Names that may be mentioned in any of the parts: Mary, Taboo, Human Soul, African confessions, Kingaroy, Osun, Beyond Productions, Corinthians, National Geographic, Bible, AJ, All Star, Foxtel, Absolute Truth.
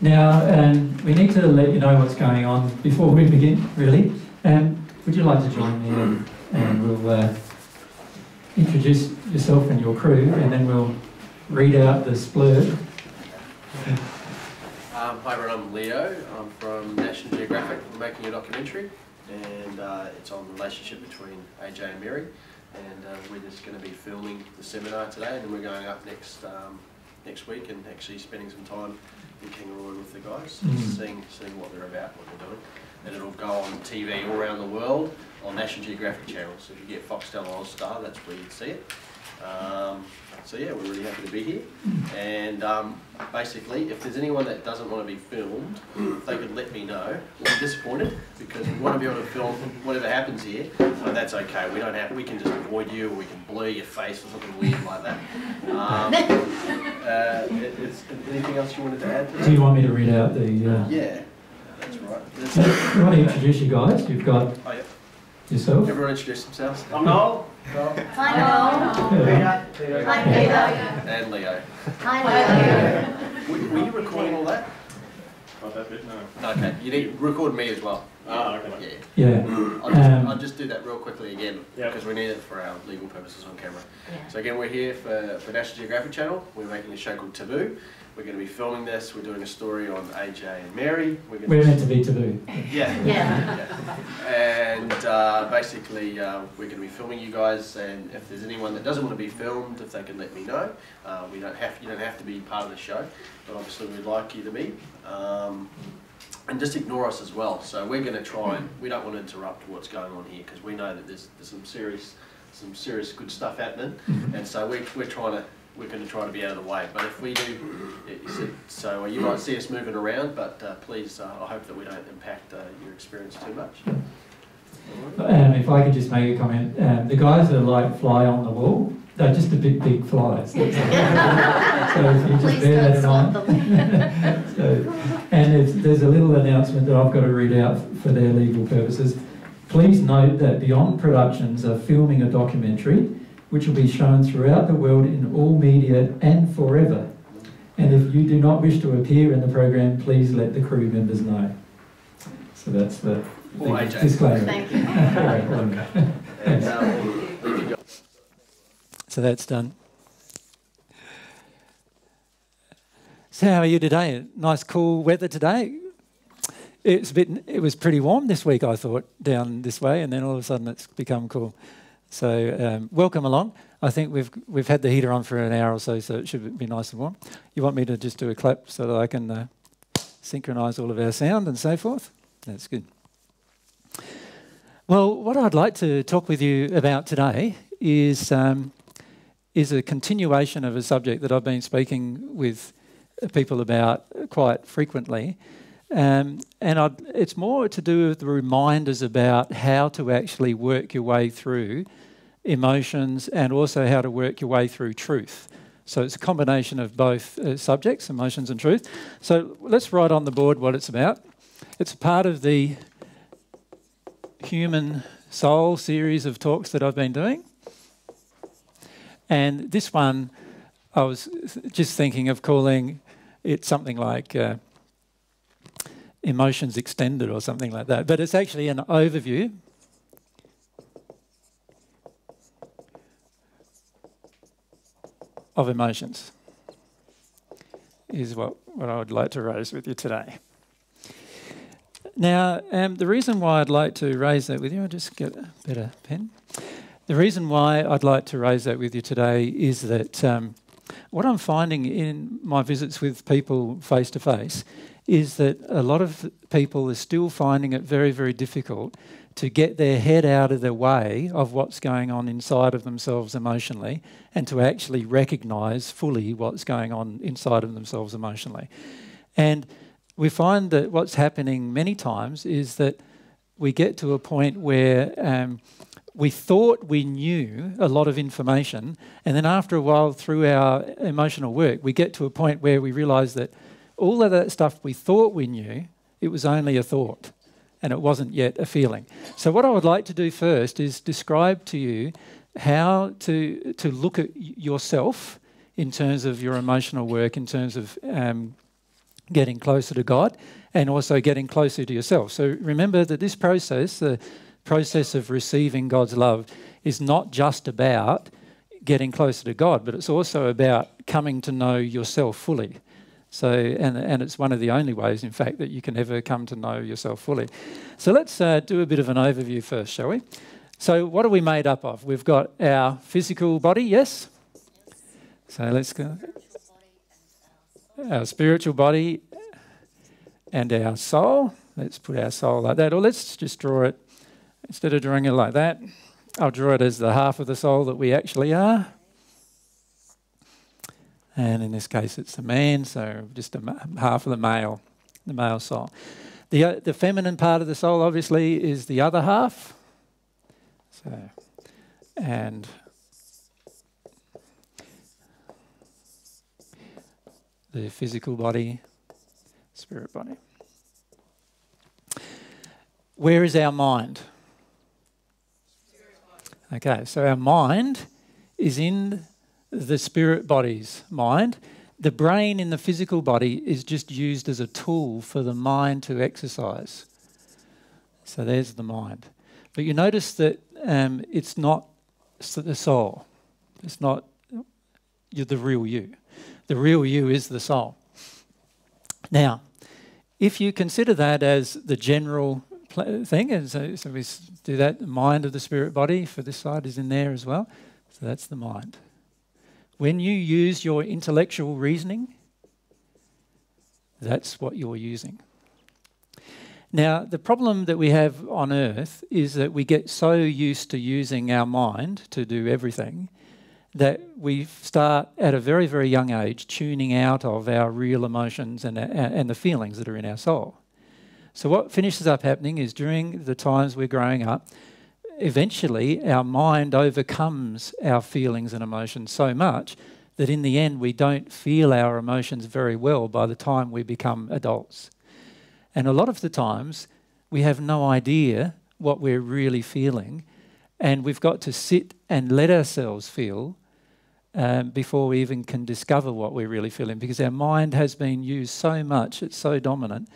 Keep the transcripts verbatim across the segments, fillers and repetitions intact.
Now, um, we need to let you know what's going on before we begin, really. Um, would you like to join me and, and we'll uh, introduce yourself and your crew, and then we'll read out the splurb. Um, hi everyone, I'm Leo. I'm from National Geographic. We're making a documentary, and uh, it's on the relationship between A J and Mary. And uh, we're just going to be filming the seminar today, and then we're going up next um, next week and actually spending some time in Kingaroy with the guys, mm. seeing seeing what they're about, what they're doing. And it'll go on T V all around the world on National Geographic channels. So if you get Foxtel or All Star, that's where you'd see it. Um, so yeah, we're really happy to be here. And um, basically, if there's anyone that doesn't want to be filmed, if they could let me know. We're disappointed because we want to be able to film whatever happens here, but that's okay. We don't have. We can just avoid you, or we can blur your face or something weird like that. Um, uh, is, is anything else you wanted to add? To Do you want me to read out the? Uh... Yeah, that's right. That's so, I want to introduce you guys. You've got oh, yeah. yourself. Everyone introduce themselves. I'm Noel. Hi Noel. Hi Peter. Hi Peter. And Leo. Hi Leo. Were, were you recording all that? Not that bit, no. Okay, you need to record me as well. Ah, okay. Yeah. yeah. Mm. I'll, just, um, I'll just do that real quickly again, because yep. we need it for our legal purposes on camera. Yeah. So again, we're here for, for National Geographic Channel. We're making a show called Taboo. We're going to be filming this. We're doing a story on A J and Mary. We're, going we're to meant to be taboo. Yeah. yeah. yeah. And uh, basically, uh, we're going to be filming you guys. And if there's anyone that doesn't want to be filmed, if they can let me know, uh, we don't have you don't have to be part of the show, but obviously we'd like you to be. Um, and just ignore us as well. So we're going to try and we don't want to interrupt what's going on here because we know that there's, there's some serious some serious good stuff happening, and so we we're trying to. We're going to try to be out of the way, but if we do, it, so you might see us moving around, but uh, please, uh, I hope that we don't impact uh, your experience too much. Um, if I could just make a comment, um, the guys are like fly on the wall, they're just a big, big flies. So if you just please bear that in mind. So, and it's, there's a little announcement that I've got to read out for their legal purposes. Please note that Beyond Productions are filming a documentary which will be shown throughout the world in all media and forever. And if you do not wish to appear in the program, please let the crew members know. So that's the oh, disclaimer. Thank you. Okay. And, um, so that's done. So how are you today? Nice cool weather today. It's a bit. It was pretty warm this week, I thought, down this way, and then all of a sudden it's become cool. So um, welcome along. I think we've we've had the heater on for an hour or so, so it should be nice and warm. You want me to just do a clap so that I can uh, synchronise all of our sound and so forth? That's good. Well, what I'd like to talk with you about today is um, is a continuation of a subject that I've been speaking with people about quite frequently, um, and I'd, it's more to do with the reminders about how to actually work your way through emotions and also how to work your way through truth. So it's a combination of both uh, subjects, emotions and truth. So let's write on the board what it's about. It's part of the Human Soul series of talks that I've been doing. And this one, I was just thinking of calling it something like uh, Emotions Extended or something like that. But it's actually an overview of emotions is what, what I would like to raise with you today. Now, um, the reason why I'd like to raise that with you, I'll just get a better pen. The reason why I'd like to raise that with you today is that um, what I'm finding in my visits with people face to face is that a lot of people are still finding it very, very difficult to get their head out of the way of what's going on inside of themselves emotionally and to actually recognise fully what's going on inside of themselves emotionally. And we find that what's happening many times is that we get to a point where um, we thought we knew a lot of information, and then after a while through our emotional work, we get to a point where we realise that all of that stuff we thought we knew, it was only a thought and it wasn't yet a feeling. So what I would like to do first is describe to you how to, to look at yourself in terms of your emotional work, in terms of um, getting closer to God and also getting closer to yourself. So remember that this process, the process of receiving God's love, is not just about getting closer to God, but it's also about coming to know yourself fully. So, and, and it's one of the only ways, in fact, that you can ever come to know yourself fully. So let's uh, do a bit of an overview first, shall we? So what are we made up of? We've got our physical body, yes? yes. So let's go. Our spiritual body and our soul. Let's put our soul like that. Or let's just draw it, instead of drawing it like that, I'll draw it as the half of the soul that we actually are. And in this case, it's a man, so just a half of the male, the male soul. The, uh, the feminine part of the soul, obviously, is the other half. So, and the physical body, spirit body. Where is our mind? Okay, so our mind is in the spirit body's mind. The brain in the physical body is just used as a tool for the mind to exercise. So there's the mind. But you notice that um, it's not the soul. It's not you're the real you. The real you is the soul. Now, if you consider that as the general thing, and so, so we do that, the mind of the spirit body for this side is in there as well. So that's the mind. When you use your intellectual reasoning, that's what you're using. Now, the problem that we have on earth is that we get so used to using our mind to do everything that we start at a very, very young age tuning out of our real emotions and, and the feelings that are in our soul. So what finishes up happening is during the times we're growing up, eventually our mind overcomes our feelings and emotions so much that in the end we don't feel our emotions very well by the time we become adults. And a lot of the times we have no idea what we're really feeling, and we've got to sit and let ourselves feel um, before we even can discover what we're really feeling, because our mind has been used so much, it's so dominant,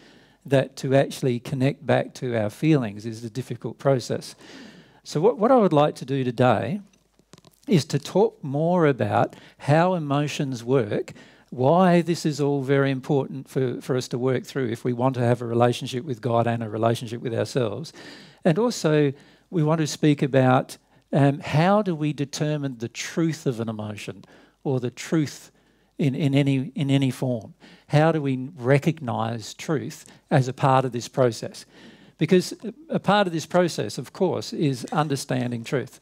that to actually connect back to our feelings is a difficult process. So what, what I would like to do today is to talk more about how emotions work, why this is all very important for, for us to work through if we want to have a relationship with God and a relationship with ourselves. And also, we want to speak about um, how do we determine the truth of an emotion, or the truth in, in, any, in any form. How do we recognise truth as a part of this process? Because a part of this process, of course, is understanding truth.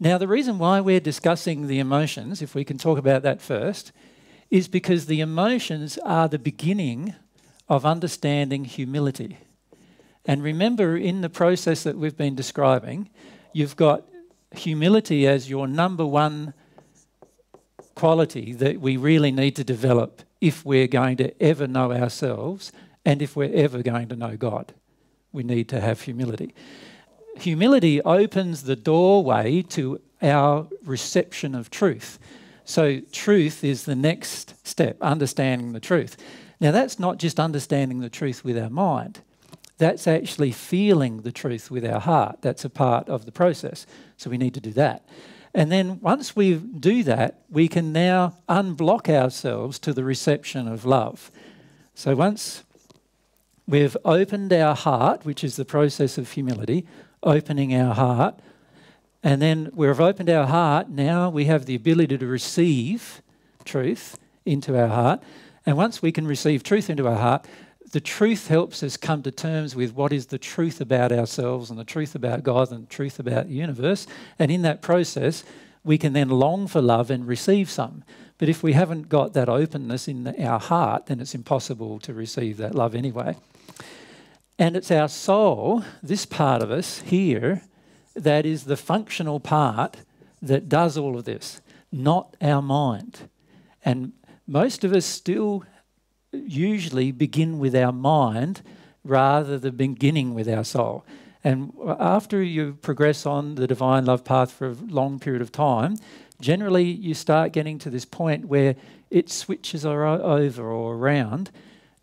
Now, the reason why we're discussing the emotions, if we can talk about that first, is because the emotions are the beginning of understanding humility. And remember, in the process that we've been describing, you've got humility as your number one quality that we really need to develop if we're going to ever know ourselves and if we're ever going to know God. We need to have humility. Humility opens the doorway to our reception of truth. So truth is the next step, understanding the truth. Now, that's not just understanding the truth with our mind. That's actually feeling the truth with our heart. That's a part of the process. So we need to do that. And then once we do that, we can now unblock ourselves to the reception of love. So once we've opened our heart, which is the process of humility, opening our heart, and then we've opened our heart, now we have the ability to receive truth into our heart. And once we can receive truth into our heart, the truth helps us come to terms with what is the truth about ourselves and the truth about God and the truth about the universe. And in that process, we can then long for love and receive some. But if we haven't got that openness in our heart, then it's impossible to receive that love anyway. And it's our soul, this part of us here, that is the functional part that does all of this, not our mind. And most of us still usually begin with our mind rather than beginning with our soul. And after you progress on the divine love path for a long period of time, generally you start getting to this point where it switches over or around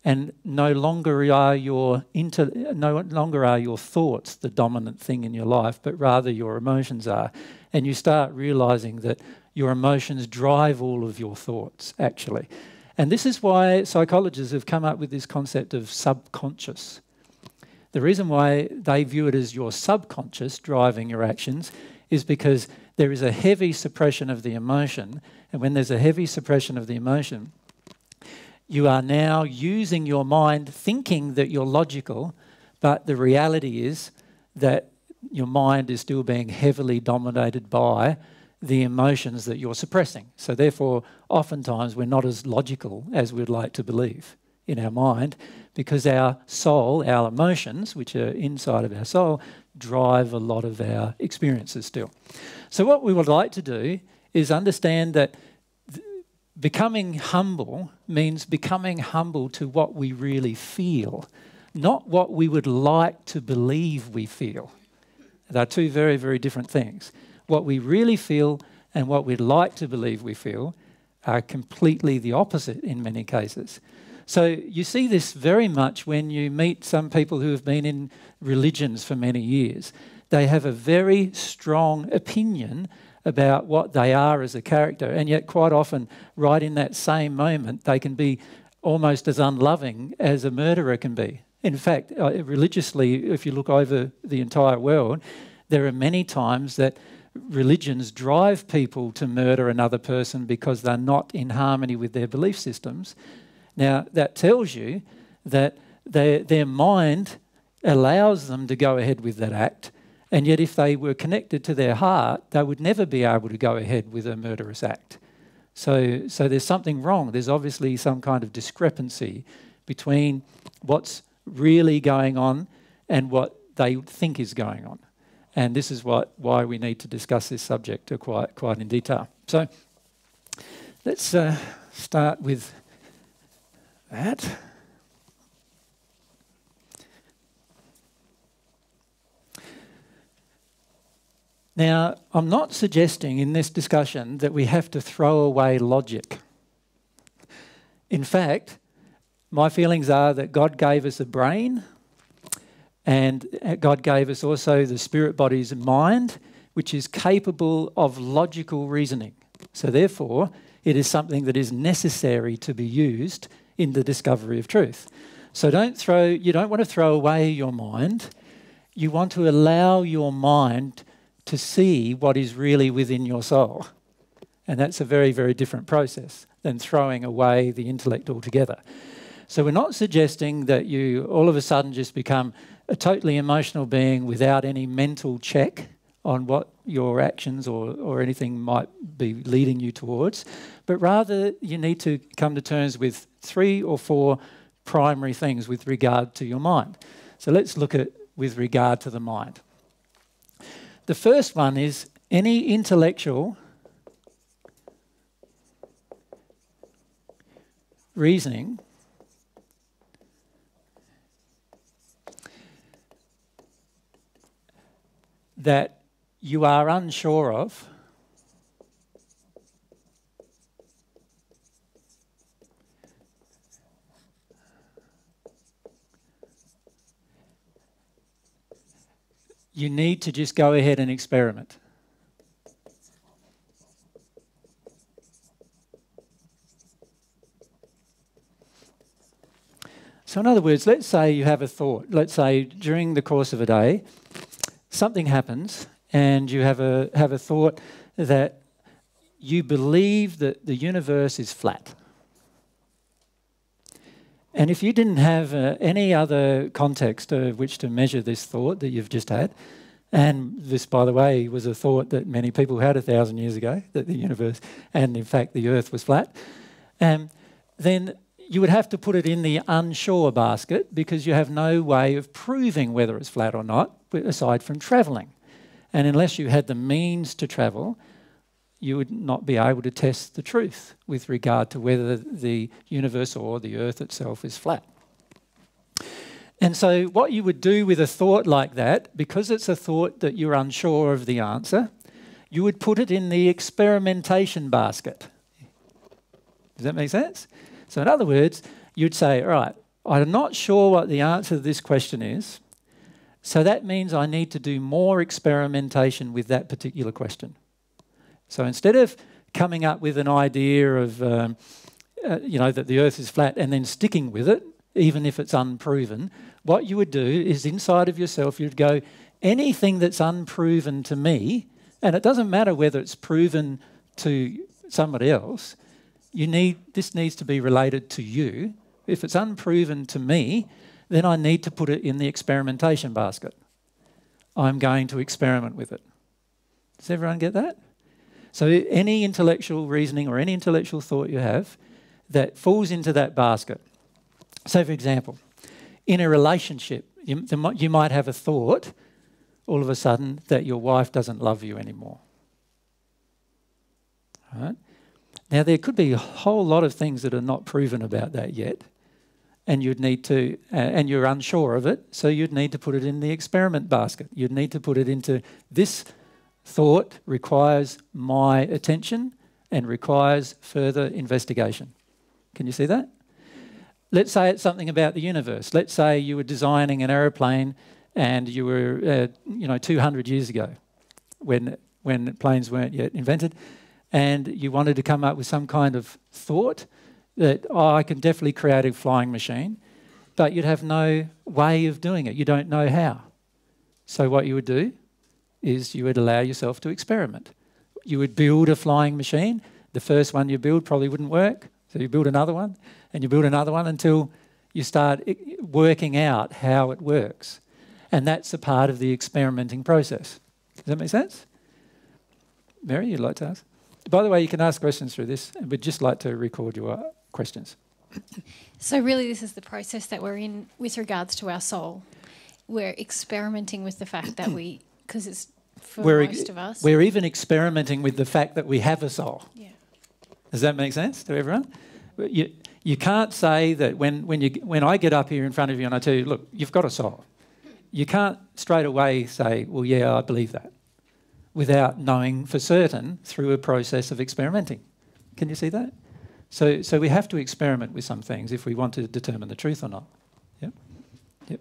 and no longer are your inter no longer are your thoughts the dominant thing in your life, but rather your emotions are. And you start realizing that your emotions drive all of your thoughts, actually. And this is why psychologists have come up with this concept of subconscious. The reason why they view it as your subconscious driving your actions is because there is a heavy suppression of the emotion, and when there's a heavy suppression of the emotion, you are now using your mind thinking that you're logical, but the reality is that your mind is still being heavily dominated by the emotions that you're suppressing. So therefore, oftentimes we're not as logical as we'd like to believe in our mind, because our soul, our emotions, which are inside of our soul, drive a lot of our experiences still. So what we would like to do is understand that becoming humble means becoming humble to what we really feel, not what we would like to believe we feel. They're two very, very different things. What we really feel and what we'd like to believe we feel are completely the opposite in many cases. So you see this very much when you meet some people who have been in religions for many years. They have a very strong opinion about what they are as a character, and yet quite often, right in that same moment, they can be almost as unloving as a murderer can be. In fact, religiously, if you look over the entire world, there are many times that religions drive people to murder another person because they're not in harmony with their belief systems. Now, that tells you that their, their mind allows them to go ahead with that act, and yet if they were connected to their heart, they would never be able to go ahead with a murderous act. So, so there's something wrong. There's obviously some kind of discrepancy between what's really going on and what they think is going on. And this is what, why we need to discuss this subject quite, quite in detail. So let's uh, start with that. Now, I'm not suggesting in this discussion that we have to throw away logic. In fact, my feelings are that God gave us a brain, and God gave us also the spirit body's mind, which is capable of logical reasoning. So therefore, it is something that is necessary to be used in the discovery of truth. So don't throw, you don't want to throw away your mind. You want to allow your mind to see what is really within your soul. And that's a very, very different process than throwing away the intellect altogether. So we're not suggesting that you all of a sudden just become a totally emotional being without any mental check on what your actions or, or anything might be leading you towards, but rather you need to come to terms with three or four primary things with regard to your mind. So let's look at with regard to the mind. The first one is any intellectual reasoning that you are unsure of . You need to just go ahead and experiment. So in other words, let's say you have a thought. Let's say during the course of a day, something happens and you have a, have a thought that you believe that the universe is flat. And if you didn't have uh, any other context of which to measure this thought that you've just had, and this, by the way, was a thought that many people had a thousand years ago, that the universe, and in fact the earth, was flat, um, then you would have to put it in the unsure basket because you have no way of proving whether it's flat or not, aside from travelling. And unless you had the means to travel, you would not be able to test the truth with regard to whether the universe or the earth itself is flat. And so what you would do with a thought like that, because it's a thought that you're unsure of the answer, you would put it in the experimentation basket. Does that make sense? So in other words, you'd say, all right, I'm not sure what the answer to this question is, so that means I need to do more experimentation with that particular question. So instead of coming up with an idea of, um, uh, you know, that the Earth is flat and then sticking with it, even if it's unproven, what you would do is inside of yourself you'd go, anything that's unproven to me, and it doesn't matter whether it's proven to somebody else, you need, this needs to be related to you. If it's unproven to me, then I need to put it in the experimentation basket. I'm going to experiment with it. Does everyone get that? So any intellectual reasoning or any intellectual thought you have that falls into that basket. So for example, in a relationship, you, you might have a thought all of a sudden that your wife doesn't love you anymore. All right? Now, there could be a whole lot of things that are not proven about that yet, and you'd need to, uh, and you're unsure of it, so you'd need to put it in the experiment basket. You'd need to put it into this thought requires my attention and requires further investigation. Can you see that? Let's say it's something about the universe. Let's say you were designing an aeroplane and you were, uh, you know, two hundred years ago when, when planes weren't yet invented, and you wanted to come up with some kind of thought that, oh, I can definitely create a flying machine, but you'd have no way of doing it. You don't know how. So what you would do is you would allow yourself to experiment. You would build a flying machine. The first one you build probably wouldn't work, so you build another one, and you build another one until you start working out how it works. And that's a part of the experimenting process. Does that make sense? Mary, you'd like to ask? By the way, you can ask questions through this, and we'd just like to record your questions. So really this is the process that we're in with regards to our soul. We're experimenting with the fact that we, because it's for we're most of us. We're even experimenting with the fact that we have a soul. Yeah. Does that make sense to everyone? You, you can't say that when, when, you, when I get up here in front of you and I tell you, look, you've got a soul. You can't straight away say, well, yeah, I believe that, without knowing for certain through a process of experimenting. Can you see that? So, so we have to experiment with some things if we want to determine the truth or not. Yep. Yep.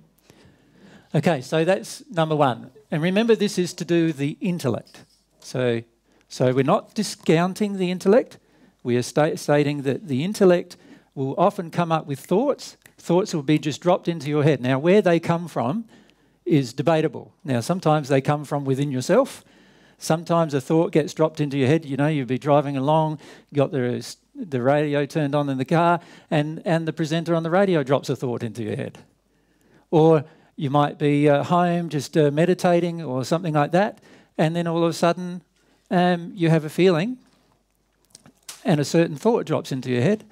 Okay, so that's number one. And remember, this is to do with the intellect. So, so we're not discounting the intellect. We are sta stating that the intellect will often come up with thoughts. Thoughts will be just dropped into your head. Now, where they come from is debatable. Now, sometimes they come from within yourself. Sometimes a thought gets dropped into your head. You know, you'd be driving along, got the, the radio turned on in the car, and, and the presenter on the radio drops a thought into your head. Or you might be uh, home just uh, meditating or something like that, and then all of a sudden um, you have a feeling and a certain thought drops into your head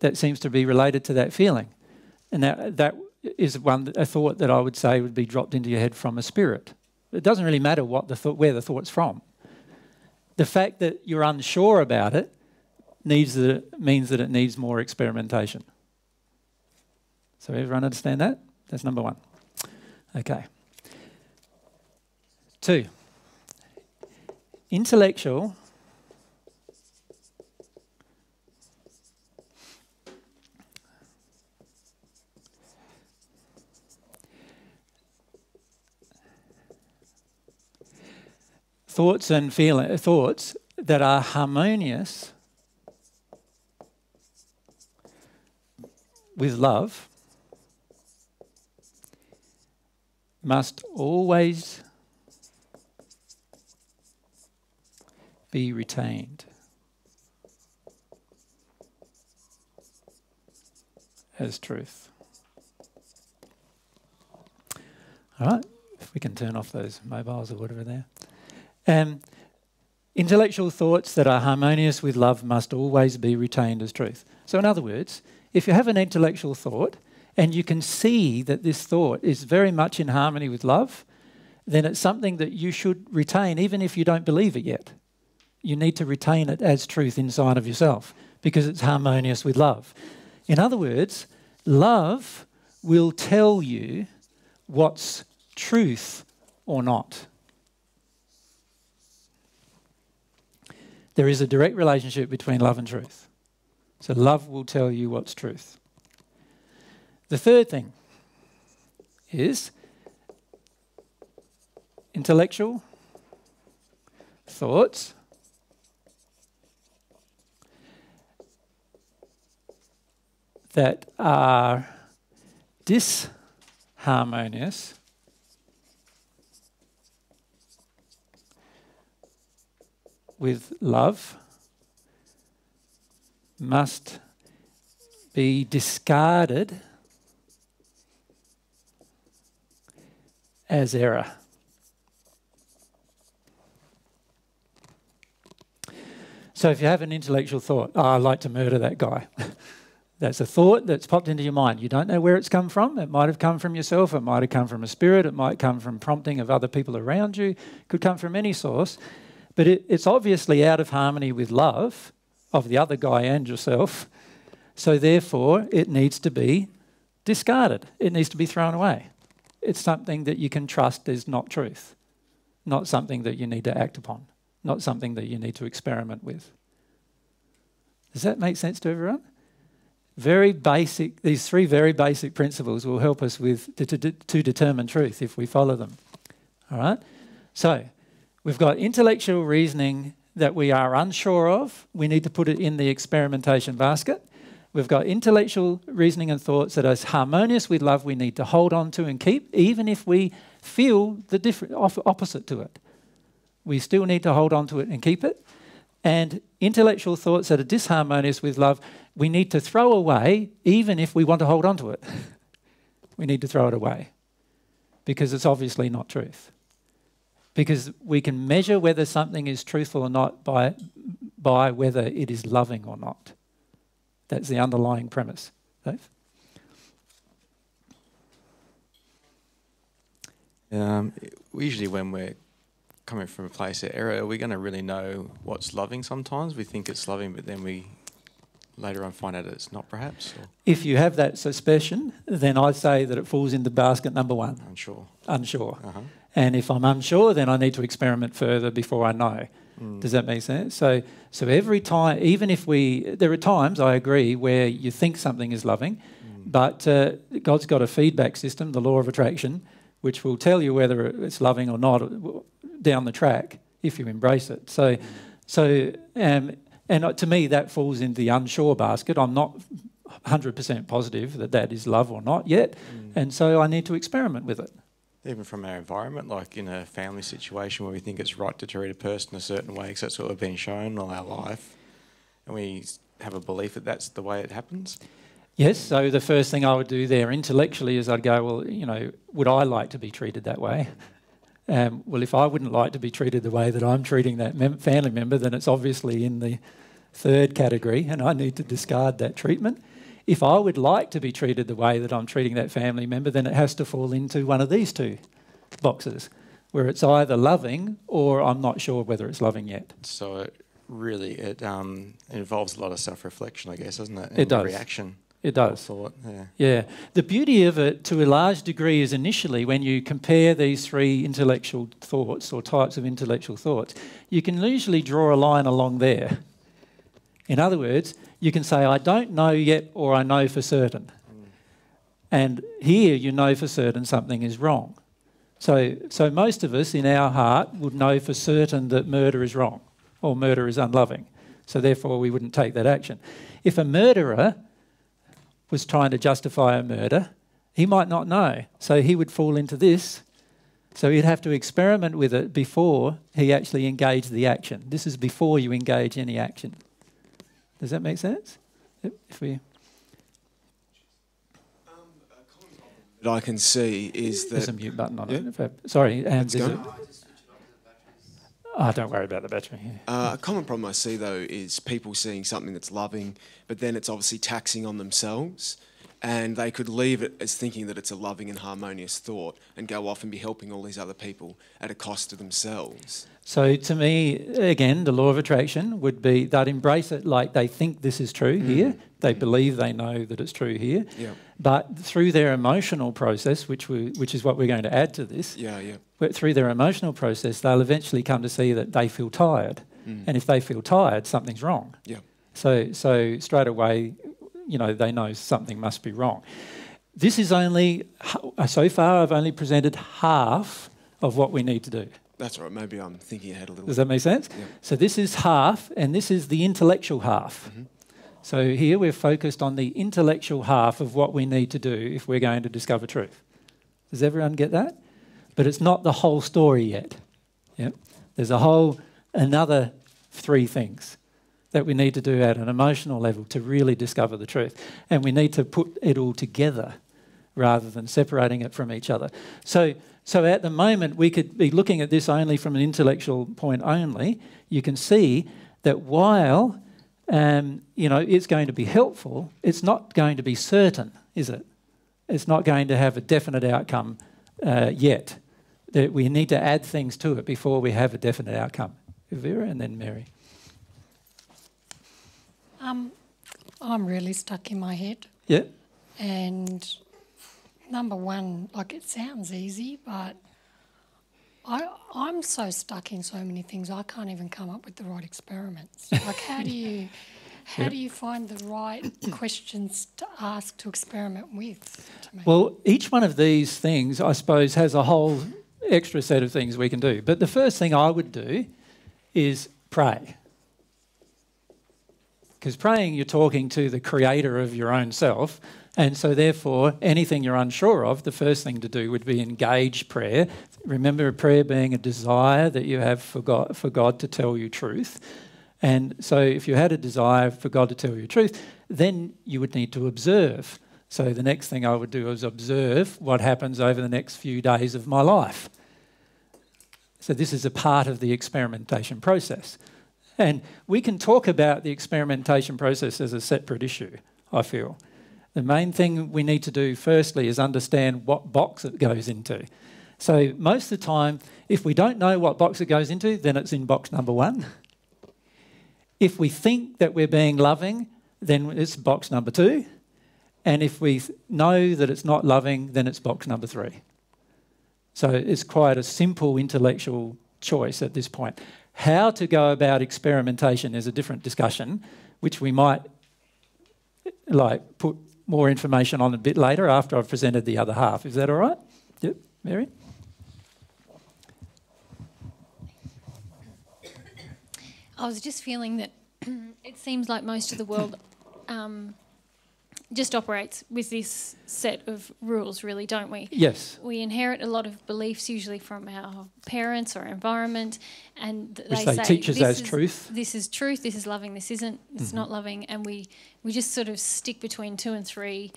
that seems to be related to that feeling. And that, that is one, a thought that I would say would be dropped into your head from a spirit. It doesn't really matter what the where the thought's from. The fact that you're unsure about it, needs that it means that it needs more experimentation. So everyone understand that? That's number one. Okay. Two. Intellectual Thoughts and feeling, thoughts that are harmonious with love must always be retained as truth. All right, if we can turn off those mobiles or whatever there. Um, intellectual thoughts that are harmonious with love must always be retained as truth. So in other words, if you have an intellectual thought and you can see that this thought is very much in harmony with love, then it's something that you should retain even if you don't believe it yet. You need to retain it as truth inside of yourself because it's harmonious with love. In other words, love will tell you what's truth or not. There is a direct relationship between love and truth. So love will tell you what's truth. The third thing is intellectual thoughts that are disharmonious with love must be discarded as error. So if you have an intellectual thought, oh, I'd like to murder that guy. That's a thought that's popped into your mind. You don't know where it's come from. It might have come from yourself. It might have come from a spirit. It might come from prompting of other people around you. It could come from any source. But it, it's obviously out of harmony with love of the other guy and yourself. So therefore, it needs to be discarded. It needs to be thrown away. It's something that you can trust is not truth. Not something that you need to act upon. Not something that you need to experiment with. Does that make sense to everyone? Very basic, these three very basic principles will help us with to, to, to determine truth if we follow them. All right? So we've got intellectual reasoning that we are unsure of. We need to put it in the experimentation basket. We've got intellectual reasoning and thoughts that are harmonious with love we need to hold on to and keep, even if we feel the different opposite to it. We still need to hold on to it and keep it. And intellectual thoughts that are disharmonious with love, we need to throw away even if we want to hold on to it. We need to throw it away because it's obviously not truth. Because we can measure whether something is truthful or not by, by whether it is loving or not. That's the underlying premise. Dave? Um, usually when we're coming from a place of error, are we going to really know what's loving sometimes? We think it's loving, but then we later on find out it's not, perhaps? Or? If you have that suspicion, then I say that it falls into basket number one. Unsure. Unsure. Uh-huh. And if I'm unsure, then I need to experiment further before I know. Mm. Does that make sense? So, so every time, even if we, there are times, I agree, where you think something is loving, mm. but uh, God's got a feedback system, the law of attraction, which will tell you whether it's loving or not down the track if you embrace it. So, mm. so um, and to me, that falls into the unsure basket. I'm not one hundred percent positive that that is love or not yet, mm. and so I need to experiment with it. Even from our environment, like in a family situation where we think it's right to treat a person a certain way because that's what we've been shown all our life, and we have a belief that that's the way it happens? Yes, so the first thing I would do there intellectually is I'd go, well, you know, would I like to be treated that way? Um, well, if I wouldn't like to be treated the way that I'm treating that mem- family member, then it's obviously in the third category and I need to discard that treatment. If I would like to be treated the way that I'm treating that family member, then it has to fall into one of these two boxes, where it's either loving or I'm not sure whether it's loving yet. So it really, it um, involves a lot of self-reflection, I guess, doesn't it? And it does. Reaction. It does. Thought, yeah. yeah. The beauty of it, to a large degree, is initially when you compare these three intellectual thoughts or types of intellectual thoughts, you can usually draw a line along there. In other words, you can say, I don't know yet, or I know for certain. Mm. And here you know for certain something is wrong. So, so most of us in our heart would know for certain that murder is wrong or murder is unloving. So therefore we wouldn't take that action. If a murderer was trying to justify a murder, he might not know. So he would fall into this. So he'd have to experiment with it before he actually engaged the action. This is before you engage any action. Does that make sense? If we um, a common problem that I can see is that there's a mute button on yeah. it. I, sorry, um, it oh, oh, don't worry about the battery. Yeah. Uh, a common problem I see though is people seeing something that's loving, but then it's obviously taxing on themselves, and they could leave it as thinking that it's a loving and harmonious thought, and go off and be helping all these other people at a cost to themselves. So to me, again, the law of attraction would be they'd embrace it like they think this is true mm. here. They mm. believe they know that it's true here. Yeah. But through their emotional process, which we, which is what we're going to add to this, yeah, yeah. but through their emotional process, they'll eventually come to see that they feel tired. Mm. And if they feel tired, something's wrong. Yeah. So, so straight away, you know, they know something must be wrong. This is only, so far I've only presented half of what we need to do. That's right, maybe I'm thinking ahead a little bit. Does that make sense? Yeah. So this is half, and this is the intellectual half. Mm-hmm. So here we're focused on the intellectual half of what we need to do if we're going to discover truth. Does everyone get that? But it's not the whole story yet. Yep. There's a whole another three things that we need to do at an emotional level to really discover the truth. And we need to put it all together rather than separating it from each other. So, so at the moment, we could be looking at this only from an intellectual point only. You can see that while um, you know, it's going to be helpful, it's not going to be certain, is it? It's not going to have a definite outcome uh, yet. That we need to add things to it before we have a definite outcome. Vera and then Mary. Um, I'm really stuck in my head. Yeah. And number one, like it sounds easy, but I, I'm so stuck in so many things, I can't even come up with the right experiments. Like how do you, how yep. do you find the right questions to ask to experiment with? To well, each one of these things, I suppose, has a whole extra set of things we can do. But the first thing I would do is pray. Because praying, you're talking to the creator of your own self, and so therefore anything you're unsure of, the first thing to do would be engage prayer. Remember prayer being a desire that you have for God, for God to tell you truth. And so if you had a desire for God to tell you truth, then you would need to observe. So the next thing I would do is observe what happens over the next few days of my life. So this is a part of the experimentation process. And we can talk about the experimentation process as a separate issue, I feel. The main thing we need to do firstly is understand what box it goes into. So most of the time, if we don't know what box it goes into, then it's in box number one. If we think that we're being loving, then it's box number two. And if we know that it's not loving, then it's box number three. So it's quite a simple intellectual choice at this point. How to go about experimentation is a different discussion, which we might like put more information on a bit later after I've presented the other half. Is that all right? Yep, Mary? I was just feeling that it seems like most of the world um, just operates with this set of rules, really, don't we? Yes. We inherit a lot of beliefs, usually from our parents or our environment, and they, they say teach us as truth. This is truth, this is loving, this isn't, it's mm-hmm. not loving, and we, we just sort of stick between two and three.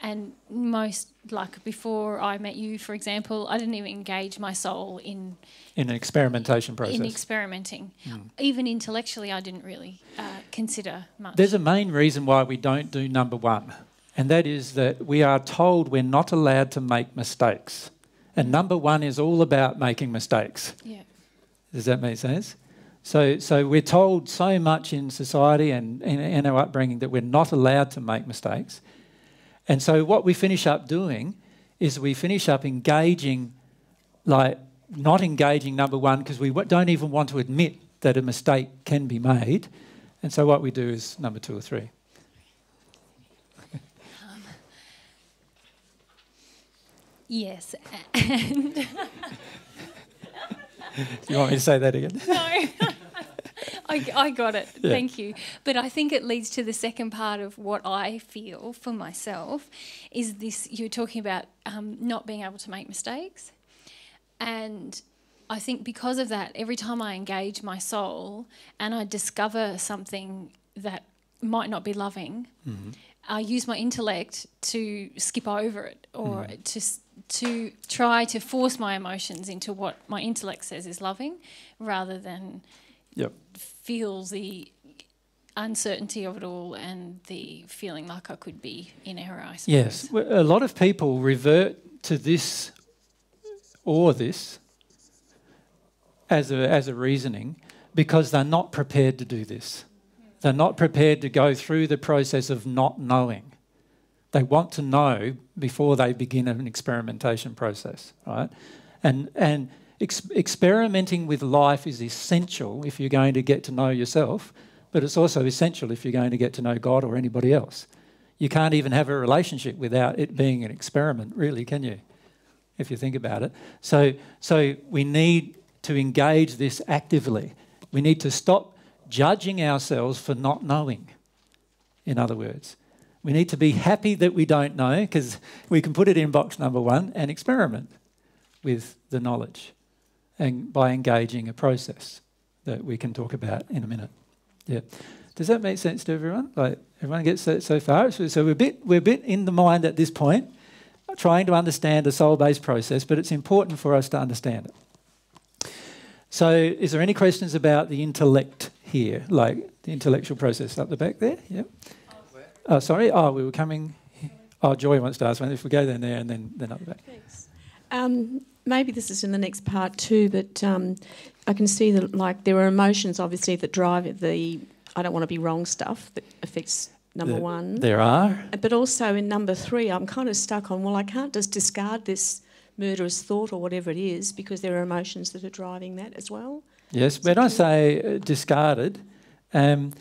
And most, like before I met you, for example, I didn't even engage my soul in... In an experimentation process. In experimenting. Mm. Even intellectually, I didn't really uh, consider much. There's a main reason why we don't do number one, and that is that we are told we're not allowed to make mistakes. And number one is all about making mistakes. Yeah. Does that make sense? So, so we're told so much in society and in our upbringing that we're not allowed to make mistakes. And so what we finish up doing is we finish up engaging, like not engaging number one, because we don't even want to admit that a mistake can be made. And so what we do is number two or three. Um, yes. And do you want me to say that again? No. I, I got it, yeah. Thank you. But I think it leads to the second part of what I feel for myself is this, you're talking about um, not being able to make mistakes. And I think because of that, every time I engage my soul and I discover something that might not be loving, mm-hmm. I use my intellect to skip over it or mm-hmm. to... to try to force my emotions into what my intellect says is loving rather than yep. feel the uncertainty of it all and the feeling like I could be in error, I suppose. Yes, a lot of people revert to this or this as a, as a reasoning because they're not prepared to do this. They're not prepared to go through the process of not knowing. They want to know before they begin an experimentation process, right? And, and ex experimenting with life is essential if you're going to get to know yourself, but it's also essential if you're going to get to know God or anybody else. you can't even have a relationship without it being an experiment, really, can you? If you think about it. So, so we need to engage this actively. We need to stop judging ourselves for not knowing, in other words. We need to be happy that we don't know, because we can put it in box number one and experiment with the knowledge, and by engaging a process that we can talk about in a minute. Yeah. Does that make sense to everyone? Like, everyone gets that so far? So, so we're a bit, we're a bit in the mind at this point, trying to understand the soul-based process, but it's important for us to understand it. So is there any questions about the intellect here, like the intellectual process up the back there? Yeah. Oh, sorry. Oh, we were coming. Oh, Joy wants to ask one. If we go then there and then, then up the back. Thanks. Um, maybe this is in the next part too, but um, I can see that, like, there are emotions obviously that drive the I don't want to be wrong stuff that affects number the, one. There are. But also in number three, I'm kind of stuck on, well, I can't just discard this murderous thought or whatever it is, because there are emotions that are driving that as well. Yes, so when I say discarded, um,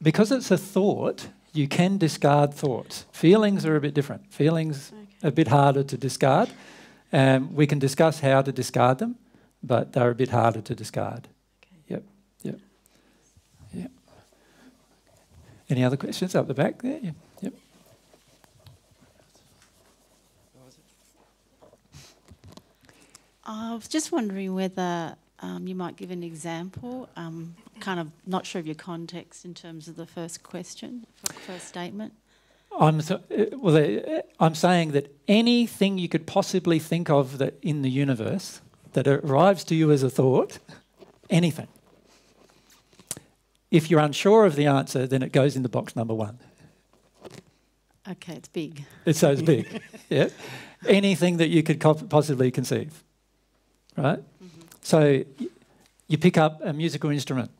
because it's a thought, you can discard thoughts. Feelings are a bit different. Feelings okay. are a bit harder to discard. Um, we can discuss how to discard them, but they're a bit harder to discard. Okay. Yep, yep, yep. Any other questions up the back there? Yep. yep. I was just wondering whether um, you might give an example. Um, kind of not sure of your context in terms of the first question, first statement. I'm so, well, I'm saying that anything you could possibly think of that in the universe that arrives to you as a thought, anything. If you're unsure of the answer, then it goes into box number one. Okay, it's big. It's so it's big. Yeah, anything that you could possibly conceive, right? Mm-hmm. So you pick up a musical instrument,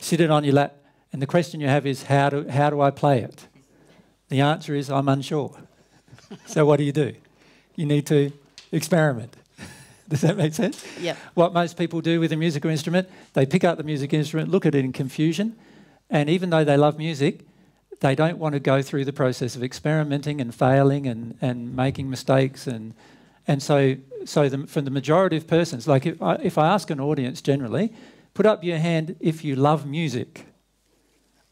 sit it on your lap, and the question you have is, how do, how do I play it? The answer is, I'm unsure. So what do you do? You need to experiment. Does that make sense? Yeah. What most people do with a musical instrument, they pick up the music instrument, look at it in confusion, and even though they love music, they don't want to go through the process of experimenting and failing and, and making mistakes. And, and so, so the, from the majority of persons, like if I, if I ask an audience generally, put up your hand if you love music.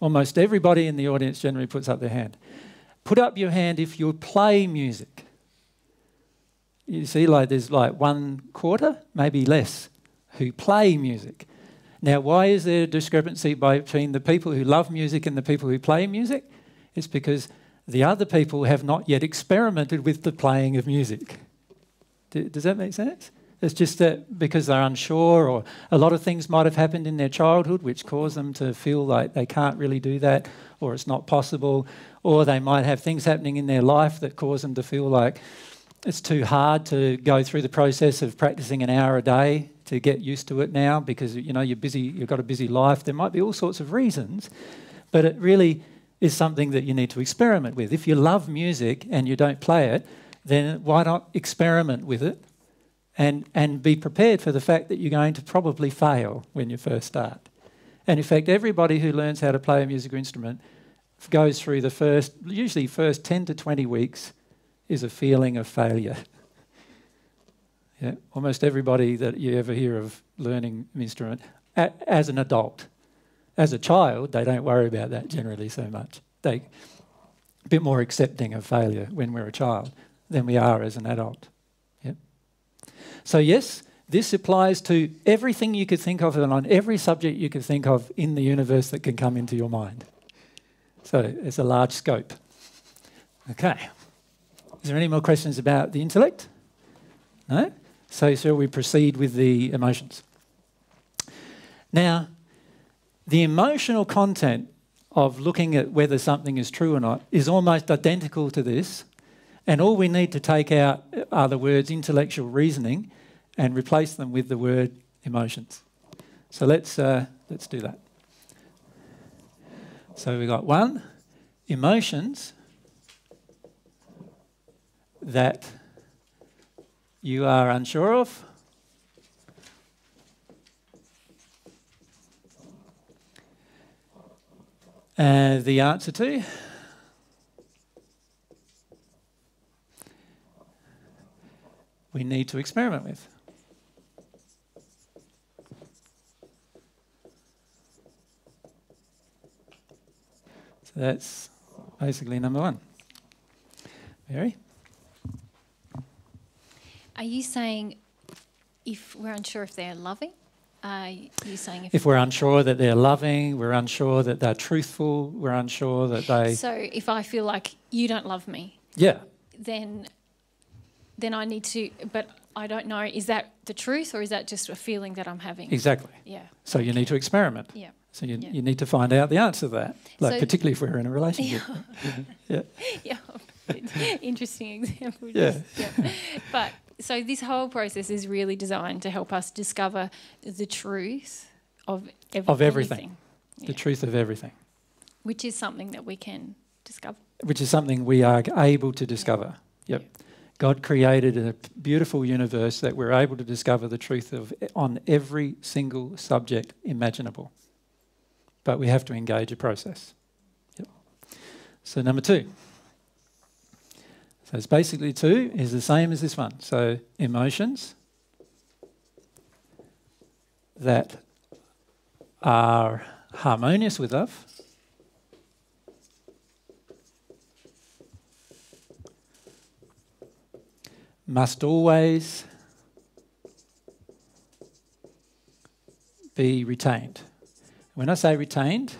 Almost everybody in the audience generally puts up their hand. Put up your hand if you play music. You see, like there's like one quarter, maybe less, who play music. Now, why is there a discrepancy between the people who love music and the people who play music? It's because the other people have not yet experimented with the playing of music. Does that make sense? It's just that because they're unsure, or a lot of things might have happened in their childhood which cause them to feel like they can't really do that, or it's not possible, or they might have things happening in their life that cause them to feel like it's too hard to go through the process of practicing an hour a day to get used to it now because, you know, you're busy, you've got a busy life. There might be all sorts of reasons, but it really is something that you need to experiment with. If you love music and you don't play it, then why not experiment with it? And, and be prepared for the fact that you're going to probably fail when you first start. And in fact, everybody who learns how to play a musical instrument goes through the first, usually first ten to twenty weeks is a feeling of failure. Yeah, almost everybody that you ever hear of learning an instrument, a, as an adult. As a child, they don't worry about that generally so much. They're a bit more accepting of failure when we're a child than we are as an adult. So yes, this applies to everything you could think of and on every subject you could think of in the universe that can come into your mind. So it's a large scope. Okay. Is there any more questions about the intellect? No? So shall we proceed with the emotions? Now, the emotional content of looking at whether something is true or not is almost identical to this. And all we need to take out are the words intellectual reasoning and replace them with the word emotions. So let's, uh, let's do that. So we've got one, emotions that you are unsure of. Uh, the answer to... we need to experiment with. So that's basically number one. Mary? Are you saying if we're unsure if they're loving? Are you saying if, if we're unsure that they're loving, we're unsure that they're truthful, we're unsure that they... So if I feel like you don't love me, yeah, then then I need to... But I don't know, is that the truth or is that just a feeling that I'm having? Exactly. Yeah. So you need to experiment. Yeah. So you, yeah. you need to find out the answer to that, like so particularly if we're in a relationship. Yeah. Yeah. Yeah. Interesting example. Yeah. Just, yeah. But... So this whole process is really designed to help us discover the truth of everything. Of everything. Yeah. The truth of everything. Which is something that we can discover. Which is something we are able to discover. Yeah. Yep. Yeah. God created a beautiful universe that we're able to discover the truth of on every single subject imaginable. But we have to engage a process. Yep. So number two. So it's basically two is the same as this one. So emotions that are harmonious with love must always be retained. When I say retained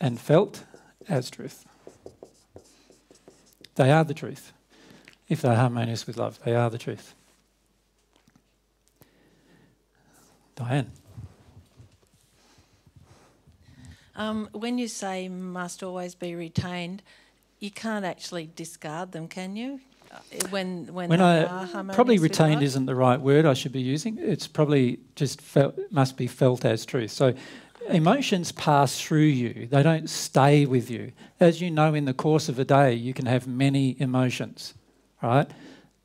and felt as truth. They are the truth. If they're harmonious with love, they are the truth. Diane. Um, when you say must always be retained, you can't actually discard them, can you? When, when, when they I, are harmonious probably retained with love? Isn't the right word I should be using. It's probably just felt, must be felt as truth. So emotions pass through you, they don't stay with you. As you know, in the course of a day, you can have many emotions, right?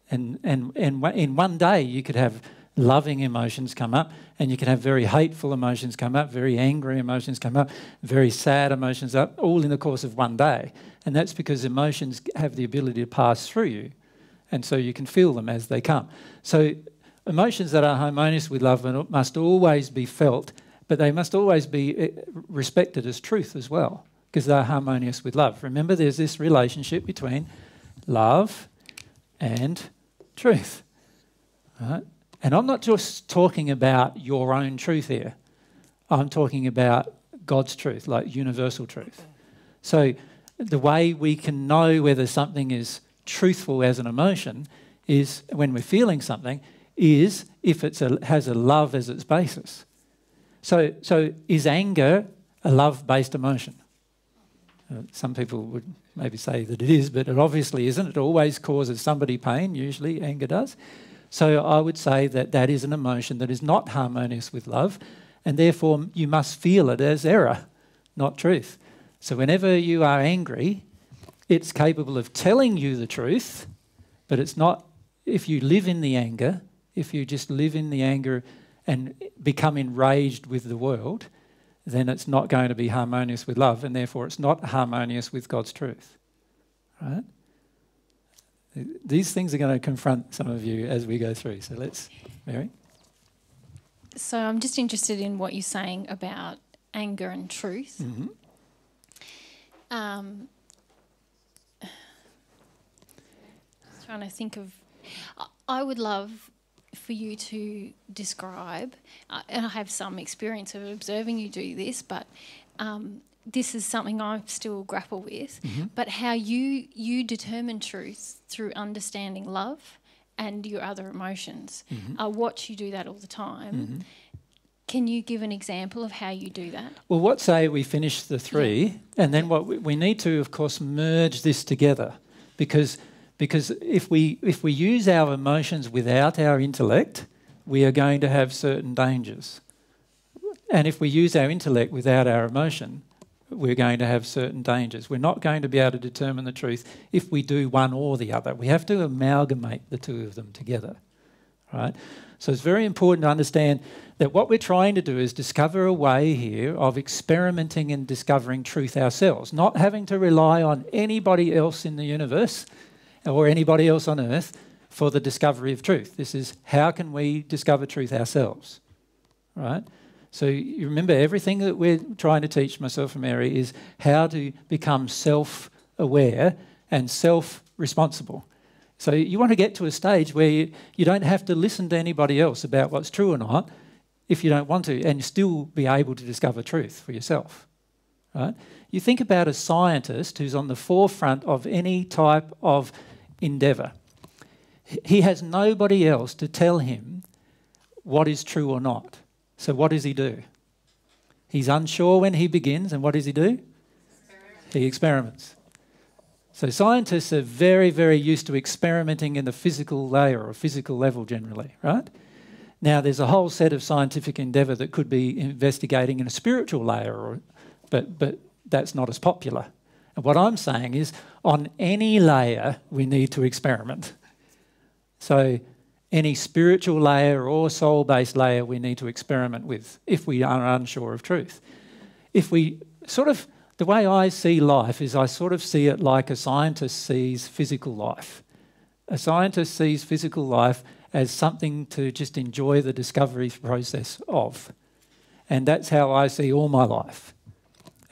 And, and, and in one day, you could have loving emotions come up, and you can have very hateful emotions come up, very angry emotions come up, very sad emotions up, all in the course of one day. And that's because emotions have the ability to pass through you, and so you can feel them as they come. So emotions that are harmonious with love must always be felt, but they must always be respected as truth as well, because they're harmonious with love. Remember, there's this relationship between love and truth. Right? And I'm not just talking about your own truth here. I'm talking about God's truth, like universal truth. So the way we can know whether something is truthful as an emotion is, when we're feeling something, is if it has a love as its basis. So, so is anger a love-based emotion? Uh, some people would maybe say that it is, but it obviously isn't. It always causes somebody pain, usually anger does. So I would say that that is an emotion that is not harmonious with love, and therefore you must feel it as error, not truth. So whenever you are angry, it's capable of telling you the truth, but it's not, if you live in the anger, if you just live in the anger and become enraged with the world, then it's not going to be harmonious with love, and therefore it's not harmonious with God's truth. Right? These things are going to confront some of you as we go through. So let's, Mary. So I'm just interested in what you're saying about anger and truth. Mm-hmm. Um, trying to think of, I would love for you to describe, uh, and I have some experience of observing you do this, but um, this is something I still grapple with, mm-hmm. but how you, you determine truth through understanding love and your other emotions. Mm-hmm. I watch you do that all the time. Mm-hmm. Can you give an example of how you do that? Well, what say we finish the three, yeah. and then what we, we need to, of course, merge this together, because Because if we, if we use our emotions without our intellect, we are going to have certain dangers. And if we use our intellect without our emotion, we're going to have certain dangers. We're not going to be able to determine the truth if we do one or the other. We have to amalgamate the two of them together. Right? So it's very important to understand that what we're trying to do is discover a way here of experimenting and discovering truth ourselves, not having to rely on anybody else in the universe or anybody else on earth for the discovery of truth. This is how can we discover truth ourselves, right? So you remember everything that we're trying to teach, myself and Mary, is how to become self-aware and self-responsible. So you want to get to a stage where you, you don't have to listen to anybody else about what's true or not if you don't want to, and still be able to discover truth for yourself, right? You think about a scientist who's on the forefront of any type of endeavour. He has nobody else to tell him what is true or not. So what does he do? He's unsure when he begins, and what does he do? Experiment. He experiments. So scientists are very, very used to experimenting in the physical layer or physical level generally, right? Now, there's a whole set of scientific endeavour that could be investigating in a spiritual layer, or, but, but that's not as popular. And what I'm saying is on any layer, we need to experiment. So any spiritual layer or soul-based layer we need to experiment with if we are unsure of truth. If we sort of... The way I see life is I sort of see it like a scientist sees physical life. A scientist sees physical life as something to just enjoy the discovery process of. And that's how I see all my life,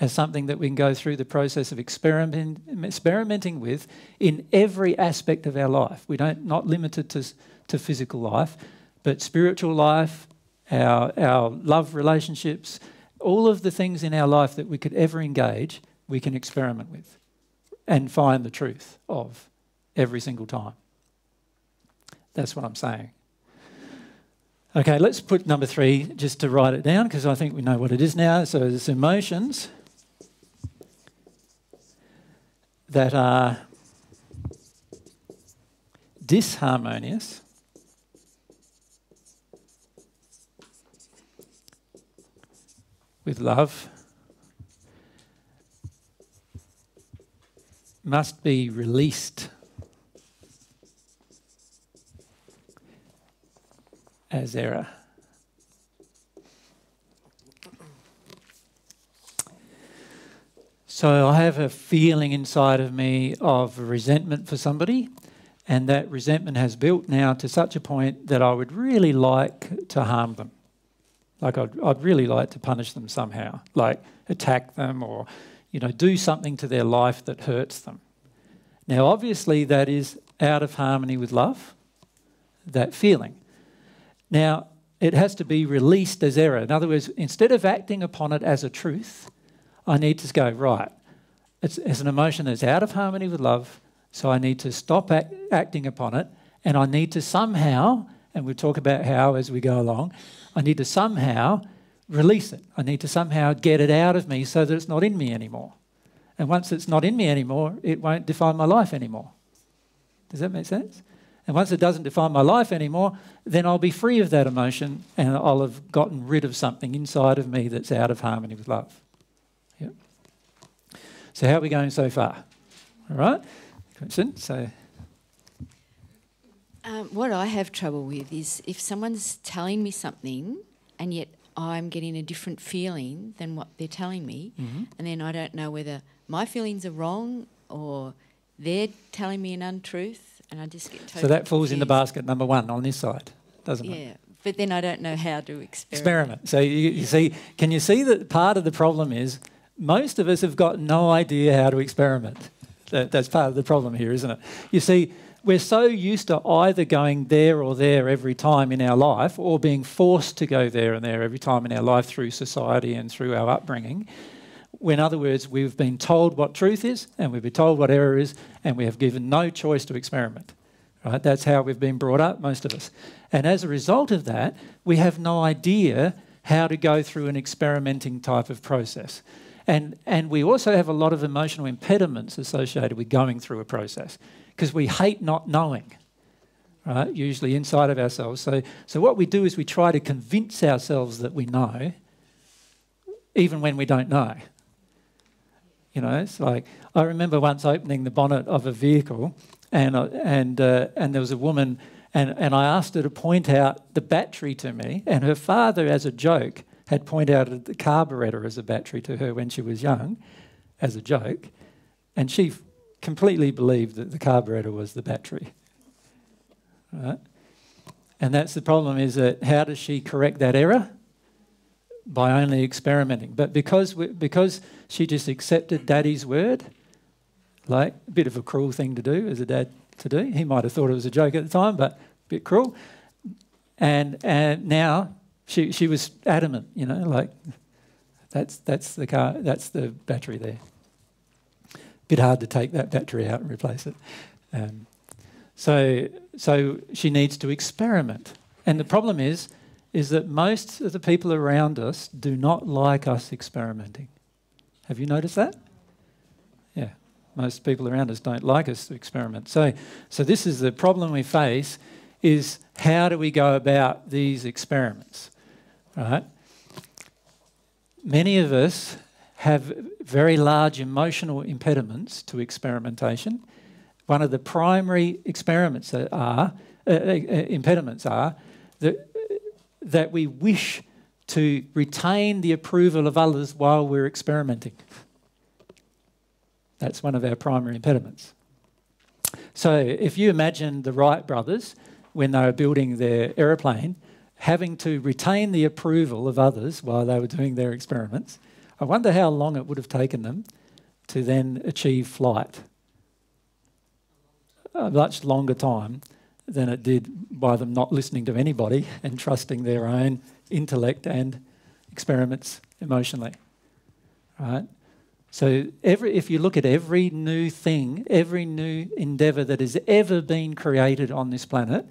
as something that we can go through the process of experiment, experimenting with in every aspect of our life. We don't, not limited to, to physical life, but spiritual life, our, our love relationships, all of the things in our life that we could ever engage, we can experiment with and find the truth of every single time. That's what I'm saying. Okay, let's put number three just to write it down, because I think we know what it is now. So it's emotions that are disharmonious with love must be released as error. So I have a feeling inside of me of resentment for somebody, and that resentment has built now to such a point that I would really like to harm them. Like I'd, I'd really like to punish them somehow, like attack them or, you know, do something to their life that hurts them. Now, obviously, that is out of harmony with love, that feeling. Now, it has to be released as error. In other words, instead of acting upon it as a truth, I need to go, right, it's, it's an emotion that's out of harmony with love, so I need to stop act, acting upon it, and I need to somehow, and we'll talk about how as we go along, I need to somehow release it. I need to somehow get it out of me so that it's not in me anymore. And once it's not in me anymore, it won't define my life anymore. Does that make sense? And once it doesn't define my life anymore, then I'll be free of that emotion and I'll have gotten rid of something inside of me that's out of harmony with love. Yep. So how are we going so far? All right. Question. So... Um, what I have trouble with is if someone's telling me something and yet I'm getting a different feeling than what they're telling me, mm-hmm. and then I don't know whether my feelings are wrong or they're telling me an untruth, and I just get totally So that falls confused. In the basket number one on this side, doesn't yeah, it? Yeah, but then I don't know how to experiment. Experiment. So you, you see, can you see that part of the problem is most of us have got no idea how to experiment. That, that's part of the problem here, isn't it? You see... We're so used to either going there or there every time in our life, or being forced to go there and there every time in our life through society and through our upbringing. In other words, we've been told what truth is and we've been told what error is, and we have given no choice to experiment. Right? That's how we've been brought up, most of us. And as a result of that, we have no idea how to go through an experimenting type of process. And, and we also have a lot of emotional impediments associated with going through a process, because we hate not knowing, right? Usually inside of ourselves. So, so what we do is we try to convince ourselves that we know, even when we don't know. You know, it's like, I remember once opening the bonnet of a vehicle, and, uh, and, uh, and there was a woman, and, and I asked her to point out the battery to me, and her father, as a joke, had pointed out the carburetor as a battery to her when she was young, as a joke, and she completely believed that the carburetor was the battery. Right? And that's the problem, is that how does she correct that error? By only experimenting. But because, we, because she just accepted daddy's word, like a bit of a cruel thing to do as a dad to do. He might have thought it was a joke at the time, but a bit cruel. And, and now she, she was adamant, you know, like that's, that's the car, that's the battery there. Bit hard to take that battery out and replace it. Um, so, so she needs to experiment. And the problem is, is that most of the people around us do not like us experimenting. Have you noticed that? Yeah, most people around us don't like us to experiment. So, so this is the problem we face, is how do we go about these experiments, right? Many of us have very large emotional impediments to experimentation. One of the primary experiments that are, uh, uh, impediments are that, that we wish to retain the approval of others while we're experimenting. That's one of our primary impediments. So if you imagine the Wright brothers, when they were building their aeroplane, having to retain the approval of others while they were doing their experiments, I wonder how long it would have taken them to then achieve flight. A much longer time than it did by them not listening to anybody and trusting their own intellect and experiments emotionally. Right? So every, if you look at every new thing, every new endeavour that has ever been created on this planet,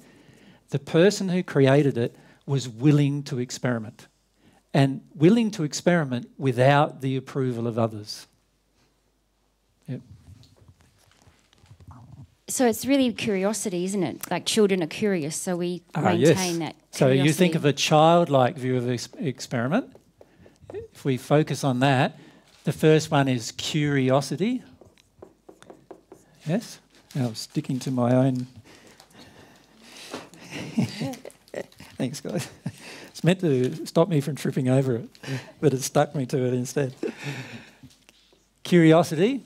the person who created it was willing to experiment, and willing to experiment without the approval of others. Yep. So it's really curiosity, isn't it? Like children are curious, so we ah, maintain yes. that curiosity. So you think of a childlike view of ex experiment. If we focus on that, the first one is curiosity. Yes? Now I'm sticking to my own... Thanks, guys. It's meant to stop me from tripping over it, but it stuck me to it instead. Curiosity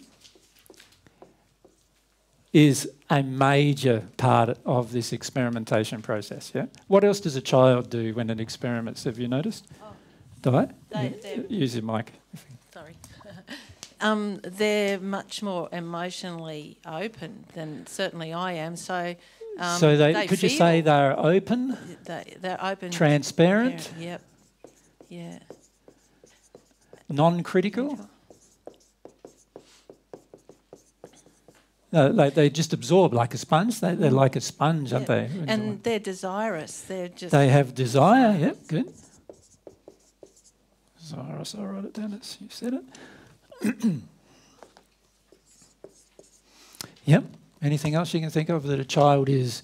is a major part of this experimentation process, yeah? What else does a child do when it experiments, have you noticed? Oh. Do I? They, yeah. Use your mic. Sorry. um, they're much more emotionally open than certainly I am, so... Um, so they, they could you say they're open? They, they're open. Transparent? Transparent. Yep. Yeah. Non-critical? No, like they just absorb like a sponge. They, they're like a sponge, yep. aren't they? And they're desirous. They're just. They have desire. Desirous. Yep, good. Desirous. I'll write it down as you said it. Yep. Anything else you can think of that a child is?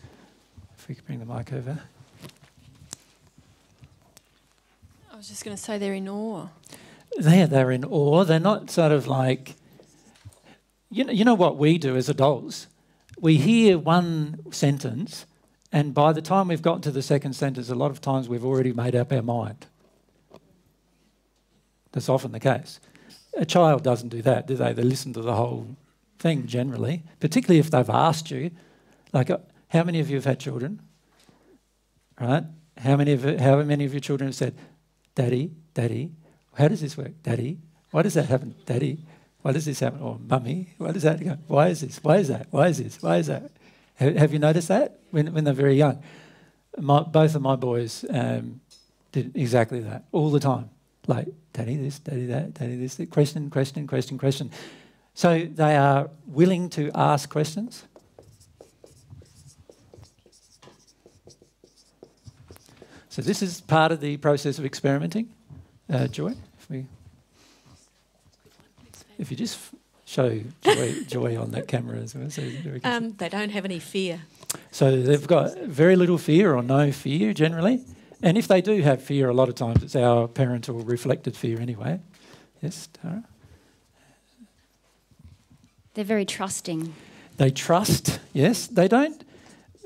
If we could bring the mic over. I was just going to say they're in awe. They're they're in awe. They're not sort of like. You know, you know what we do as adults? We hear one sentence, and by the time we've gotten to the second sentence, a lot of times we've already made up our mind. That's often the case. A child doesn't do that, do they? They listen to the whole thing generally, particularly if they've asked you. Like, uh, how many of you have had children? Right? How many of, how many of your children have said, Daddy, Daddy, how does this work? Daddy, why does that happen? Daddy. Why does this happen? Or mummy, why does that go? Why is this? Why is that? Why is this? Why is that? Have, have you noticed that when, when they're very young? My, both of my boys um, did exactly that all the time. Like, daddy this, daddy that, daddy this, that. Question, question, question, question. So they are willing to ask questions. So this is part of the process of experimenting. Uh, Joy, if we... If you just show Joy, Joy on that camera as well. So um, they don't have any fear. So they've got very little fear or no fear generally. And if they do have fear, a lot of times it's our parental reflected fear anyway. Yes, Tara? They're very trusting. They trust, yes. They don't...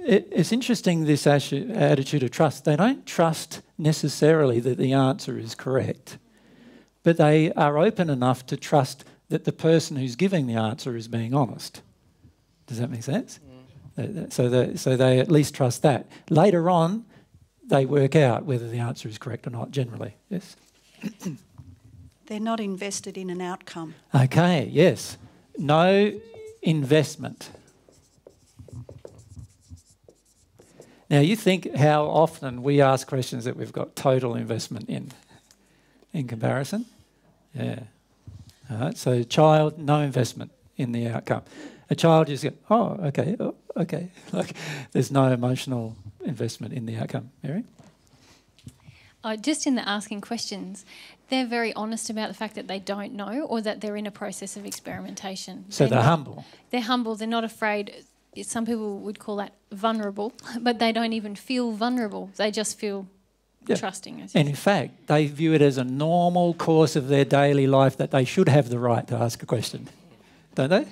It, it's interesting, this attitude of trust. They don't trust necessarily that the answer is correct, but they are open enough to trust that the person who's giving the answer is being honest. Does that make sense? So they, so they at least trust that. Later on, they work out whether the answer is correct or not, generally. Yes? They're not invested in an outcome. Okay, yes. No investment. Now, you think how often we ask questions that we've got total investment in, in comparison. Yeah. All right, so child, no investment in the outcome. A child just goes, oh, okay, oh, okay. Like, there's no emotional investment in the outcome. Mary? Oh, just in the asking questions, they're very honest about the fact that they don't know or that they're in a process of experimentation. So they're, they're not, humble. They're humble. They're not afraid. Some people would call that vulnerable, but they don't even feel vulnerable. They just feel... Yep. Trusting us. And in fact, they view it as a normal course of their daily life that they should have the right to ask a question, don't they?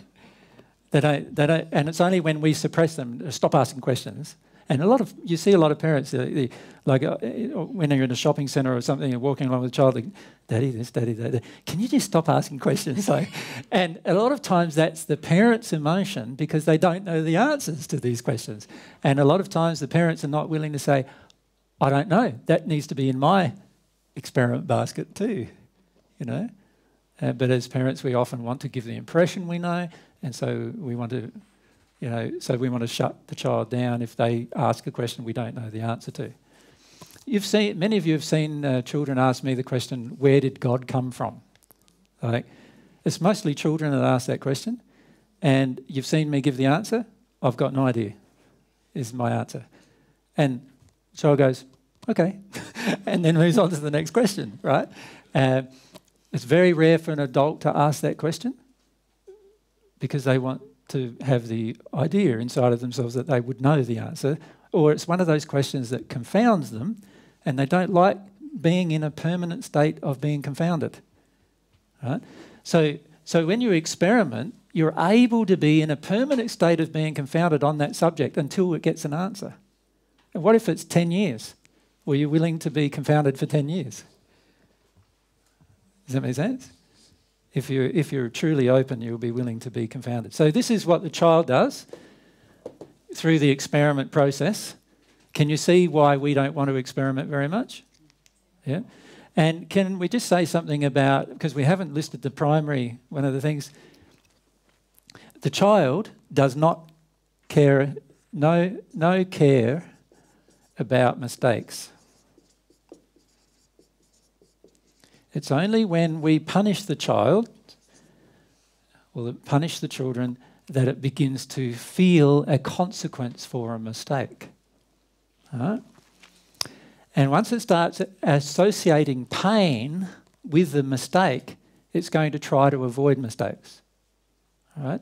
They don't. They don't. And it's only when we suppress them, stop asking questions. And a lot of you see a lot of parents, they, like uh, when you're in a shopping centre or something, and walking along with a child, like, "Daddy, this, Daddy, that." Can you just stop asking questions? Like, and a lot of times that's the parents' emotion because they don't know the answers to these questions. And a lot of times the parents are not willing to say, I don't know. That needs to be in my experiment basket too, you know. Uh, but as parents, we often want to give the impression we know, and so we want to, you know, so we want to shut the child down if they ask a question we don't know the answer to. You've seen, many of you have seen uh, children ask me the question, "Where did God come from?" Like, it's mostly children that ask that question, and you've seen me give the answer. I've got no idea. Is my answer, and child goes, okay, and then moves on to the next question, right? Uh, it's very rare for an adult to ask that question because they want to have the idea inside of themselves that they would know the answer, or it's one of those questions that confounds them and they don't like being in a permanent state of being confounded, right? So, so when you experiment, you're able to be in a permanent state of being confounded on that subject until it gets an answer. What if it's ten years? Were you willing to be confounded for ten years? Does that make sense? If you're, if you're truly open, you'll be willing to be confounded. So this is what the child does through the experiment process. Can you see why we don't want to experiment very much? Yeah. And can we just say something about, because we haven't listed the primary, one of the things, the child does not care, no, no care about mistakes. It's only when we punish the child or punish the children that it begins to feel a consequence for a mistake. All right? And once it starts associating pain with the mistake, it's going to try to avoid mistakes. All right?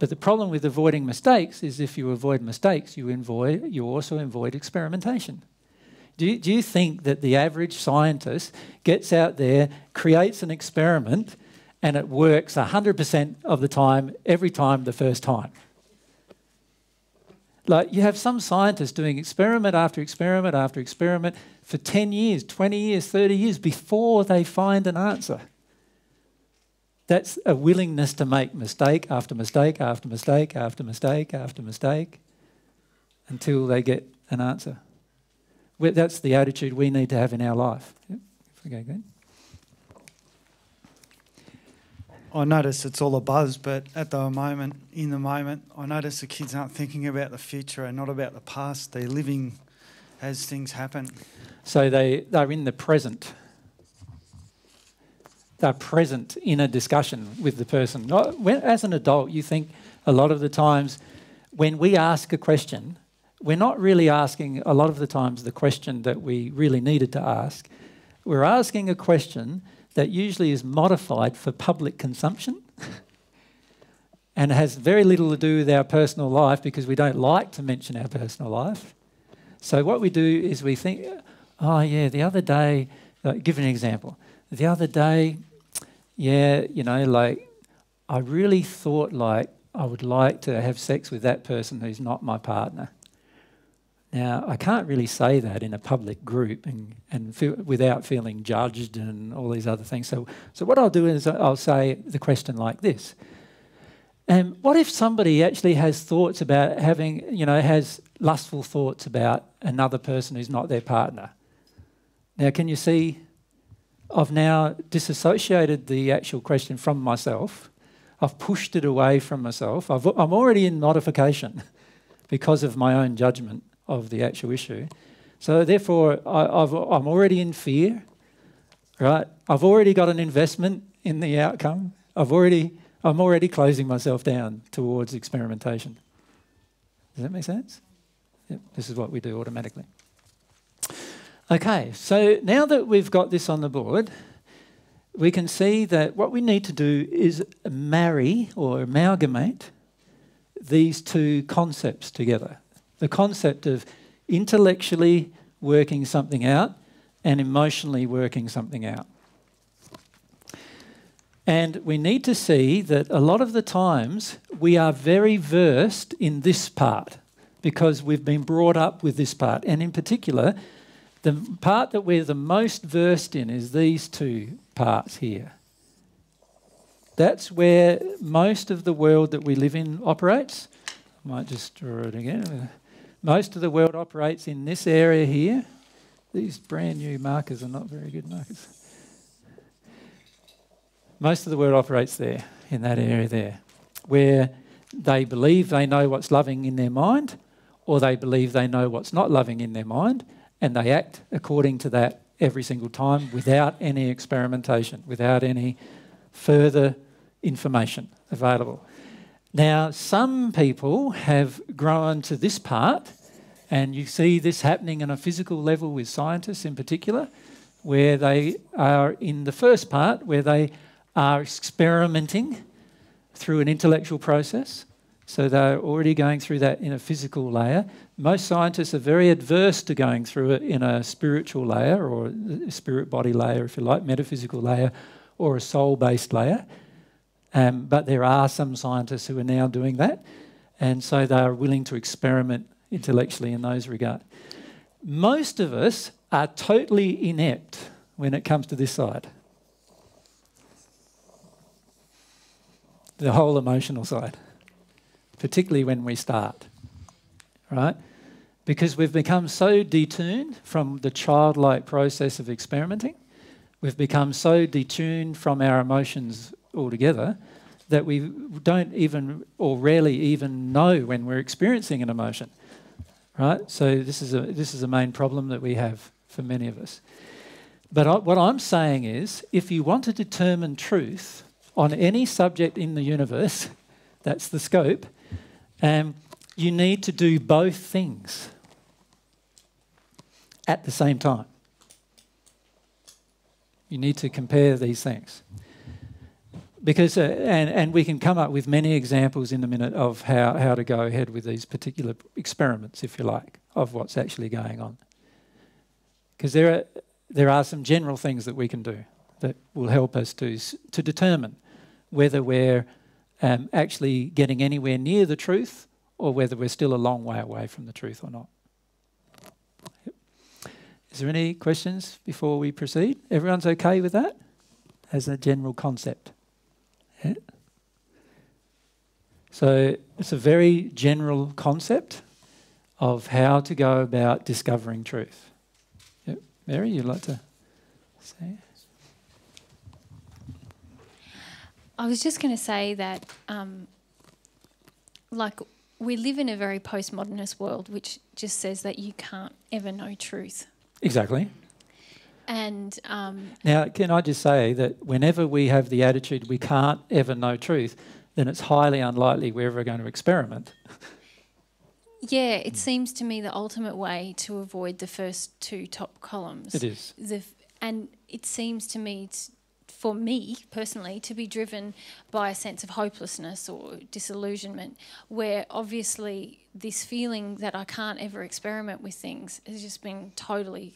But the problem with avoiding mistakes is if you avoid mistakes, you, avoid, you also avoid experimentation. Do you, do you think that the average scientist gets out there, creates an experiment, and it works one hundred percent of the time, every time, the first time? Like, you have some scientists doing experiment after experiment after experiment for ten years, twenty years, thirty years before they find an answer. That's a willingness to make mistake after mistake after mistake after mistake after mistake until they get an answer. We're, that's the attitude we need to have in our life. Yep. Okay, good. I notice it's all a buzz, but at the moment, in the moment, I notice the kids aren't thinking about the future and not about the past. They're living as things happen. So they, they're in the present. They're present in a discussion with the person. Not, when, as an adult, you think a lot of the times when we ask a question, we're not really asking a lot of the times the question that we really needed to ask. We're asking a question that usually is modified for public consumption and has very little to do with our personal life because we don't like to mention our personal life. So what we do is we think, oh yeah, the other day, like, give an example. The other day, yeah, you know, like, I really thought, like, I would like to have sex with that person who's not my partner. Now, I can't really say that in a public group and, and feel, without feeling judged and all these other things. So, so what I'll do is I'll say the question like this. And what if somebody actually has thoughts about having, you know, has lustful thoughts about another person who's not their partner? Now, can you see? I've now disassociated the actual question from myself. I've pushed it away from myself. I've, I'm already in modification because of my own judgment of the actual issue. So therefore, I, I've, I'm already in fear, right? I've already got an investment in the outcome. I've already, I'm already closing myself down towards experimentation. Does that make sense? Yep, this is what we do automatically. Okay, so now that we've got this on the board, we can see that what we need to do is marry or amalgamate these two concepts together. The concept of intellectually working something out and emotionally working something out. And we need to see that a lot of the times we are very versed in this part because we've been brought up with this part, and in particular, the part that we're the most versed in is these two parts here. That's where most of the world that we live in operates. I might just draw it again. Most of the world operates in this area here. These brand new markers are not very good markers. Most of the world operates there, in that area there, where they believe they know what's loving in their mind, or they believe they know what's not loving in their mind, and they act according to that every single time without any experimentation, without any further information available. Now, some people have grown to this part, and you see this happening on a physical level with scientists in particular, where they are in the first part, where they are experimenting through an intellectual process. So they're already going through that in a physical layer. Most scientists are very adverse to going through it in a spiritual layer, or a spirit body layer, if you like, metaphysical layer, or a soul-based layer. Um, but there are some scientists who are now doing that, and so they are willing to experiment intellectually in those regards. Most of us are totally inept when it comes to this side. The whole emotional side. Particularly when we start, right? Because we've become so detuned from the childlike process of experimenting, we've become so detuned from our emotions altogether that we don't even, or rarely even, know when we're experiencing an emotion, right? So this is a, this is a main problem that we have for many of us. But I, what I'm saying is, if you want to determine truth on any subject in the universe, that's the scope, Um, you need to do both things at the same time. You need to compare these things. Because, uh, and, and we can come up with many examples in a minute of how, how to go ahead with these particular experiments, if you like, of what's actually going on. Because there are, there are some general things that we can do that will help us to, to determine whether we're Um, actually getting anywhere near the truth, or whether we're still a long way away from the truth or not. Yep. Is there any questions before we proceed? Everyone's okay with that as a general concept? Yeah. So it's a very general concept of how to go about discovering truth. Yep. Mary, you'd like to say? I was just going to say that, um, like, we live in a very postmodernist world, which just says that you can't ever know truth. Exactly. And um, now, can I just say that whenever we have the attitude we can't ever know truth, then it's highly unlikely we're ever going to experiment. Yeah, it seems to me the ultimate way to avoid the first two top columns. It is. The f and it seems to me it's for me personally, to be driven by a sense of hopelessness or disillusionment, where obviously this feeling that I can't ever experiment with things has just been totally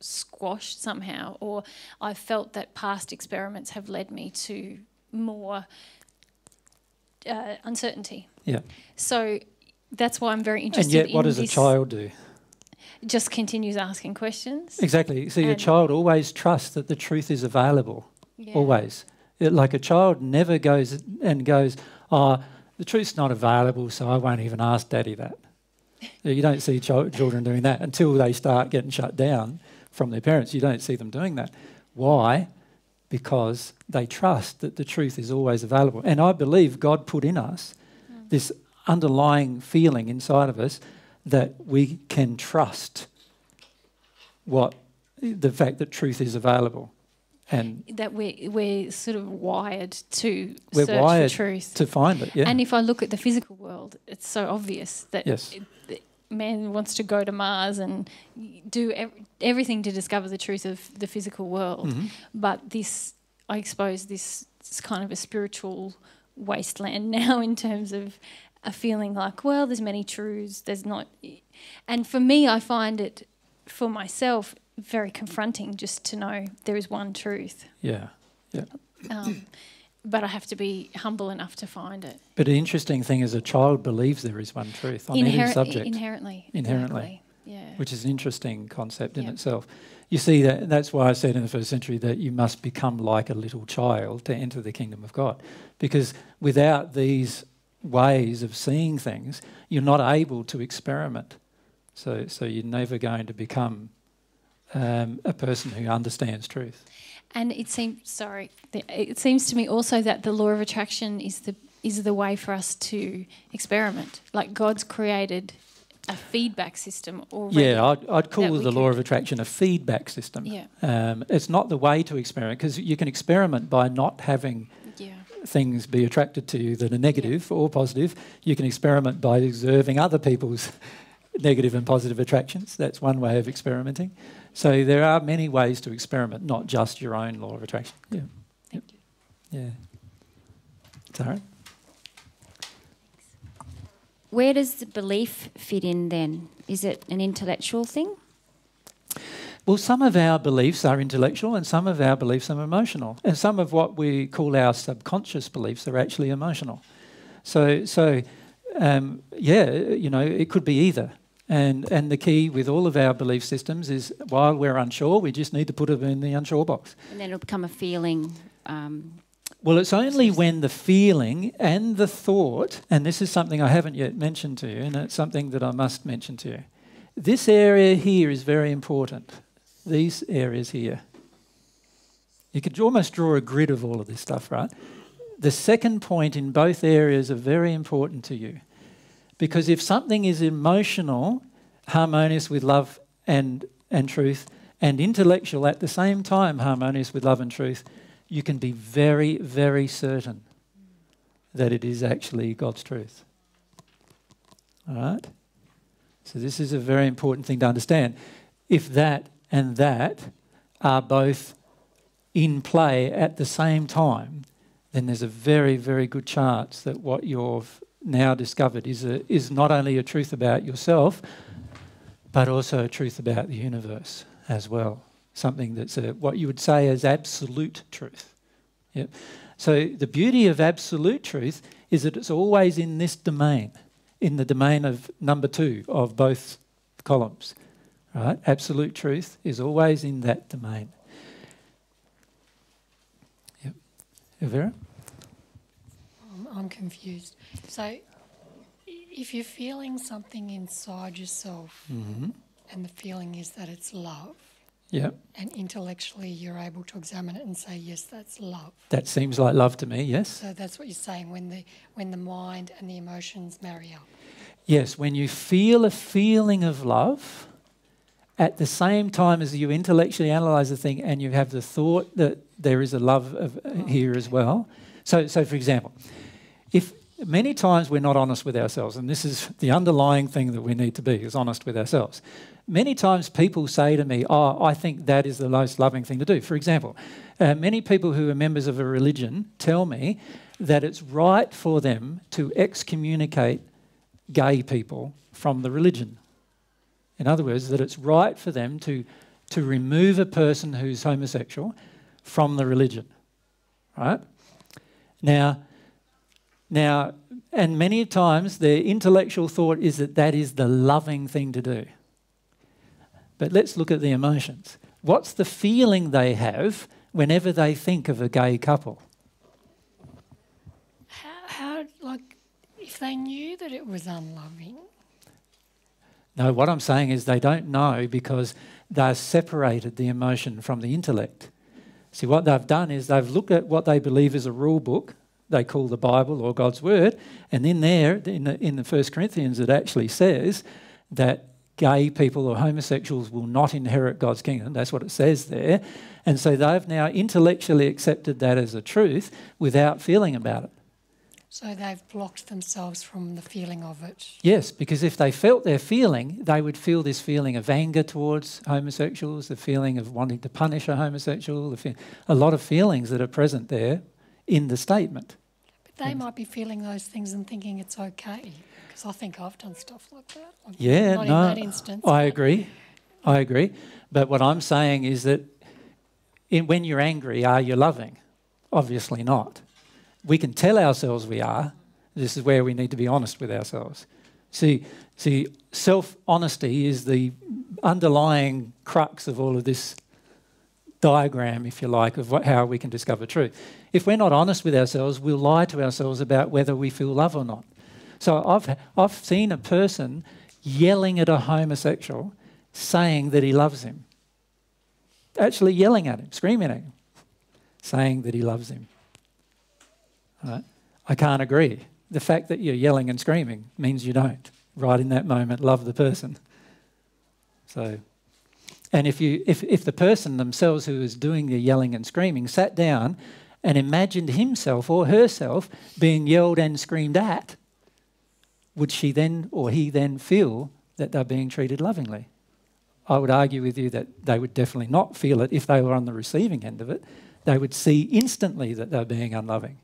squashed somehow, or I've felt that past experiments have led me to more uh, uncertainty. Yeah. So that's why I'm very interested in this. And yet what does a child do? Just continues asking questions. Exactly. So your child always trusts that the truth is available. Yeah. Always. It, like a child never goes and goes, oh, the truth's not available, so I won't even ask Daddy that. You don't see children doing that until they start getting shut down from their parents. You don't see them doing that. Why? Because they trust that the truth is always available. And I believe God put in us mm. this underlying feeling inside of us that we can trust what the fact that truth is available. And that we're, we're sort of wired to we're search wired for truth. To find it, yeah. And if I look at the physical world, it's so obvious that yes. it, it, man wants to go to Mars and do ev everything to discover the truth of the physical world. Mm-hmm. But this, I suppose, this is kind of a spiritual wasteland now in terms of a feeling like, well, there's many truths, there's not... And for me, I find it, for myself... very confronting just to know there is one truth. Yeah, yeah. Um, but I have to be humble enough to find it. But the interesting thing is a child believes there is one truth on Inher any subject. Inherently. Inherently, yeah. Which is an interesting concept in yeah. itself. You see, that that's why I said in the first century that you must become like a little child to enter the kingdom of God. Because without these ways of seeing things, you're not able to experiment. So, so you're never going to become... Um, a person who understands truth. And it seems, sorry, it seems to me also that the law of attraction is the is the way for us to experiment. Like God's created a feedback system already. Yeah, I'd, I'd call the law of attraction a feedback system. Yeah. Um, it's not the way to experiment because you can experiment by not having yeah. things be attracted to you that are negative yeah. or positive. You can experiment by observing other people's negative and positive attractions. That's one way of experimenting. So there are many ways to experiment, not just your own law of attraction. Yeah. Thank yep. you. Yeah. Tara? Where does the belief fit in then? Is it an intellectual thing? Well, some of our beliefs are intellectual and some of our beliefs are emotional. And some of what we call our subconscious beliefs are actually emotional. So, so um, yeah, you know, it could be either. And, and the key with all of our belief systems is while we're unsure, we just need to put them in the unsure box. And then it'll become a feeling. Um, well, it's only when the feeling and the thought, and this is something I haven't yet mentioned to you, and it's something that I must mention to you. This area here is very important. These areas here. You could almost draw a grid of all of this stuff, right? The second point in both areas are very important to you. Because if something is emotional, harmonious with love and, and truth, and intellectual at the same time, harmonious with love and truth, you can be very, very certain that it is actually God's truth. All right? So this is a very important thing to understand. If that and that are both in play at the same time, then there's a very, very good chance that what you're... now discovered is, a, is not only a truth about yourself, but also a truth about the universe as well. Something that's a, what you would say is absolute truth. Yep. So the beauty of absolute truth is that it's always in this domain, in the domain of number two of both columns. Right? Absolute truth is always in that domain. Yep. Vera? I'm confused. So if you're feeling something inside yourself mm-hmm. and the feeling is that it's love, yep. and intellectually you're able to examine it and say, yes, that's love. That seems like love to me, yes. So that's what you're saying, when the, when the mind and the emotions marry up. Yes, when you feel a feeling of love, at the same time as you intellectually analyse the thing and you have the thought that there is a love of, uh, oh, here okay. as well. So, so for example... If many times we're not honest with ourselves, and this is the underlying thing that we need to be, is honest with ourselves. Many times people say to me, oh, I think that is the most loving thing to do. For example, uh, many people who are members of a religion tell me that it's right for them to excommunicate gay people from the religion. In other words, that it's right for them to, to remove a person who's homosexual from the religion, right? Now... Now, and many times their intellectual thought is that that is the loving thing to do. But let's look at the emotions. What's the feeling they have whenever they think of a gay couple? How, how like, they knew that it was unloving? No, what I'm saying is they don't know because they've separated the emotion from the intellect. See, what they've done is they've looked at what they believe is a rule book they call the Bible or God's Word, and in there, in the, in the First Corinthians, it actually says that gay people or homosexuals will not inherit God's kingdom. That's what it says there. And so they've now intellectually accepted that as a truth without feeling about it. So they've blocked themselves from the feeling of it. Yes, because if they felt their feeling, they would feel this feeling of anger towards homosexuals, the feeling of wanting to punish a homosexual, the fe- a lot of feelings that are present there in the statement. But they and might be feeling those things and thinking it's okay, because I think I've done stuff like that. I'm yeah, not no, in that instance. I agree. I agree. But what I'm saying is that in, when you're angry, are you loving? Obviously not. We can tell ourselves we are. This is where we need to be honest with ourselves. See, see, self-honesty is the underlying crux of all of this diagram, if you like, of what, how we can discover truth. If we're not honest with ourselves, we'll lie to ourselves about whether we feel love or not. So I've, I've seen a person yelling at a homosexual, saying that he loves him. Actually yelling at him, screaming at him, saying that he loves him. Right. I can't agree. The fact that you're yelling and screaming means you don't, right in that moment, love the person. So, and if, you, if, if the person themselves who is doing the yelling and screaming sat down and imagined himself or herself being yelled and screamed at, would she then or he then feel that they're being treated lovingly? I would argue with you that they would definitely not feel it if they were on the receiving end of it. They would see instantly that they're being unloving.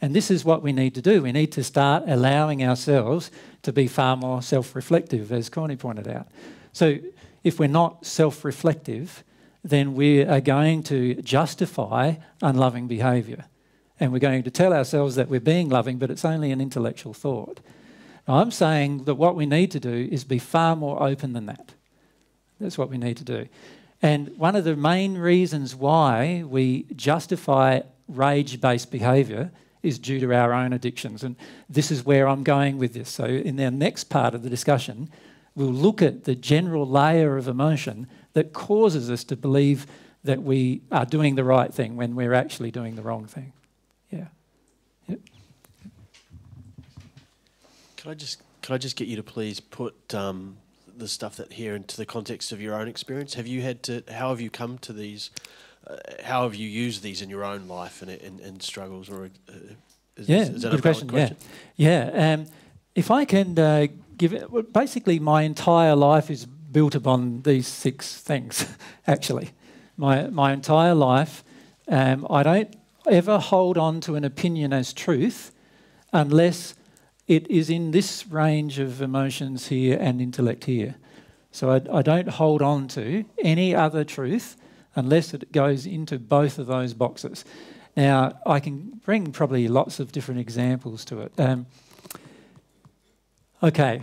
And this is what we need to do. We need to start allowing ourselves to be far more self-reflective, as Corny pointed out. So if we're not self-reflective, then we are going to justify unloving behaviour. And we're going to tell ourselves that we're being loving, but it's only an intellectual thought. Now, I'm saying that what we need to do is be far more open than that. That's what we need to do. And one of the main reasons why we justify rage-based behaviour is due to our own addictions. And this is where I'm going with this. So in our next part of the discussion, we'll look at the general layer of emotion that causes us to believe that we are doing the right thing when we're actually doing the wrong thing. Yeah. Yep. Could I just, could I just get you to please put um, the stuff that here into the context of your own experience? Have you had to, how have you come to these... Uh, how have you used these in your own life and, and, and struggles? Or uh, is, yeah, is, is that good a question. question? Yeah, yeah. Um, if I can uh, give it, well, basically my entire life is built upon these six things. Actually, my my entire life, um, I don't ever hold on to an opinion as truth unless it is in this range of emotions here and intellect here. So I, I don't hold on to any other truth unless it goes into both of those boxes. Now, I can bring probably lots of different examples to it. Um, okay,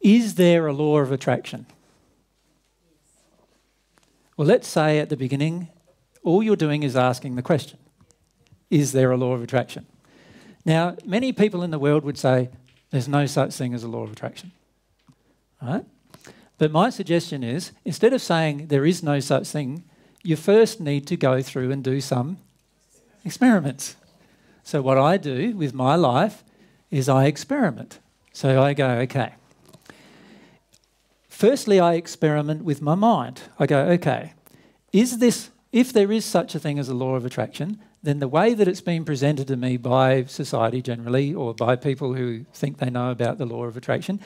is there a law of attraction? Well, let's say at the beginning, all you're doing is asking the question, is there a law of attraction? Now, many people in the world would say, there's no such thing as a law of attraction, all right? But my suggestion is, instead of saying there is no such thing, you first need to go through and do some experiments. So what I do with my life is I experiment. So I go, okay. Firstly, I experiment with my mind. I go, okay, is this, if there is such a thing as a law of attraction, then the way that it's been presented to me by society generally, or by people who think they know about the law of attraction,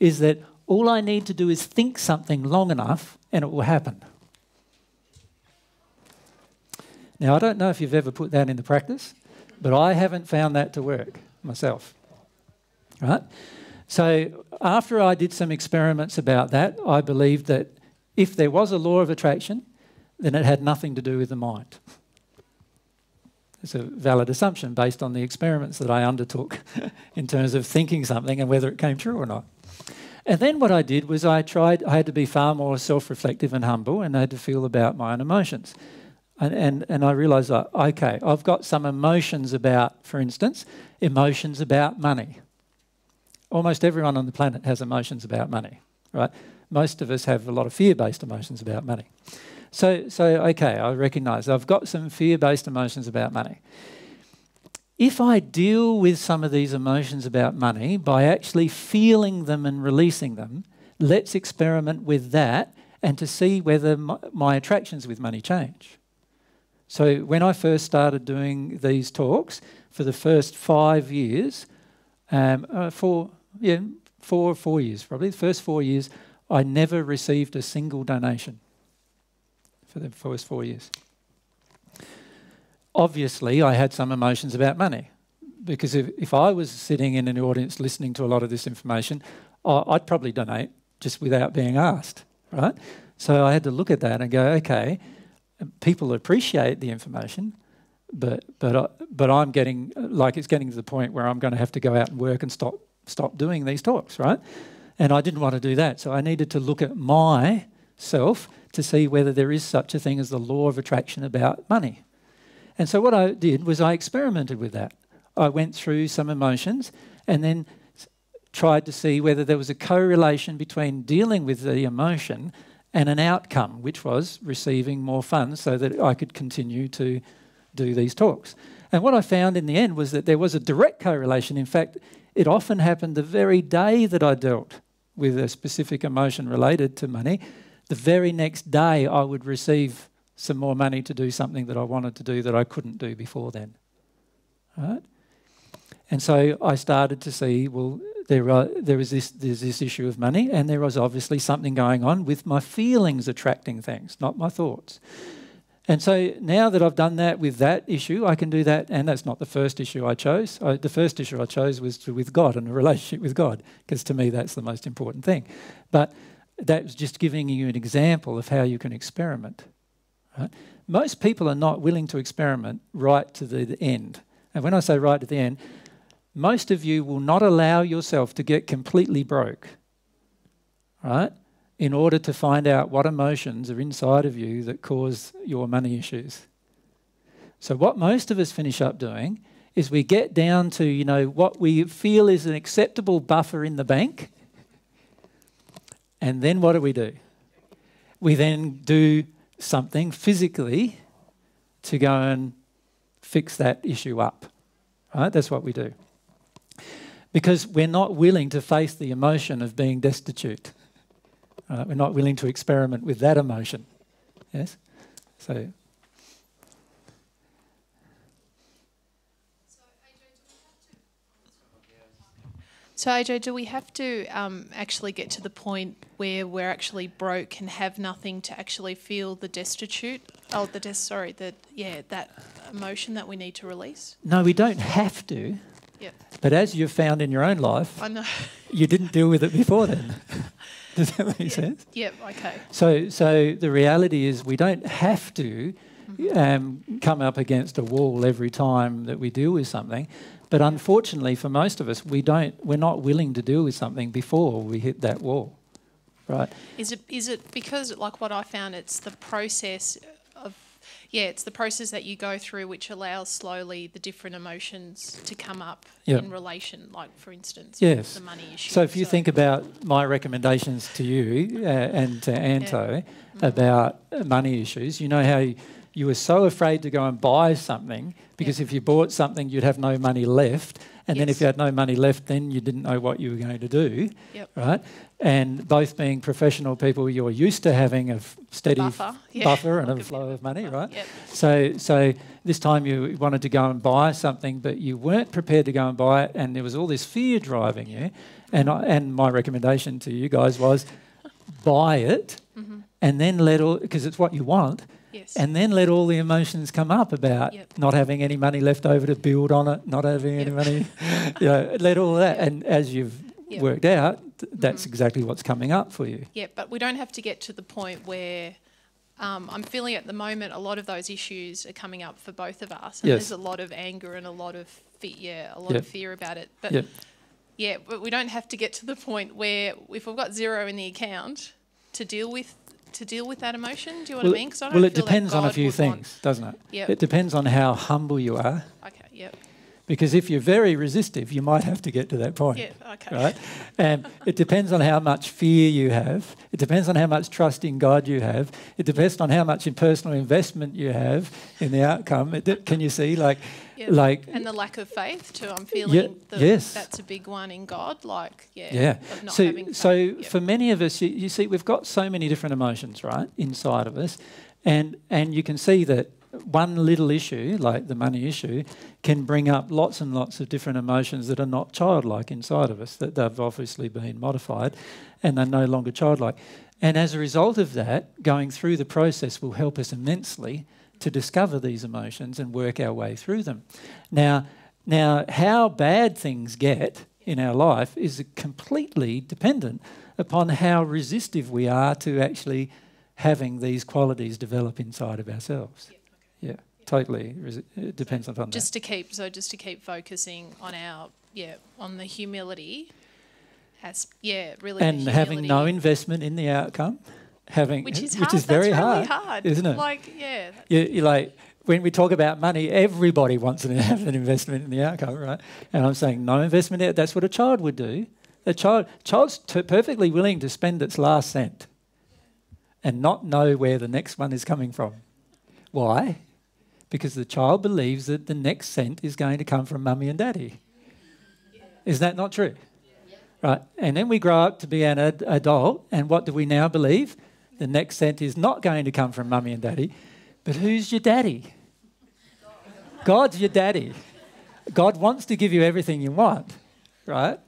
is that all I need to do is think something long enough and it will happen. Now, I don't know if you've ever put that into practice, but I haven't found that to work myself. Right? So after I did some experiments about that, I believed that if there was a law of attraction, then it had nothing to do with the mind. It's a valid assumption based on the experiments that I undertook in terms of thinking something and whether it came true or not. And then what I did was I tried, I had to be far more self-reflective and humble, and I had to feel about my own emotions. And, and, and I realised, like, okay, I've got some emotions about, for instance, emotions about money. Almost everyone on the planet has emotions about money, right? Most of us have a lot of fear-based emotions about money. So, so okay, I recognise I've got some fear-based emotions about money. If I deal with some of these emotions about money by actually feeling them and releasing them, let's experiment with that and to see whether my, my attractions with money change. So when I first started doing these talks, for the first five years, um, uh, four, yeah, four, four years probably, the first four years, I never received a single donation for the first four years. Obviously, I had some emotions about money, because if, if I was sitting in an audience listening to a lot of this information, I, I'd probably donate just without being asked, right? So I had to look at that and go, okay, people appreciate the information, but but I, but I'm getting, like, it's getting to the point where I'm going to have to go out and work and stop stop doing these talks, right? And I didn't want to do that, so I needed to look at myself to see whether there is such a thing as the law of attraction about money. And so what I did was I experimented with that. I went through some emotions and then tried to see whether there was a correlation between dealing with the emotion and an outcome, which was receiving more funds so that I could continue to do these talks. And what I found in the end was that there was a direct correlation. In fact, it often happened the very day that I dealt with a specific emotion related to money, the very next day I would receive some more money to do something that I wanted to do that I couldn't do before then. Right? And so I started to see, well, There, are, there is this, there's this issue of money, and there was obviously something going on with my feelings attracting things, not my thoughts. And so now that I've done that with that issue, I can do that, and that's not the first issue I chose. I, the first issue I chose was to, with God and a relationship with God, because to me that's the most important thing. But that was just giving you an example of how you can experiment. Right? Most people are not willing to experiment right to the, the end. And when I say right to the end, most of you will not allow yourself to get completely broke, right, in order to find out what emotions are inside of you that cause your money issues. So what most of us finish up doing is we get down to, you know, what we feel is an acceptable buffer in the bank, and then what do we do? We then do something physically to go and fix that issue up, right? That's what we do. Because we're not willing to face the emotion of being destitute. Right? We're not willing to experiment with that emotion. Yes? So, so A J, do we have to, so, A J, do we have to um, actually get to the point where we're actually broke and have nothing to actually feel the destitute? Oh, the des- sorry, the, yeah, that emotion that we need to release? No, we don't have to. Yep. But as you've found in your own life, I know. You didn't deal with it before then. Does that make yeah. sense? Yep, okay. So, so the reality is we don't have to mm-hmm. um, come up against a wall every time that we deal with something. But unfortunately for most of us, we don't, we're not willing to deal with something before we hit that wall. Right. Is it, is it because, like what I found, it's the process of... Yeah, it's the process that you go through which allows slowly the different emotions to come up yep. in relation, like, for instance, yes. the money issue. So if you so think about my recommendations to you uh, and to Anto yeah. mm-hmm. about money issues, you know how you, you were so afraid to go and buy something because yep. if you bought something you'd have no money left, and yes. then if you had no money left then you didn't know what you were going to do, yep. right? And both being professional people, you're used to having a steady buffer, yeah. buffer and a flow of money, right? Yep. So, so this time you wanted to go and buy something, but you weren't prepared to go and buy it, and there was all this fear driving you. And I, and my recommendation to you guys was, buy it, mm-hmm. and then let all, because it's what you want, yes. and then let all the emotions come up about yep. not having any money left over to build on it, not having yep. any money, you know, let all that, yep. and as you've yep. worked out, that's mm-hmm. exactly what's coming up for you. Yeah, but we don't have to get to the point where um, I'm feeling at the moment a lot of those issues are coming up for both of us. And yes. there's a lot of anger and a lot of fe- yeah, a lot yep. of fear about it. But yep. yeah, but we don't have to get to the point where if we've got zero in the account to deal with to deal with that emotion? Do you know well, what I mean? Because I don't well, it feel depends that God on a few things, doesn't it? Yep. It depends on how humble you are. Okay. Yep. Because if you're very resistive, you might have to get to that point. Yeah, okay. Right? And it depends on how much fear you have. It depends on how much trust in God you have. It depends on how much personal investment you have in the outcome. It, can you see? Like, yeah. like, and the lack of faith too. I'm feeling yeah, the, yes. that's a big one in God. Like, yeah. yeah. Of not so having faith. so yep. for many of us, you, you see, we've got so many different emotions, right, inside of us, and and you can see that. One little issue, like the money issue, can bring up lots and lots of different emotions that are not childlike inside of us, that they've obviously been modified and they're no longer childlike. And as a result of that, going through the process will help us immensely to discover these emotions and work our way through them. Now, now how bad things get in our life is completely dependent upon how resistive we are to actually having these qualities develop inside of ourselves. Yeah, totally. It depends on that. Just to keep, so just to keep focusing on our, yeah, on the humility, as yeah, really, and the having no investment in the outcome, having which is hard. Which is very That's hard, really hard, isn't it? Like, yeah, you, you like when we talk about money, everybody wants to have an investment in the outcome, right? And I'm saying no investment in it. That's what a child would do. A child, child's t perfectly willing to spend its last cent, and not know where the next one is coming from. Why? Because the child believes that the next cent is going to come from mummy and daddy. Yeah. Is that not true? Yeah. Right. And then we grow up to be an ad adult, and what do we now believe? The next cent is not going to come from mummy and daddy, but who's your daddy? God. God's your daddy. God wants to give you everything you want, right?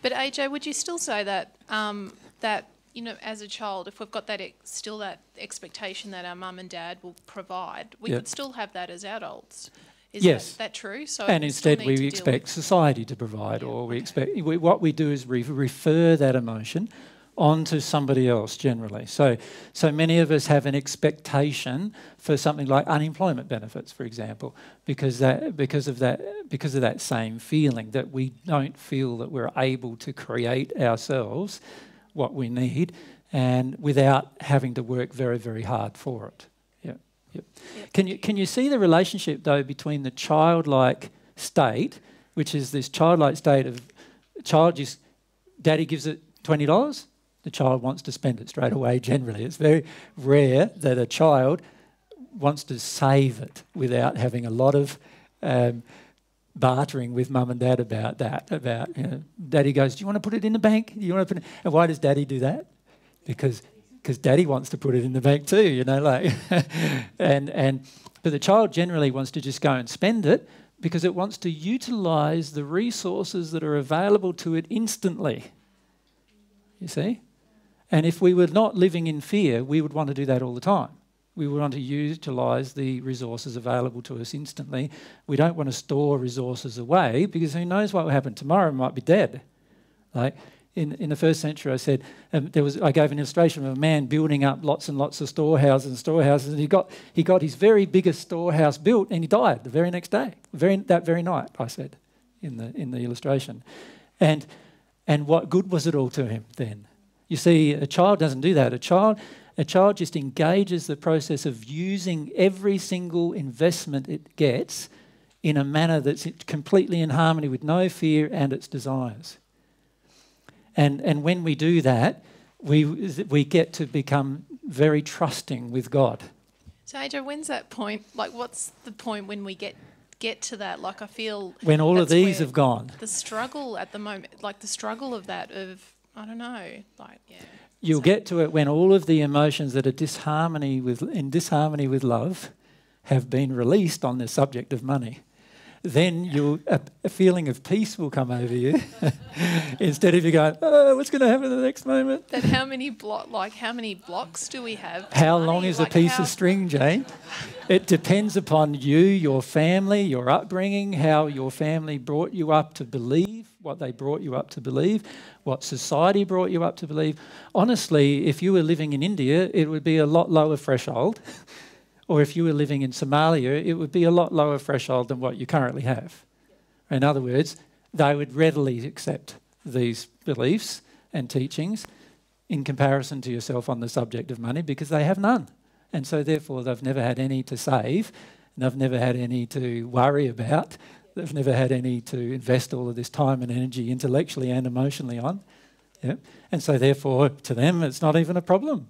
But A J, would you still say that um, that? You know, as a child, if we've got that ex still that expectation that our mum and dad will provide, we yep. could still have that as adults. Is yes. that, that true? So and instead we expect society to provide, yeah. or we expect... We, what we do is re refer that emotion onto somebody else generally. So, so many of us have an expectation for something like unemployment benefits, for example, because, that, because, of that, because of that same feeling that we don't feel that we're able to create ourselves what we need, and without having to work very, very hard for it. Yeah, yeah. Yep. Can you can you see the relationship though between the childlike state, which is this childlike state of child just daddy gives it twenty dollars, the child wants to spend it straight away. Generally, it's very rare that a child wants to save it without having a lot of um, bartering with mum and dad about that, about, you know, daddy goes, do you want to put it in the bank? Do you want to put it? And why does daddy do that? Because because daddy wants to put it in the bank too, you know, like, and, and, but the child generally wants to just go and spend it because it wants to utilise the resources that are available to it instantly, you see? And if we were not living in fear, we would want to do that all the time. We want to utilise the resources available to us instantly. We don't want to store resources away because who knows what will happen tomorrow? We might be dead. Like in in the first century, I said um, there was. I gave an illustration of a man building up lots and lots of storehouses and storehouses, and he got he got his very biggest storehouse built, and he died the very next day, very that very night. I said in the in the illustration, and and what good was it all to him then? You see, a child doesn't do that. A child. A child just engages the process of using every single investment it gets in a manner that's completely in harmony with no fear and its desires. And, and when we do that, we, we get to become very trusting with God. So, A J, when's that point? Like, what's the point when we get... get to that, like I feel... When all of these have gone. The struggle at the moment, like the struggle of that, of, I don't know, like, yeah... You'll get to it when all of the emotions that are disharmony with, in disharmony with love have been released on the subject of money. Then you'll, a, a feeling of peace will come over you instead of you going, oh, what's going to happen in the next moment? But how many, blo like, how many blocks do we have? How money? long is like a piece of string, Jane? It depends upon you, your family, your upbringing, how your family brought you up to believe, what they brought you up to believe, what society brought you up to believe. Honestly, if you were living in India, it would be a lot lower threshold. Or if you were living in Somalia, it would be a lot lower threshold than what you currently have. In other words, they would readily accept these beliefs and teachings in comparison to yourself on the subject of money because they have none. And so therefore they've never had any to save, and they've never had any to worry about, they've never had any to invest all of this time and energy intellectually and emotionally on. Yeah. And so therefore to them it's not even a problem.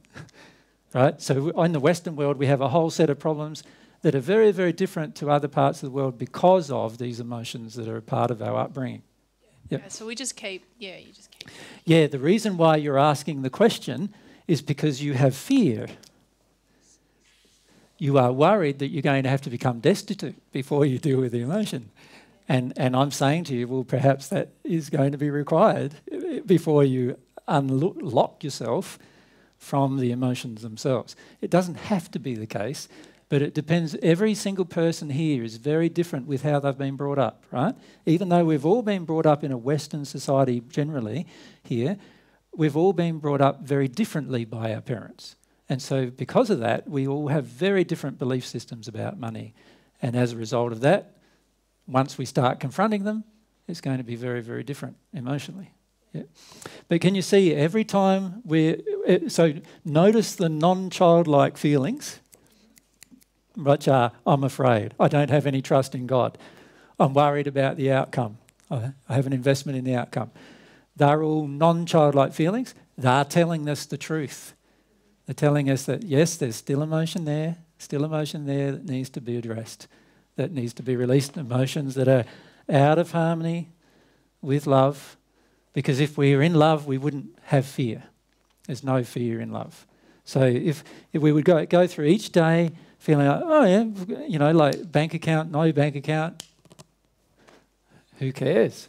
Right? So in the Western world we have a whole set of problems that are very, very different to other parts of the world because of these emotions that are a part of our upbringing. Yep. Yeah, so we just keep, yeah, you just keep. Yeah, the reason why you're asking the question is because you have fear. You are worried that you're going to have to become destitute before you deal with the emotion. And, and I'm saying to you, well, perhaps that is going to be required before you unlock yourself from the emotions themselves. It doesn't have to be the case, but it depends. Every single person here is very different with how they've been brought up, right? Even though we've all been brought up in a Western society generally here, we've all been brought up very differently by our parents. And so because of that, we all have very different belief systems about money. And as a result of that, once we start confronting them, it's going to be very, very different emotionally. Yeah. But can you see every time we're... So notice the non-childlike feelings, which are, I'm afraid, I don't have any trust in God, I'm worried about the outcome, I have an investment in the outcome. They're all non-childlike feelings. They're telling us the truth. They're telling us that, yes, there's still emotion there, still emotion there that needs to be addressed, that needs to be released, emotions that are out of harmony with love, because if we were in love, we wouldn't have fear. There's no fear in love. So if, if we would go, go through each day feeling like, oh yeah, you know, like bank account, no bank account, who cares?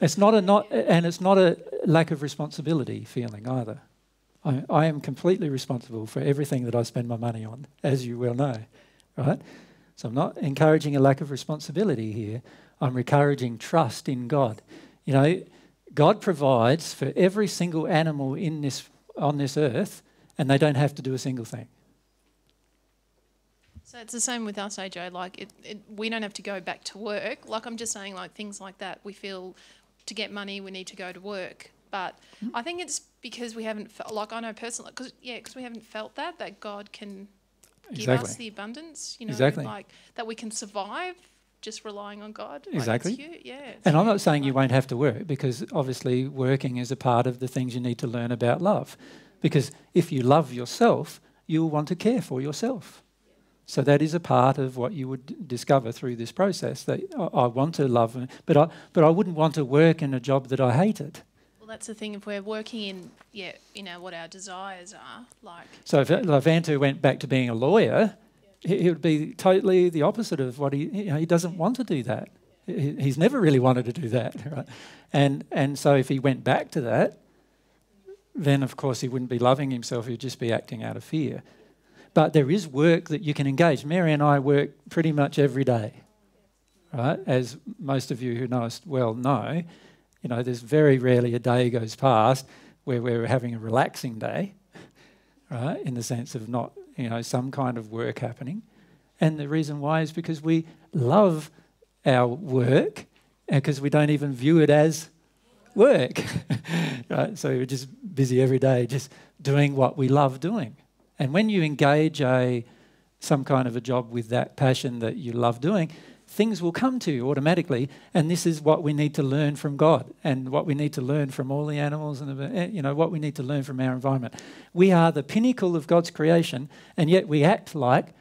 It's not a not, and it's not a lack of responsibility feeling either. I, I am completely responsible for everything that I spend my money on, as you well know, right? So I'm not encouraging a lack of responsibility here. I'm encouraging trust in God. You know, God provides for every single animal in this, on this earth, and they don't have to do a single thing. So it's the same with us, A J. Like, it, it, we don't have to go back to work. Like, I'm just saying, like, things like that. We feel... to get money, we need to go to work. But mm-hmm. I think it's because we haven't felt, like I know personally, because yeah, because we haven't felt that, that God can exactly. give us the abundance, you know, exactly. like that we can survive just relying on God. Exactly. Like, it's huge. Yeah, it's and huge. I'm not saying you won't have to work, because obviously working is a part of the things you need to learn about love. Because if you love yourself, you'll want to care for yourself. So that is a part of what you would discover through this process, that I, I want to love, but I, but I wouldn't want to work in a job that I hated. Well, that's the thing, if we're working in, yeah, you know, what our desires are, like... So if Levantu went back to being a lawyer, yeah. he, he would be totally the opposite of what he... You know, he doesn't want to do that. Yeah. He, he's never really wanted to do that, right? And, and so if he went back to that, then, of course, he wouldn't be loving himself, he'd just be acting out of fear. But there is work that you can engage. Mary and I work pretty much every day, right? As most of you who know us well know, you know, there's very rarely a day goes past where we're having a relaxing day, right? In the sense of not, you know, some kind of work happening. And the reason why is because we love our work, and because we don't even view it as work, right? So we're just busy every day, just doing what we love doing. And when you engage a, some kind of a job with that passion that you love doing, things will come to you automatically. And this is what we need to learn from God, and what we need to learn from all the animals, and the, you know, what we need to learn from our environment. We are the pinnacle of God's creation, and yet we act like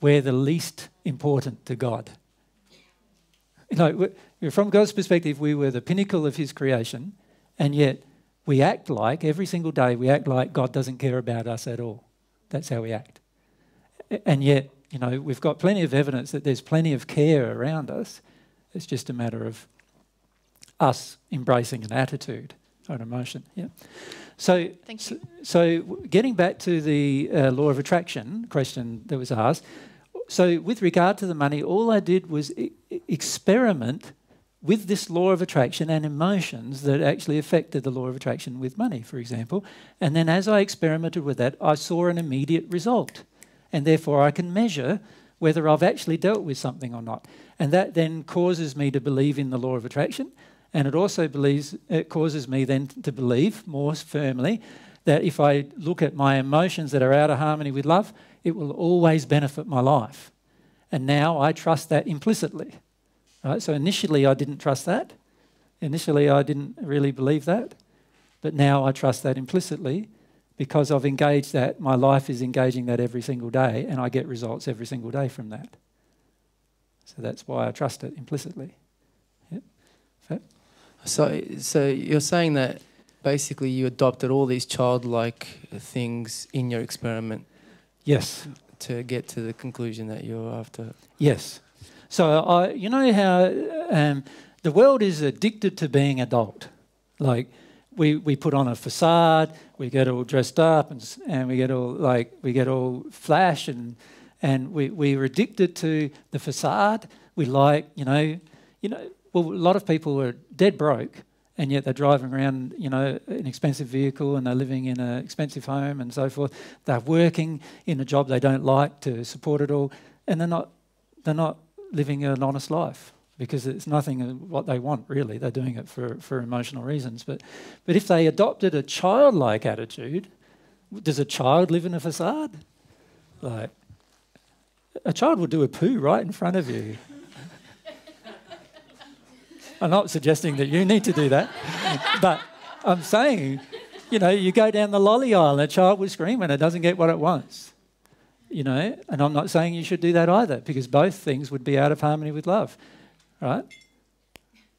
we're the least important to God. You know, from God's perspective, we were the pinnacle of his creation, and yet we act like, every single day, we act like God doesn't care about us at all. That's how we act. And yet, you know, we've got plenty of evidence that there's plenty of care around us. It's just a matter of us embracing an attitude or an emotion. Yeah. So, Thank you. so, so getting back to the uh, law of attraction question that was asked, so with regard to the money, all I did was e- experiment with this law of attraction and emotions that actually affected the law of attraction with money, for example. And then as I experimented with that, I saw an immediate result. And therefore I can measure whether I've actually dealt with something or not. And that then causes me to believe in the law of attraction. And it also believes, it causes me then to believe more firmly that if I look at my emotions that are out of harmony with love, it will always benefit my life. And now I trust that implicitly. Right? So initially I didn't trust that. Initially I didn't really believe that. But now I trust that implicitly because I've engaged that. My life is engaging that every single day and I get results every single day from that. So that's why I trust it implicitly. Yep. So, so, so you're saying that basically you adopted all these childlike things in your experiment? Yes. To get to the conclusion that you're after? Yes. So I, you know how um, the world is addicted to being adult. Like we, we put on a facade, we get all dressed up, and, and we get all like we get all flash, and and we we're addicted to the facade. We like you know you know well a lot of people are dead broke, and yet they're driving around you know an expensive vehicle, and they're living in an expensive home, and so forth. They're working in a job they don't like to support it all, and they're not they're not living an honest life because it's nothing of what they want, really. They're doing it for, for emotional reasons. But, but if they adopted a childlike attitude, does a child live in a facade? Like, a child would do a poo right in front of you. I'm not suggesting that you need to do that, but I'm saying, you know, you go down the lolly aisle and a child will scream when it doesn't get what it wants. You know, and I'm not saying you should do that either, because both things would be out of harmony with love, right?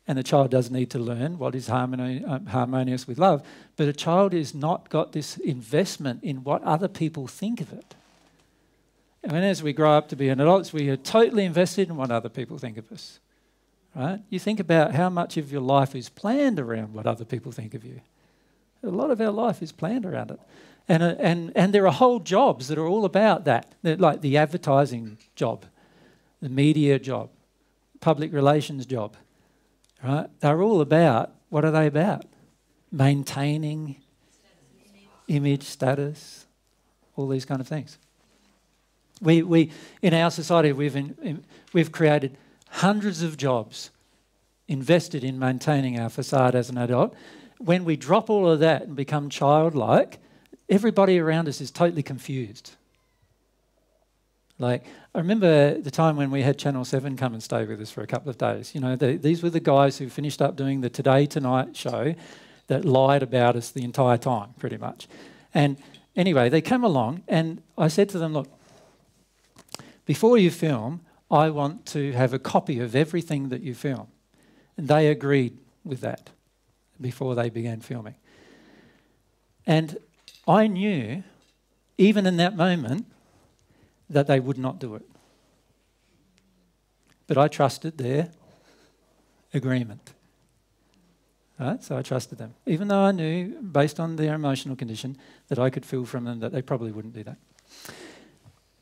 And the child does need to learn what is harmoni um, harmonious with love, but a child has not got this investment in what other people think of it. And as we grow up to be an adults, we are totally invested in what other people think of us, right? You think about how much of your life is planned around what other people think of you. A lot of our life is planned around it. And, and, and there are whole jobs that are all about that, they're like the advertising job, the media job, public relations job, right? They're all about, what are they about? Maintaining image, status, all these kind of things. We, we, in our society, we've, in, in, we've created hundreds of jobs invested in maintaining our facade as an adult. When we drop all of that and become childlike, everybody around us is totally confused. Like, I remember the time when we had Channel seven come and stay with us for a couple of days. You know, the, these were the guys who finished up doing the Today Tonight show that lied about us the entire time, pretty much. And anyway, they came along and I said to them, look, before you film, I want to have a copy of everything that you film. And they agreed with that before they began filming. And I knew, even in that moment, that they would not do it. But I trusted their agreement. Right? So I trusted them, even though I knew, based on their emotional condition, that I could feel from them that they probably wouldn't do that.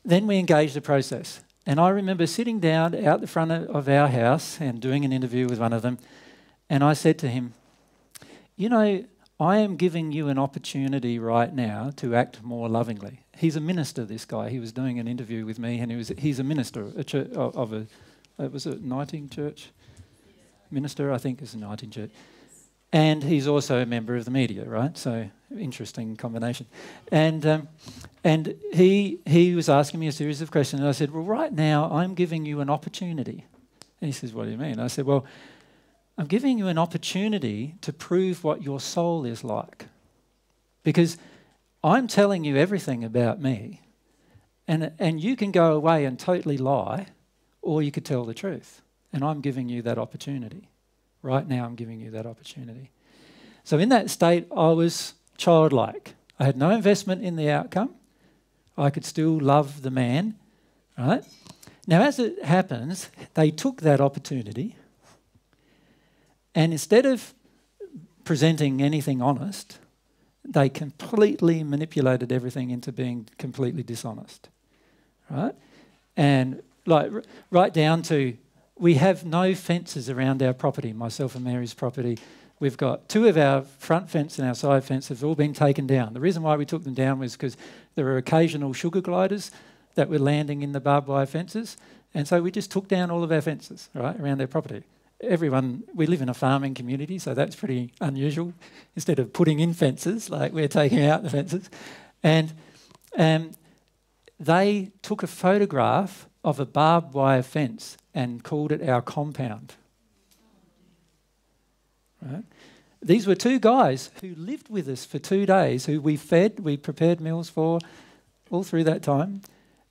Then we engaged the process. And I remember sitting down out the front of our house and doing an interview with one of them, and I said to him, you know, I am giving you an opportunity right now to act more lovingly. He's a minister, this guy. He was doing an interview with me, and he was, he's a minister a church, of a, it was a Uniting Church? Minister, I think, is a Uniting Church. And he's also a member of the media, right? So, interesting combination. And, um, and he, he was asking me a series of questions, and I said, well, right now, I'm giving you an opportunity. And he says, what do you mean? I said, well, I'm giving you an opportunity to prove what your soul is like. Because I'm telling you everything about me, and, and you can go away and totally lie, or you could tell the truth. And I'm giving you that opportunity. Right now I'm giving you that opportunity. So in that state, I was childlike. I had no investment in the outcome. I could still love the man, right? Now, as it happens, they took that opportunity. And instead of presenting anything honest, they completely manipulated everything into being completely dishonest, right? And like right down to, we have no fences around our property, myself and Mary's property. We've got two of our front fence and our side fence have all been taken down. The reason why we took them down was because there were occasional sugar gliders that were landing in the barbed wire fences. And so we just took down all of our fences, right, around our property. everyone, we live in a farming community, so that's pretty unusual. Instead of putting in fences, like we're taking out the fences. And um, they took a photograph of a barbed wire fence and called it our compound. Right? These were two guys who lived with us for two days, who we fed, we prepared meals for, all through that time.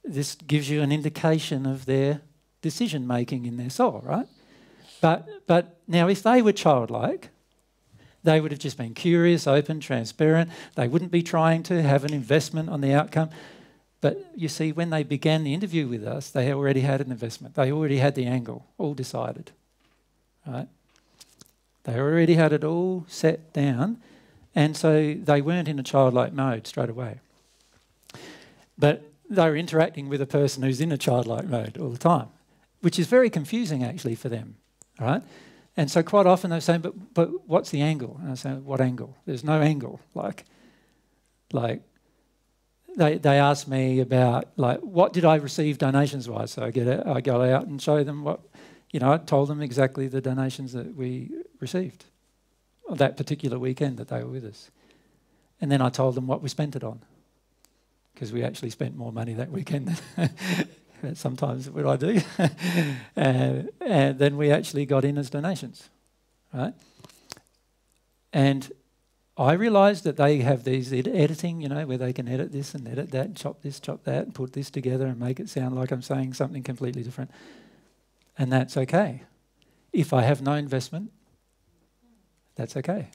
This gives you an indication of their decision-making in their soul, right? But, but now, if they were childlike, they would have just been curious, open, transparent. They wouldn't be trying to have an investment on the outcome. But you see, when they began the interview with us, they already had an investment. They already had the angle, all decided, right? They already had it all set down, and so they weren't in a childlike mode straight away. But they were interacting with a person who's in a childlike mode all the time, which is very confusing actually for them, right? And so quite often they're saying, but, but what's the angle? And I say, what angle? There's no angle. Like, like they, they ask me about, like, what did I receive donations-wise? So I, get out, I go out and show them what... You know, I told them exactly the donations that we received on that particular weekend that they were with us. And then I told them what we spent it on, because we actually spent more money that weekend than that's sometimes what I do. and, and then we actually got in as donations, right? And I realised that they have these ed editing, you know, where they can edit this and edit that, chop this, chop that, and put this together and make it sound like I'm saying something completely different. And that's okay. If I have no investment, that's okay.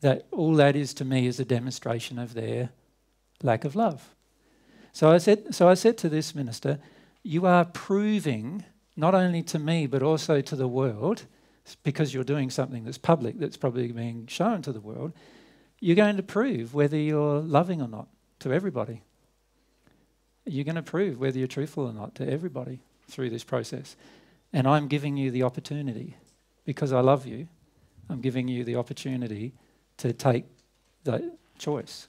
That all that is to me is a demonstration of their lack of love. So I said, so I said to this minister, you are proving not only to me but also to the world, because you're doing something that's public, that's probably being shown to the world, you're going to prove whether you're loving or not to everybody. You're going to prove whether you're truthful or not to everybody through this process. And I'm giving you the opportunity, because I love you, I'm giving you the opportunity to take the choice.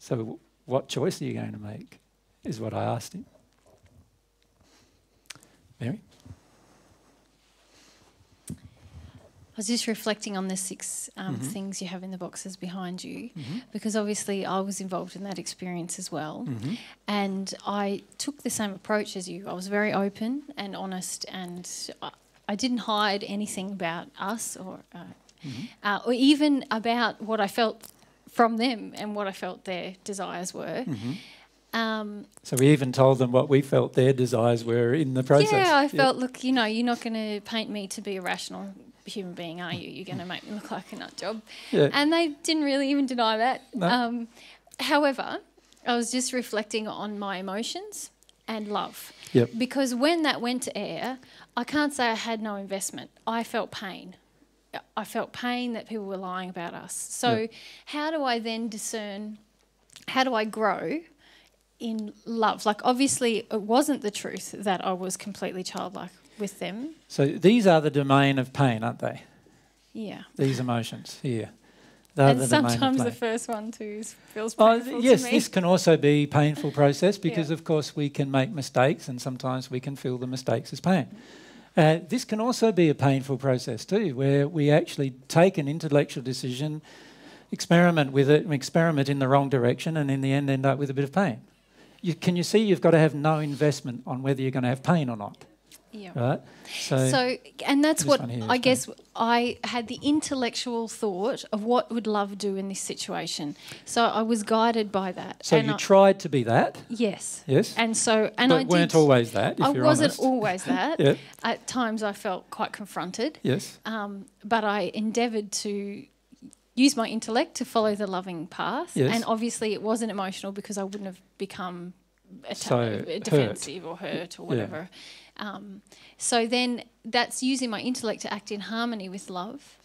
So what choice are you going to make is what I asked him. Mary? I was just reflecting on the six um, mm-hmm. things you have in the boxes behind you, mm-hmm. because obviously I was involved in that experience as well. Mm-hmm. And I took the same approach as you. I was very open and honest, and I, I didn't hide anything about us or, uh, mm-hmm. uh, or even about what I felt from them and what I felt their desires were. Mm-hmm. Um, so we even told them what we felt their desires were in the process. Yeah, I yeah. felt, look, you know, you're not going to paint me to be irrational human being, are you? You're going to make me look like a nut job. Yeah. And they didn't really even deny that. No. Um, however, I was just reflecting on my emotions and love. Yep. Because when that went to air, I can't say I had no investment. I felt pain. I felt pain that people were lying about us. So yep. how do I then discern, how do I grow in love? Like, obviously it wasn't the truth that I was completely childlike with them. So these are the domain of pain, aren't they? Yeah. These emotions here. Yeah. And the sometimes the first one too is, feels painful oh, yes, to me. Yes, this can also be a painful process because, yeah. of course, we can make mistakes and sometimes we can feel the mistakes as pain. Uh, this can also be a painful process too, where we actually take an intellectual decision, experiment with it, and experiment in the wrong direction, and in the end end up with a bit of pain. You, can you see you've got to have no investment on whether you're going to have pain or not? Yeah. Right. So, so, and that's what I fine. guess I had the intellectual thought of what would love do in this situation. So I was guided by that. So and you I, tried to be that. Yes. Yes. And so, and but I weren't did, always that. If I you're wasn't honest. always that. yeah. At times, I felt quite confronted. Yes. Um, but I endeavoured to use my intellect to follow the loving path. Yes. And obviously, it wasn't emotional because I wouldn't have become so defensive hurt. or hurt or whatever. Yeah. Um, so then that's using my intellect to act in harmony with love.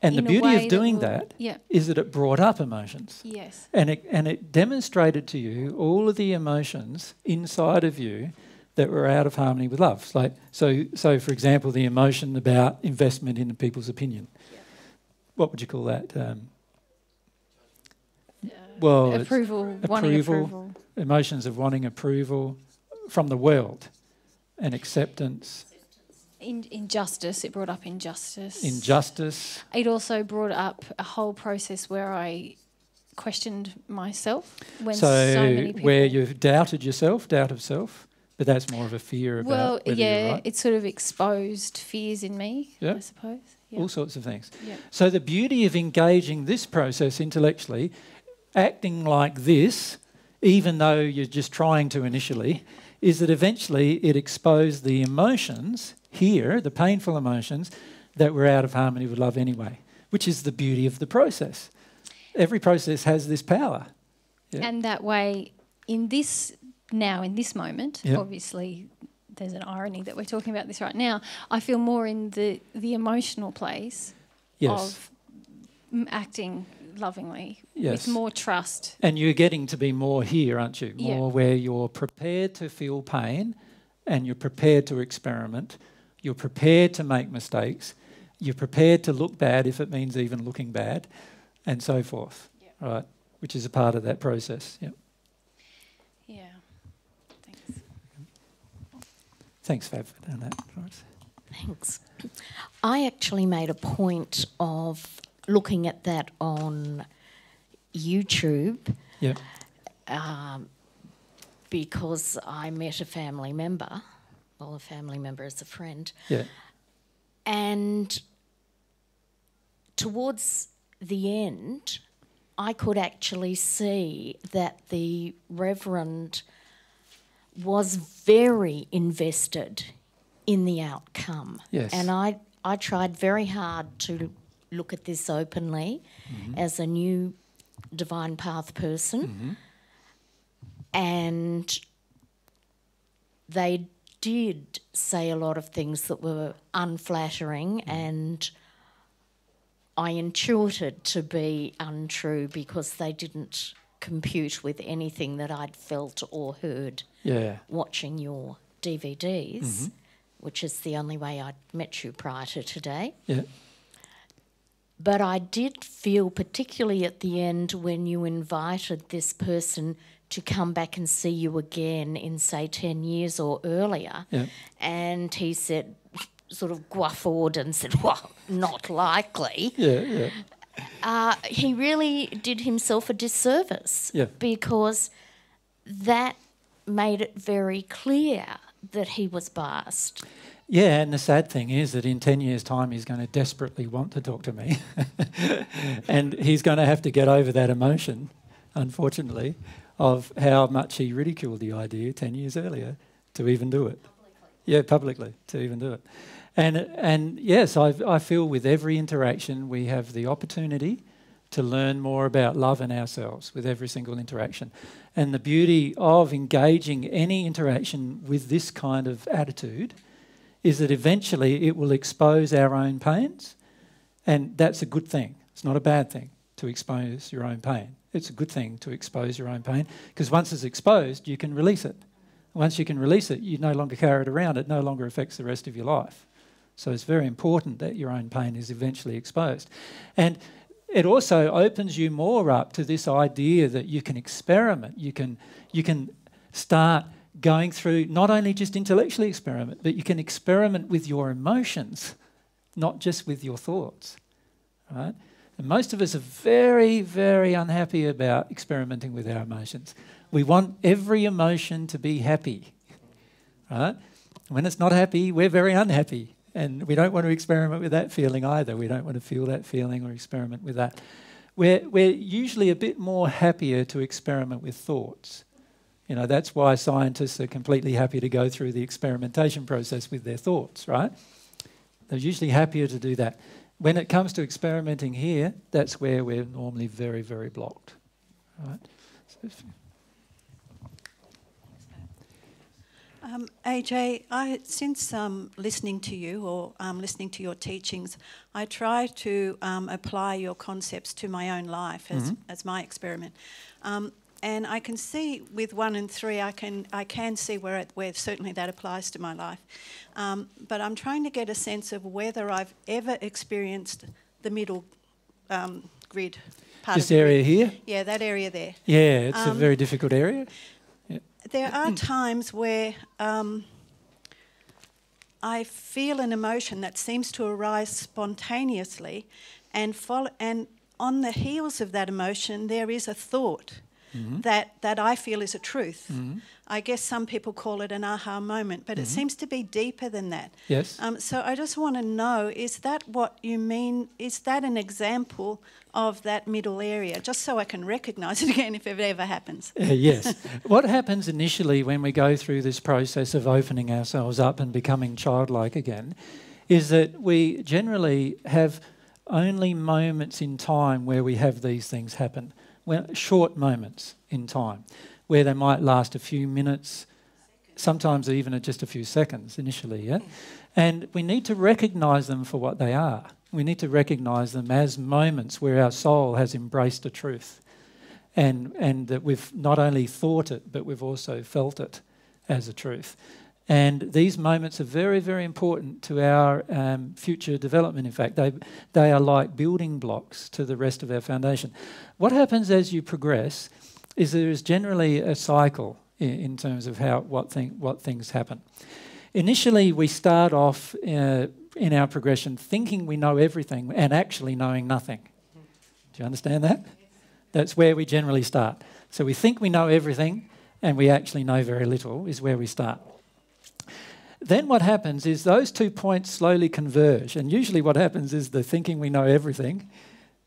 And the beauty of doing that, that yeah. is that it brought up emotions. Yes. And it, and it demonstrated to you all of the emotions inside of you that were out of harmony with love. Like, so, so for example, the emotion about investment in people's opinion. Yeah. What would you call that? Um, uh, well, approval, wanting approval. Emotions of wanting approval from the world. And acceptance, In, injustice. It brought up injustice. Injustice. It also brought up a whole process where I questioned myself. When so, so many people where you've doubted yourself, doubt of self, but that's more of a fear about well, whether yeah, you're right. It sort of exposed fears in me, yep. I suppose. Yep. All sorts of things. Yep. So the beauty of engaging this process intellectually, acting like this, even though you're just trying to initially, is that eventually it exposed the emotions here, the painful emotions, that were out of harmony with love anyway, which is the beauty of the process. Every process has this power. Yeah. And that way, in this now, in this moment, yeah. obviously there's an irony that we're talking about this right now, I feel more in the, the emotional place yes. of acting lovingly, yes. with more trust. And you're getting to be more here, aren't you? More yeah. where you're prepared to feel pain and you're prepared to experiment, you're prepared to make mistakes, you're prepared to look bad if it means even looking bad, and so forth, yep. right? Which is a part of that process, yep. Yeah, thanks. Thanks, Fab, for doing that, Florence. Thanks. I actually made a point of looking at that on YouTube yep. um, because I met a family member. Well, a family member is a friend. Yeah. And towards the end, I could actually see that the Reverend was very invested in the outcome. Yes. And I, I tried very hard to look at this openly mm-hmm. as a new divine path person mm-hmm. and they did say a lot of things that were unflattering mm-hmm. and I intuited to be untrue because they didn't compute with anything that I'd felt or heard yeah. watching your D V Ds, mm-hmm. which is the only way I'd met you prior to today. Yeah. But I did feel, particularly at the end, when you invited this person to come back and see you again in, say, ten years or earlier, yeah. and he said, sort of guffawed and said, well, not likely. Yeah, yeah. Uh, he really did himself a disservice yeah. because that made it very clear that he was biased. Yeah, and the sad thing is that in ten years' time he's going to desperately want to talk to me and he's going to have to get over that emotion, unfortunately, of how much he ridiculed the idea ten years earlier to even do it. Publicly. Yeah, publicly, to even do it. And, and yes, I've, I feel with every interaction we have the opportunity to learn more about love and ourselves with every single interaction. And the beauty of engaging any interaction with this kind of attitude is that eventually it will expose our own pains, and that's a good thing. It's not a bad thing to expose your own pain. It's a good thing to expose your own pain because once it's exposed, you can release it. Once you can release it, you no longer carry it around. It no longer affects the rest of your life. So it's very important that your own pain is eventually exposed. And it also opens you more up to this idea that you can experiment, you can, you can start going through not only just intellectually experiment, but you can experiment with your emotions, not just with your thoughts, right? And most of us are very, very unhappy about experimenting with our emotions. We want every emotion to be happy, right? When it's not happy, we're very unhappy, and we don't want to experiment with that feeling either. We don't want to feel that feeling or experiment with that. We're, we're usually a bit more happier to experiment with thoughts. You know, that's why scientists are completely happy to go through the experimentation process with their thoughts, right? They're usually happier to do that. When it comes to experimenting here, that's where we're normally very, very blocked. Right? So um, A J, I, since um, listening to you or um, listening to your teachings, I try to um, apply your concepts to my own life as, mm-hmm. as my experiment. Um, And I can see with one and three, I can I can see where it, where certainly that applies to my life. Um, but I'm trying to get a sense of whether I've ever experienced the middle um, grid. Part this of area grid. Here? Yeah, that area there. Yeah, it's um, a very difficult area. Yeah. There are times where um, I feel an emotion that seems to arise spontaneously, and follow, and on the heels of that emotion there is a thought mm-hmm. that, that I feel is a truth. Mm-hmm. I guess some people call it an aha moment, but mm-hmm. it seems to be deeper than that. Yes. Um, so I just want to know, is that what you mean? Is that an example of that middle area? Just so I can recognise it again if it ever happens. Uh, yes. What happens initially when we go through this process of opening ourselves up and becoming childlike again is that we generally have only moments in time where we have these things happen. Well, short moments in time, where they might last a few minutes, sometimes even just a few seconds initially, yeah? And we need to recognise them for what they are. We need to recognise them as moments where our soul has embraced a truth, and, and that we've not only thought it, but we've also felt it as a truth. And these moments are very, very important to our um, future development. In fact, they, they are like building blocks to the rest of our foundation. What happens as you progress is there is generally a cycle in, in terms of how what, thing, what things happen. Initially, we start off uh, in our progression thinking we know everything and actually knowing nothing. Do you understand that? That's where we generally start. So we think we know everything and we actually know very little is where we start. Then what happens is those two points slowly converge, and usually what happens is the thinking we know everything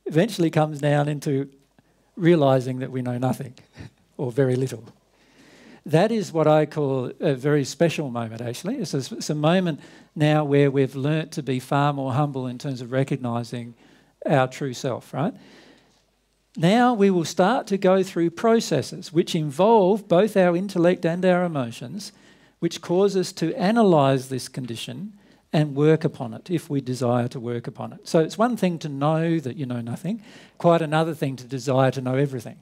eventually comes down into realising that we know nothing or very little. That is what I call a very special moment, actually. It's a, it's a moment now where we've learnt to be far more humble in terms of recognising our true self, right? Now we will start to go through processes which involve both our intellect and our emotions, which cause us to analyse this condition and work upon it, if we desire to work upon it. So it's one thing to know that you know nothing, quite another thing to desire to know everything.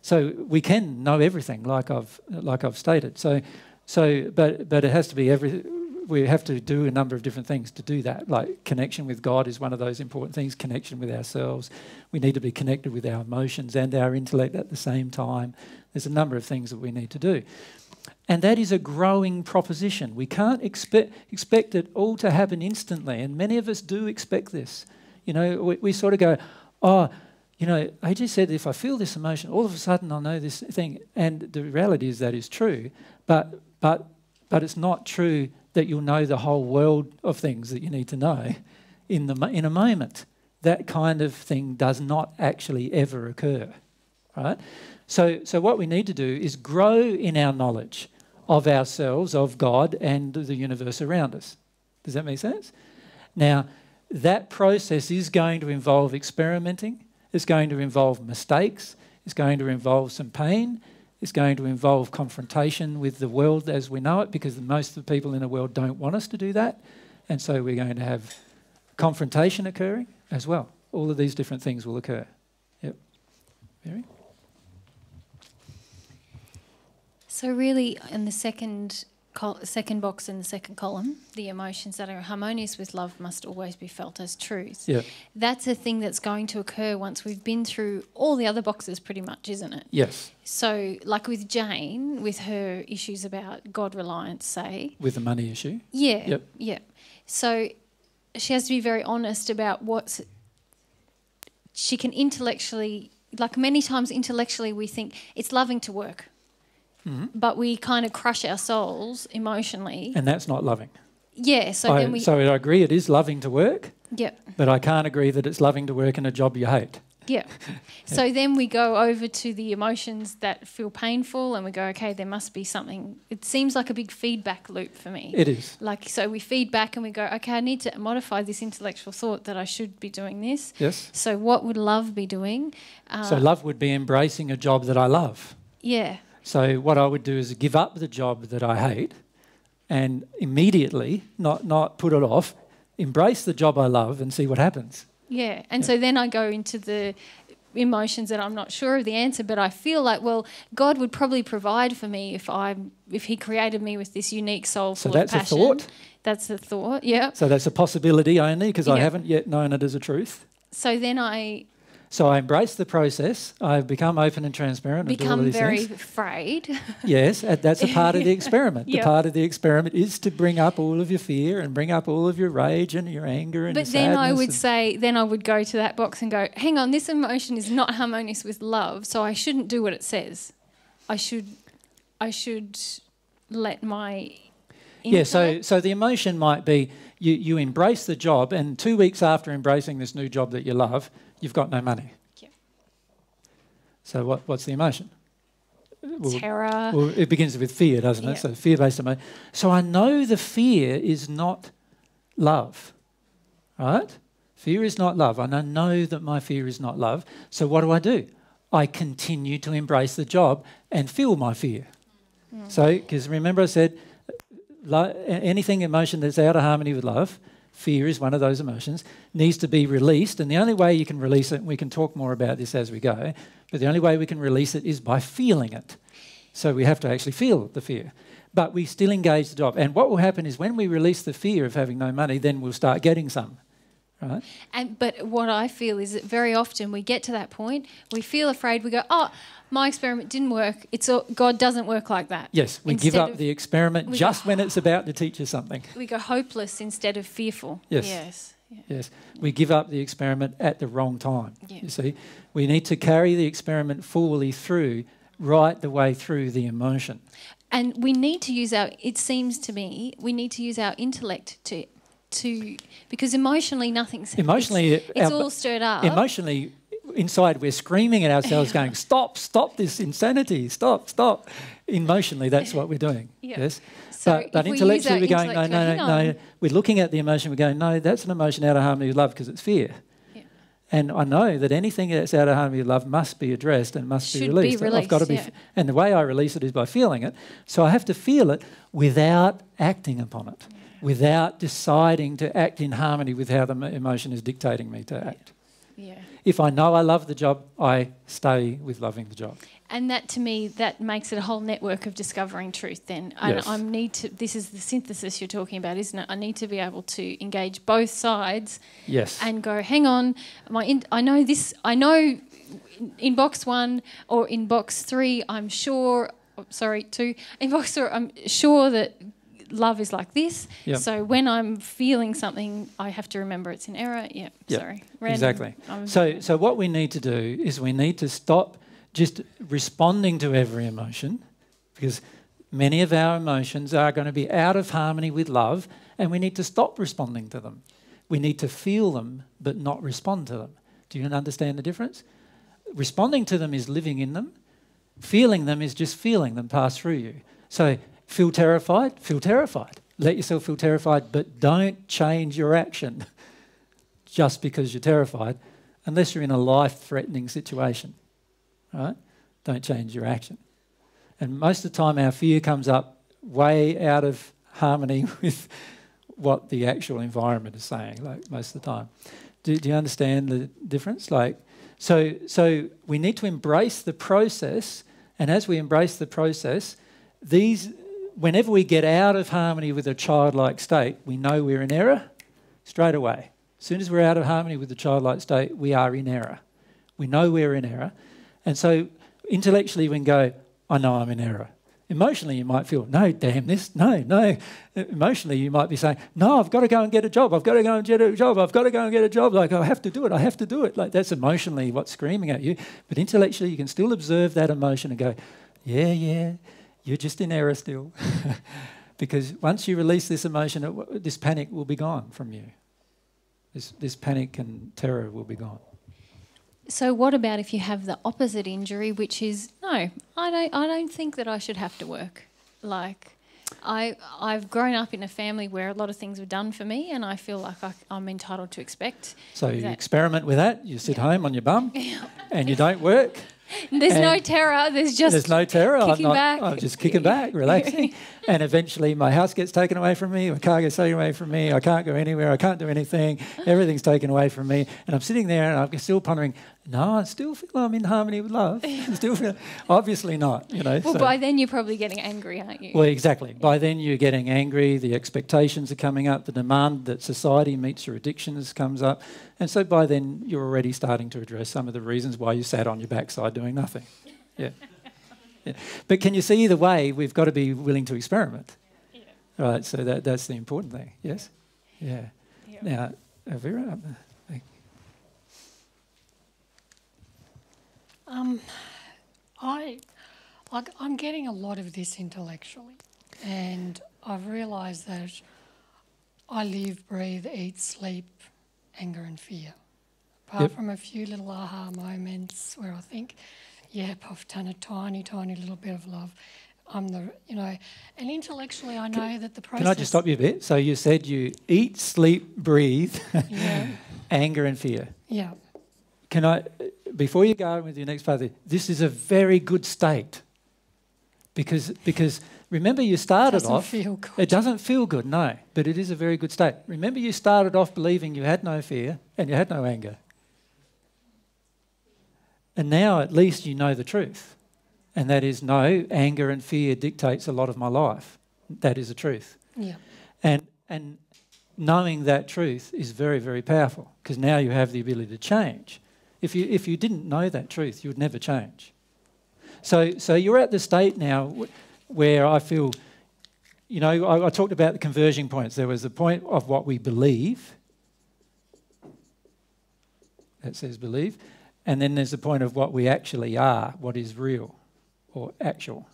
So we can know everything, like I've, like I've stated. So, so, but, but it has to be every, we have to do a number of different things to do that, like connection with God is one of those important things, connection with ourselves. We need to be connected with our emotions and our intellect at the same time. There's a number of things that we need to do. And that is a growing proposition. We can't expect, expect it all to happen instantly, and many of us do expect this. You know, we, we sort of go, oh, you know, A J said if I feel this emotion, all of a sudden I'll know this thing. And the reality is that is true, but, but, but it's not true that you'll know the whole world of things that you need to know in, the, in a moment. That kind of thing does not actually ever occur, right? So, so what we need to do is grow in our knowledge of ourselves, of God, and the universe around us. Does that make sense? Now, that process is going to involve experimenting. It's going to involve mistakes. It's going to involve some pain. It's going to involve confrontation with the world as we know it, because most of the people in the world don't want us to do that. And so we're going to have confrontation occurring as well. All of these different things will occur. Yep. Mary? So really, in the second second box in the second column, the emotions that are harmonious with love must always be felt as truths. Yeah. That's a thing that's going to occur once we've been through all the other boxes pretty much, isn't it? Yes. So like with Jane, with her issues about God reliance, say. With the money issue. Yeah, yep. yeah. So she has to be very honest about what's... She can intellectually... Like many times intellectually we think it's loving to work. Mm-hmm. But we kind of crush our souls emotionally. And that's not loving. Yeah. So I, then we... So I agree it is loving to work. Yeah. But I can't agree that it's loving to work in a job you hate. Yeah. yeah. So then we go over to the emotions that feel painful and we go, okay, there must be something. It seems like a big feedback loop for me. It is. Like, so we feed back and we go, okay, I need to modify this intellectual thought that I should be doing this. Yes. So what would love be doing? Uh, so love would be embracing a job that I love. Yeah. So what I would do is give up the job that I hate and immediately, not, not put it off, embrace the job I love and see what happens. Yeah, and yeah. so then I go into the emotions that I'm not sure of the answer, but I feel like, well, God would probably provide for me if I if He created me with this unique soul full of passion. So that's a thought? That's a thought, yeah. So that's a possibility only because yeah. I haven't yet known it as a truth. So then I... So I embraced the process. I've become open and transparent. Become and very things. afraid. Yes, that's a part of the experiment. Yep. The part of the experiment is to bring up all of your fear and bring up all of your rage and your anger and but your sadness. But then I would say, then I would go to that box and go, hang on, this emotion is not harmonious with love, so I shouldn't do what it says. I should, I should let my... Input. Yeah, so, so the emotion might be you, you embrace the job and two weeks after embracing this new job that you love, you've got no money. Yeah. So what, what's the emotion? Well, terror. Well, it begins with fear, doesn't it? Yeah. So fear-based emotion. So I know the fear is not love, right? Fear is not love. And I know that my fear is not love. So what do I do? I continue to embrace the job and feel my fear. Mm. So, because remember I said... anything emotion that's out of harmony with love, fear is one of those emotions, needs to be released. And the only way you can release it, and we can talk more about this as we go, but the only way we can release it is by feeling it. So we have to actually feel the fear. But we still engage the job. And what will happen is when we release the fear of having no money, then we'll start getting some. Right? And, but what I feel is that very often we get to that point, we feel afraid, we go, oh, my experiment didn't work. It's all, God doesn't work like that. Yes, we instead give up of, the experiment just go, when it's about to teach us something. We go hopeless instead of fearful. Yes. Yes. Yeah. Yes. We give up the experiment at the wrong time. Yeah. You see, we need to carry the experiment fully through, right the way through the emotion. And we need to use our, it seems to me, we need to use our intellect to... To because emotionally nothing's emotionally it's, it's all stirred up. Emotionally, inside we're screaming at ourselves, going, "Stop! Stop this insanity! Stop! Stop!" Emotionally, that's what we're doing. Yep. Yes, so but, but intellectually, we we're going, "No, no, no, no!" We're looking at the emotion. We're going, "No, that's an emotion out of harmony with love because it's fear." Yep. And I know that anything that's out of harmony with love must be addressed and must Should be released. Be released I've got to be, yeah. and the way I release it is by feeling it. So I have to feel it without acting upon it. Mm. Without deciding to act in harmony with how the emotion is dictating me to act. Yeah. Yeah. If I know I love the job, I stay with loving the job. And that, to me, that makes it a whole network of discovering truth then. And yes. I need to, this is the synthesis you're talking about, isn't it? I need to be able to engage both sides. Yes. And go, hang on, my in, I know this, I know in box one or in box three, I'm sure, sorry, two, in box three, I'm sure that... love is like this, yep. So when I'm feeling something, I have to remember it's an error. Yep, yep. Sorry. Random. Exactly. I'm so, so what we need to do is we need to stop just responding to every emotion, because many of our emotions are going to be out of harmony with love, and we need to stop responding to them. We need to feel them but not respond to them. Do you understand the difference? Responding to them is living in them. Feeling them is just feeling them pass through you. So... Feel terrified? Feel terrified. Let yourself feel terrified, but don't change your action just because you're terrified, unless you're in a life-threatening situation, right? Don't change your action. And most of the time our fear comes up way out of harmony with what the actual environment is saying, like most of the time. Do, do you understand the difference? Like, so, so we need to embrace the process, and as we embrace the process, these... whenever we get out of harmony with a childlike state, we know we're in error straight away. As soon as we're out of harmony with the childlike state, we are in error. We know we're in error. And so intellectually we can go, I know I'm in error. Emotionally you might feel, no, damn this, no, no. Emotionally you might be saying, no, I've got to go and get a job. I've got to go and get a job. I've got to go and get a job. Like, I have to do it. I have to do it. Like, that's emotionally what's screaming at you. But intellectually you can still observe that emotion and go, yeah, yeah. You're just in error still. Because once you release this emotion, it, this panic will be gone from you. This, this panic and terror will be gone. So what about if you have the opposite injury, which is, no, I don't, I don't think that I should have to work. Like, I, I've grown up in a family where a lot of things were done for me and I feel like I, I'm entitled to expect. So you experiment with that. You sit yeah. home on your bum and you don't work. There's and no terror, there's just There's no terror, kicking I'm not, back. I'm just kicking back, relaxing. And eventually my house gets taken away from me, my car gets taken away from me, I can't go anywhere, I can't do anything, everything's taken away from me. And I'm sitting there and I'm still pondering, no, I still feel I'm in harmony with love. I still feel, obviously not, you know. Well, so. By then you're probably getting angry, aren't you? Well, exactly. Yeah. By then you're getting angry, the expectations are coming up, the demand that society meets your addictions comes up. And so by then you're already starting to address some of the reasons why you sat on your backside doing nothing. Yeah. Yeah. But can you see either way, we've got to be willing to experiment. Yeah. Right, so that, that's the important thing, yes? Yeah. Yeah. Now, Avira, up there. Um, I, like, I'm getting a lot of this intellectually, and I've realised that I live, breathe, eat, sleep, anger and fear. Apart yep. from a few little aha moments where I think, yep, I've done a tiny, tiny little bit of love. I'm the, you know, and intellectually I know can, that the process... Can I just stop you a bit? So you said you eat, sleep, breathe, yeah. anger and fear. Yeah. Can I... Before you go with your next part, this is a very good state because, because remember you started it doesn't off... Feel good. It doesn't feel good, no, but it is a very good state. Remember you started off believing you had no fear and you had no anger. And now at least you know the truth, and that is no, anger and fear dictates a lot of my life. That is the truth. Yeah. And, and knowing that truth is very, very powerful because now you have the ability to change. If you, if you didn't know that truth, you would never change. So, so you're at the state now where I feel, you know, I, I talked about the conversion points. There was the point of what we believe. That says believe. And then there's the point of what we actually are, what is real or actual.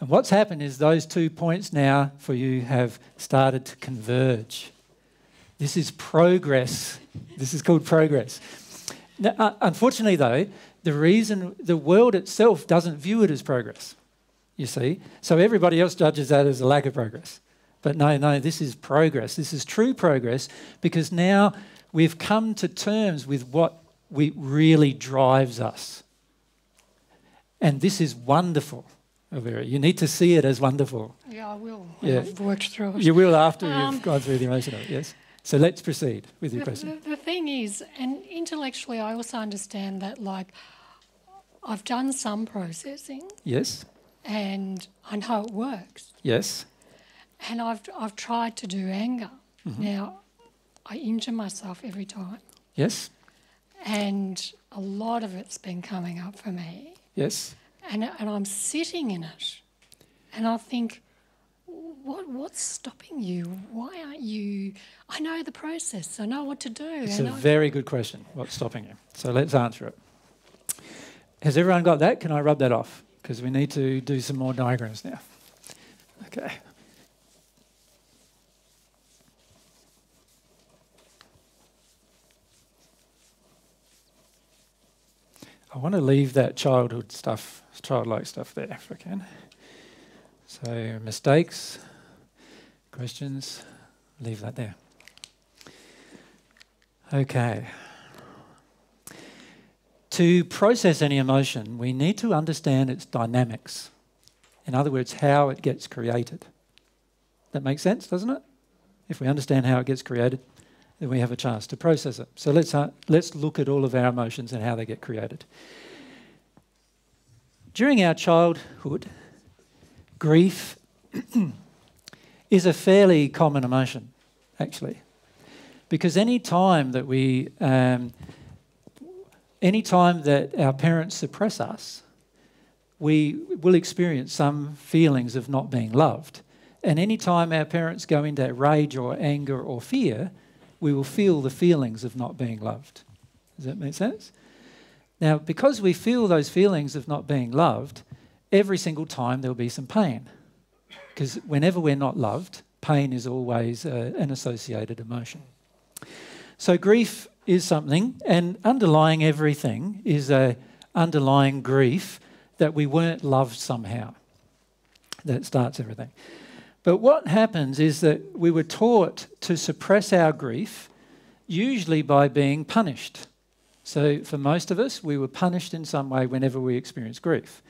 And what's happened is those two points now for you have started to converge. This is progress. This is called progress. Now, uh, unfortunately, though, the reason the world itself doesn't view it as progress, you see. So everybody else judges that as a lack of progress. But no, no, this is progress. This is true progress because now we've come to terms with what we really drives us. And this is wonderful, Avira. You need to see it as wonderful. Yeah, I will. Yeah. I've worked through it. You will after um, you've gone through the emotion of it, yes? So let's proceed with your question. The, the thing is, and intellectually I also understand that, like, I've done some processing. Yes. And I know it works. Yes. And I've, I've tried to do anger. Mm-hmm. Now, I injure myself every time. Yes. And a lot of it's been coming up for me. Yes. And, and I'm sitting in it. And I think... What what's stopping you? Why aren't you... I know the process. I know what to do. It's a very good question, what's stopping you. So let's answer it. Has everyone got that? Can I rub that off? Because we need to do some more diagrams now. Okay. I want to leave that childhood stuff, childlike stuff there if I can. So mistakes, questions, leave that there. Okay. To process any emotion, we need to understand its dynamics. In other words, how it gets created. That makes sense, doesn't it? If we understand how it gets created, then we have a chance to process it. So let's, uh, let's look at all of our emotions and how they get created. During our childhood, grief is a fairly common emotion, actually, because any time that we, um, any time that our parents suppress us, we will experience some feelings of not being loved. And any time our parents go into rage or anger or fear, we will feel the feelings of not being loved. Does that make sense? Now, because we feel those feelings of not being loved, every single time there'll be some pain, because whenever we're not loved, pain is always uh, an associated emotion. So grief is something, and underlying everything is a underlying grief that we weren't loved somehow. That starts everything. But what happens is that we were taught to suppress our grief, usually by being punished. So for most of us, we were punished in some way whenever we experienced grief.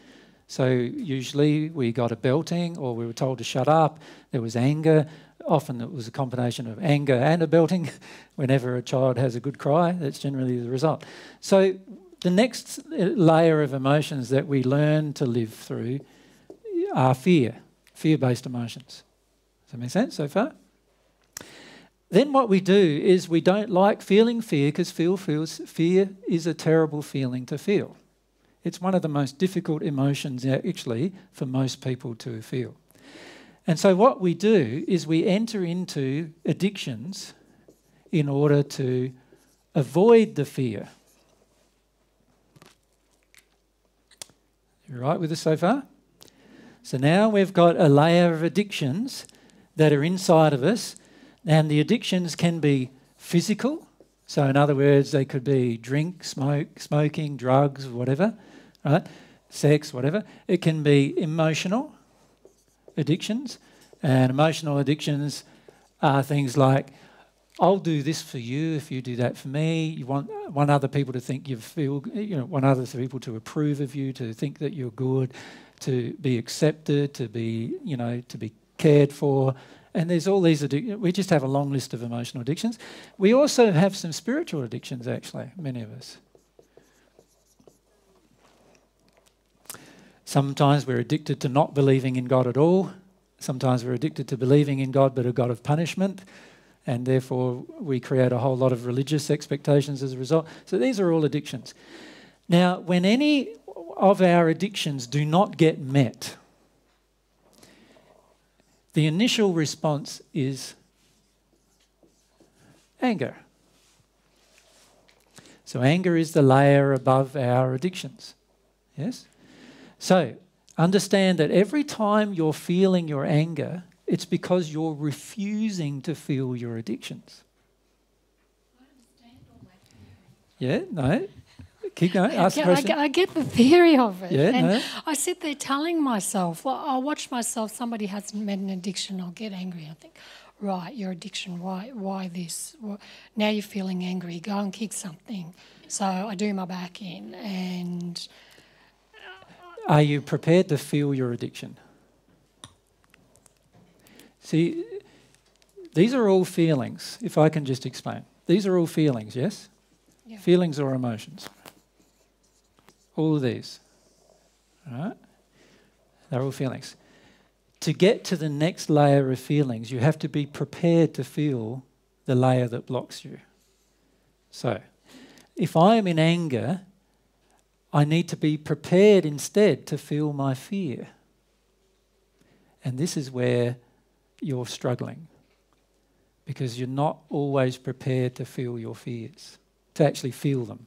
So usually we got a belting, or we were told to shut up. There was anger. Often it was a combination of anger and a belting. Whenever a child has a good cry, that's generally the result. So the next layer of emotions that we learn to live through are fear, fear-based emotions. Does that make sense so far? Then what we do is we don't like feeling fear, because fear feels, fear is a terrible feeling to feel. It's one of the most difficult emotions actually for most people to feel. And so what we do is we enter into addictions in order to avoid the fear. You all right with this so far? So now we've got a layer of addictions that are inside of us, and the addictions can be physical. So in other words, they could be drink, smoke, smoking, drugs, whatever, right? Sex, whatever. It can be emotional addictions, and emotional addictions are things like, I'll do this for you if you do that for me. You want want other people to think you feel, you know, want other people to approve of you, to think that you're good, to be accepted, to be, you know, to be cared for. And there's all these addictions. We just have a long list of emotional addictions. We also have some spiritual addictions, actually, many of us. Sometimes we're addicted to not believing in God at all. Sometimes we're addicted to believing in God, but a God of punishment. And therefore, we create a whole lot of religious expectations as a result. So these are all addictions. Now, when any of our addictions do not get met, the initial response is anger. So anger is the layer above our addictions. Yes? So understand that every time you're feeling your anger, it's because you're refusing to feel your addictions. I understand all that. Yeah, no. Keep going. Ask the question. I get the theory of it. Yeah, and no. I sit there telling myself, well, I watch myself, somebody hasn't met an addiction, I'll get angry. I think, right, your addiction, why why this? Well, now you're feeling angry, go and kick something. So I do my back in. And are you prepared to feel your addiction? See, these are all feelings, if I can just explain. These are all feelings, yes? Yeah. Feelings or emotions. All of these, all right? They're all feelings. To get to the next layer of feelings, you have to be prepared to feel the layer that blocks you. So, if I am in anger, I need to be prepared instead to feel my fear. And this is where you're struggling, because you're not always prepared to feel your fears, to actually feel them.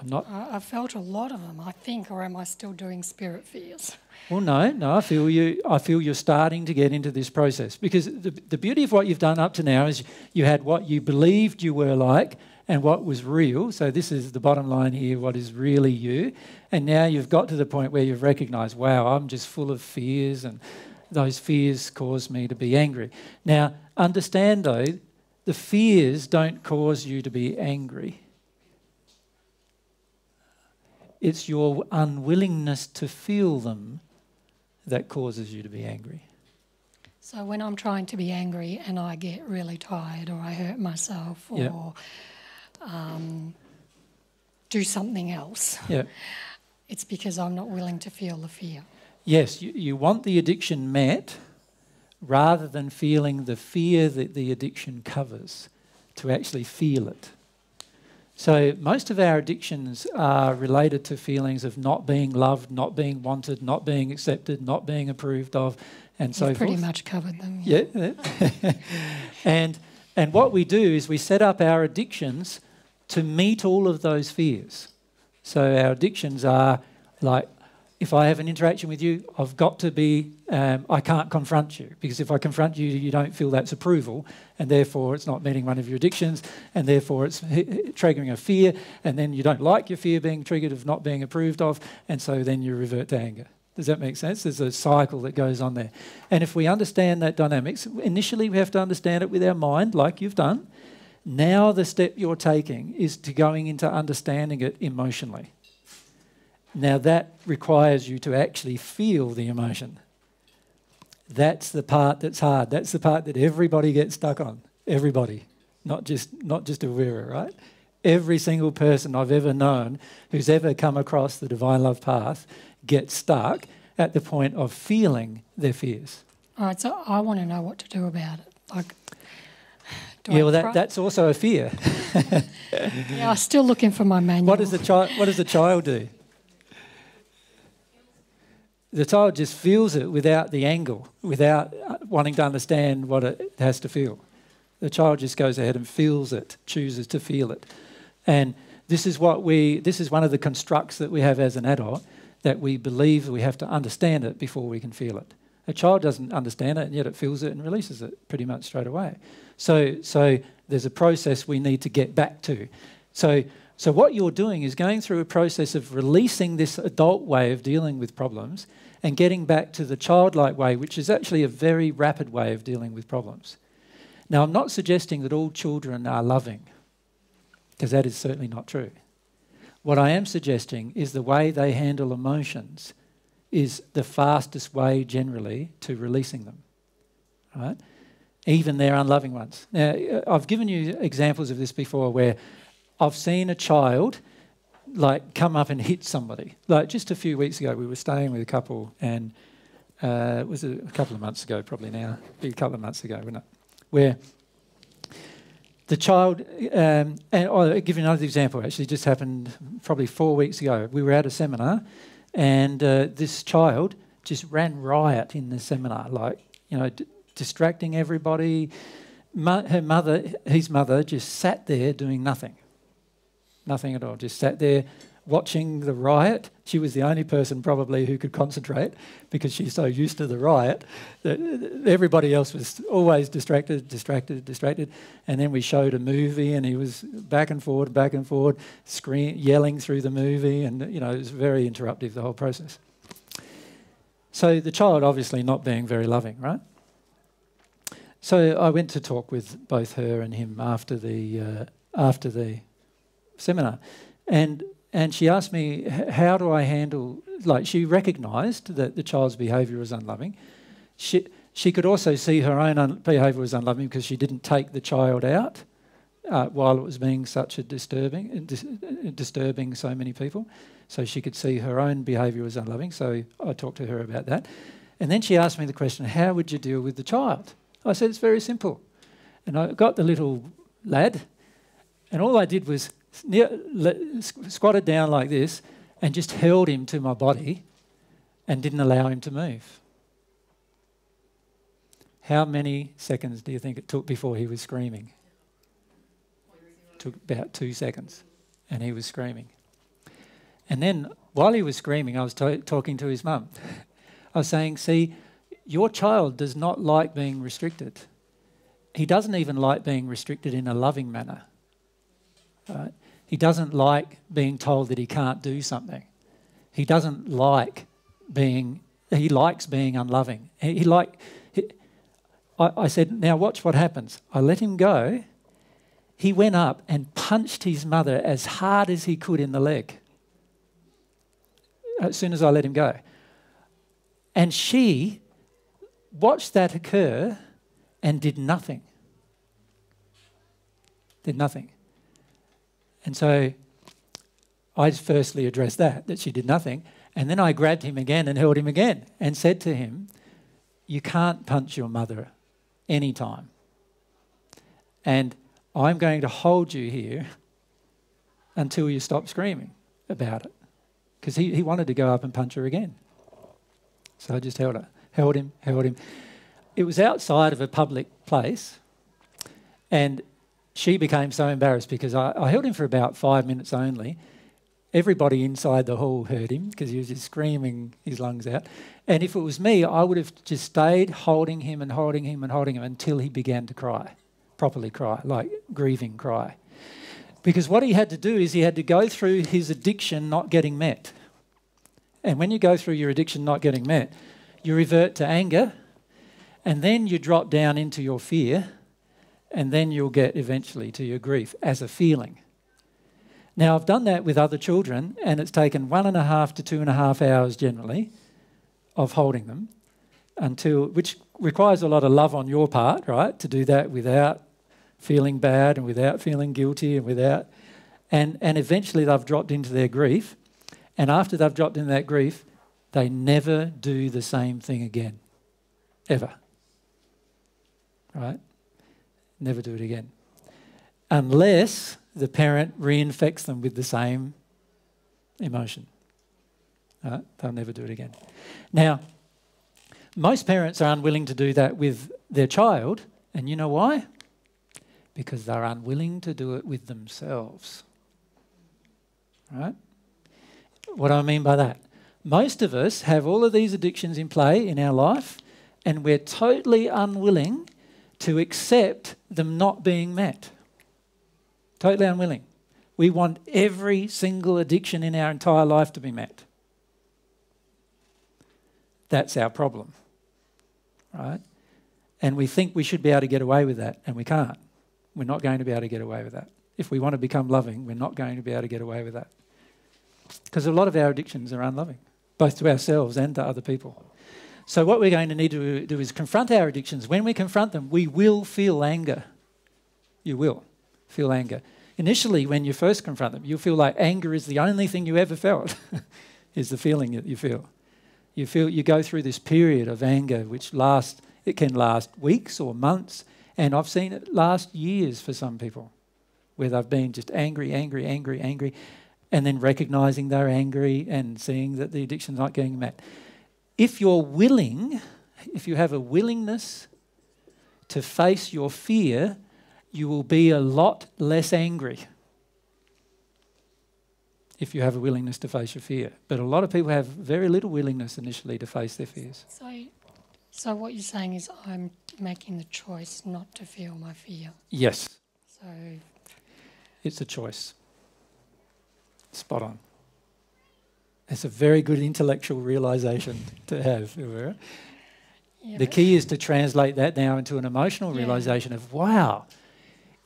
I'm not. I, I felt a lot of them, I think, or am I still doing spirit fears? Well, no, no. I feel you. I feel you're starting to get into this process, because the the beauty of what you've done up to now is you had what you believed you were like and what was real. So this is the bottom line here, what is really you. And now you've got to the point where you've recognised, wow, I'm just full of fears, and those fears cause me to be angry. Now, understand though, the fears don't cause you to be angry. It's your unwillingness to feel them that causes you to be angry. So when I'm trying to be angry and I get really tired, or I hurt myself, or yep. um, do something else, yep. it's because I'm not willing to feel the fear. Yes, you, you want the addiction met rather than feeling the fear that the addiction covers, to actually feel it. So most of our addictions are related to feelings of not being loved, not being wanted, not being accepted, not being approved of, and You've so forth. Pretty much covered them. Yeah. yeah, yeah. and, and what we do is we set up our addictions to meet all of those fears. So our addictions are like, if I have an interaction with you, I've got to be, um, I can't confront you, because if I confront you, you don't feel that's approval, and therefore it's not meeting one of your addictions, and therefore it's triggering a fear, and then you don't like your fear being triggered of not being approved of, and so then you revert to anger. Does that make sense? There's a cycle that goes on there. And if we understand that dynamics, initially we have to understand it with our mind, like you've done. Now the step you're taking is to going into understanding it emotionally. Now that requires you to actually feel the emotion. That's the part that's hard. That's the part that everybody gets stuck on. Everybody, not just, not just Awira, right? Every single person I've ever known who's ever come across the divine love path gets stuck at the point of feeling their fears. All right, so I want to know what to do about it. Like, do yeah, I well, that, that's also a fear. Yeah, I'm still looking for my manual. What does the child? What does the child do? The child just feels it without the angle, without wanting to understand what it has to feel. The child just goes ahead and feels it, chooses to feel it. And this is what we, this is one of the constructs that we have as an adult, that we believe we have to understand it before we can feel it. A child doesn't understand it, and yet it feels it and releases it pretty much straight away. So, so there's a process we need to get back to. So, so what you're doing is going through a process of releasing this adult way of dealing with problems and getting back to the childlike way, which is actually a very rapid way of dealing with problems. Now, I'm not suggesting that all children are loving, because that is certainly not true. What I am suggesting is the way they handle emotions is the fastest way generally to releasing them, right? Even their unloving ones. Now, I've given you examples of this before where I've seen a child like come up and hit somebody. Like just a few weeks ago, we were staying with a couple, and uh, it was a couple of months ago, probably now, a couple of months ago, wasn't it? Where the child, um, and I'll give you another example, actually, just happened probably four weeks ago. We were at a seminar, and uh, this child just ran riot in the seminar, like, you know, d distracting everybody. Mo her mother, his mother, just sat there doing nothing, nothing at all, just sat there watching the riot. She was the only person probably who could concentrate, because she's so used to the riot that everybody else was always distracted, distracted, distracted. And then we showed a movie, and he was back and forward, back and forward, scream, yelling through the movie, and you know, it was very interruptive, the whole process. So the child obviously not being very loving, right? So I went to talk with both her and him after the uh, after the seminar, and. And she asked me, how do I handle, like she recognised that the child's behaviour was unloving. She, she could also see her own un behaviour was unloving, because she didn't take the child out uh, while it was being such a disturbing, dis disturbing so many people. So she could see her own behaviour was unloving. So I talked to her about that. And then she asked me the question, how would you deal with the child? I said, it's very simple. And I got the little lad, and all I did was squatted down like this and just held him to my body and didn't allow him to move. How many seconds do you think it took before he was screaming? It took about two seconds, and he was screaming. And then while he was screaming, I was talking to his mum. I was saying, see, your child does not like being restricted. He doesn't even like being restricted in a loving manner. Right? He doesn't like being told that he can't do something. He doesn't like being, he likes being unloving. He, he like, he, I, I said, now watch what happens. I let him go. He went up and punched his mother as hard as he could in the leg as soon as I let him go. And she watched that occur and did nothing. Did nothing. And so I firstly addressed that, that she did nothing. And then I grabbed him again and held him again and said to him, you can't punch your mother any time. And I'm going to hold you here until you stop screaming about it. Because he, he wanted to go up and punch her again. So I just held her, held him, held him. It was outside of a public place, and she became so embarrassed because I, I held him for about five minutes only. Everybody inside the hall heard him because he was just screaming his lungs out. And if it was me, I would have just stayed holding him and holding him and holding him until he began to cry, properly cry, like grieving cry. Because what he had to do is he had to go through his addiction not getting met. And when you go through your addiction not getting met, you revert to anger, and then you drop down into your fear, and then you'll get eventually to your grief as a feeling. Now, I've done that with other children, and it's taken one and a half to two and a half hours generally of holding them, until, which requires a lot of love on your part, right, to do that without feeling bad and without feeling guilty and without... And, and eventually they've dropped into their grief, and after they've dropped into that grief, they never do the same thing again, ever, right? Never do it again. Unless the parent reinfects them with the same emotion. Right? They'll never do it again. Now, most parents are unwilling to do that with their child, and you know why? Because they're unwilling to do it with themselves. Right? What do I mean by that? Most of us have all of these addictions in play in our life, and we're totally unwilling to accept them not being met. Totally unwilling. We want every single addiction in our entire life to be met. That's our problem, right? And we think we should be able to get away with that, and we can't. We're not going to be able to get away with that. If we want to become loving, we're not going to be able to get away with that. Because a lot of our addictions are unloving, both to ourselves and to other people. So what we're going to need to do is confront our addictions. When we confront them, we will feel anger. You will feel anger. Initially, when you first confront them, you'll feel like anger is the only thing you ever felt, is the feeling that you feel. You feel, you go through this period of anger, which lasts, it can last weeks or months, and I've seen it last years for some people, where they've been just angry, angry, angry, angry, and then recognising they're angry and seeing that the addiction's not getting met. If you're willing, if you have a willingness to face your fear, you will be a lot less angry. If you have a willingness to face your fear. But a lot of people have very little willingness initially to face their fears. So, so what you're saying is I'm making the choice not to feel my fear. Yes. So it's a choice. Spot on. It's a very good intellectual realisation to have. Yeah, the key is to translate that now into an emotional yeah. realisation of, wow,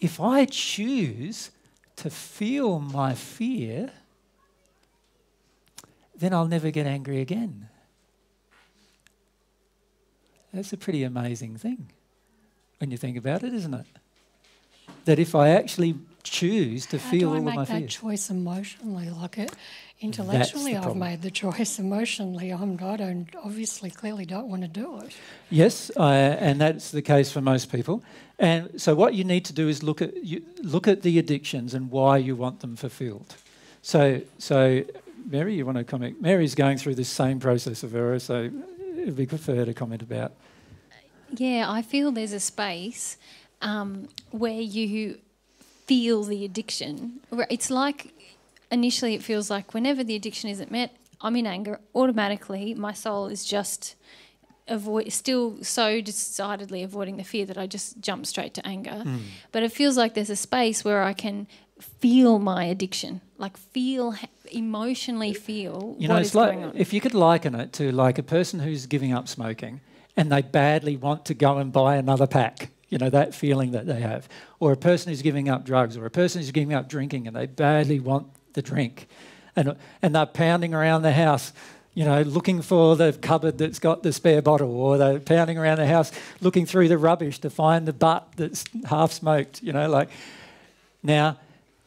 if I choose to feel my fear, then I'll never get angry again. That's a pretty amazing thing when you think about it, isn't it? That if I actually choose to How feel all my fears... How do I make that choice emotionally? Like it, intellectually I've made the choice. Emotionally I'm not, and obviously clearly don't want to do it. Yes, uh, and that's the case for most people. And so what you need to do is look at, you, look at the addictions and why you want them fulfilled. So, so Mary, you want to comment? Mary's going through this same process of error, so it'd be good for her to comment about. Yeah, I feel there's a space um, where you feel the addiction. It's like, initially it feels like whenever the addiction isn't met, I'm in anger. Automatically, my soul is just avoid, still so decidedly avoiding the fear that I just jump straight to anger. Mm. But it feels like there's a space where I can feel my addiction, like feel, emotionally feel you know, what it's is like, going on. If you could liken it to like a person who's giving up smoking and they badly want to go and buy another pack, you know, that feeling that they have. Or a person who's giving up drugs, or a person who's giving up drinking and they badly want the drink. And, and they're pounding around the house, you know, looking for the cupboard that's got the spare bottle, or they're pounding around the house looking through the rubbish to find the butt that's half-smoked, you know, like... Now,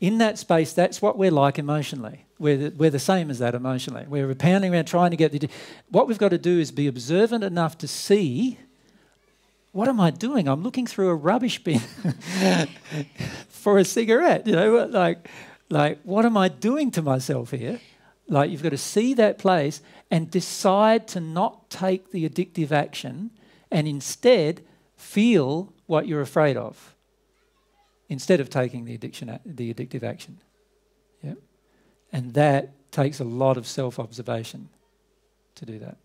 in that space, that's what we're like emotionally. We're the, we're the same as that emotionally. We're pounding around trying to get the... What we've got to do is be observant enough to see, what am I doing? I'm looking through a rubbish bin for a cigarette, you know, like, like what am I doing to myself here? Like, you've got to see that place and decide to not take the addictive action and instead feel what you're afraid of instead of taking the addiction, the addictive action. Yeah? And that takes a lot of self-observation to do that.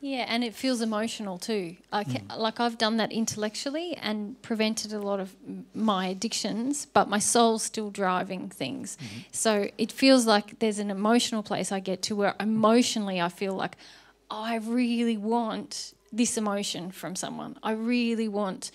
Yeah, and it feels emotional too. Like, mm. like I've done that intellectually and prevented a lot of my addictions, but my soul's still driving things. Mm-hmm. So it feels like there's an emotional place I get to where emotionally I feel like, oh, I really want this emotion from someone. I really want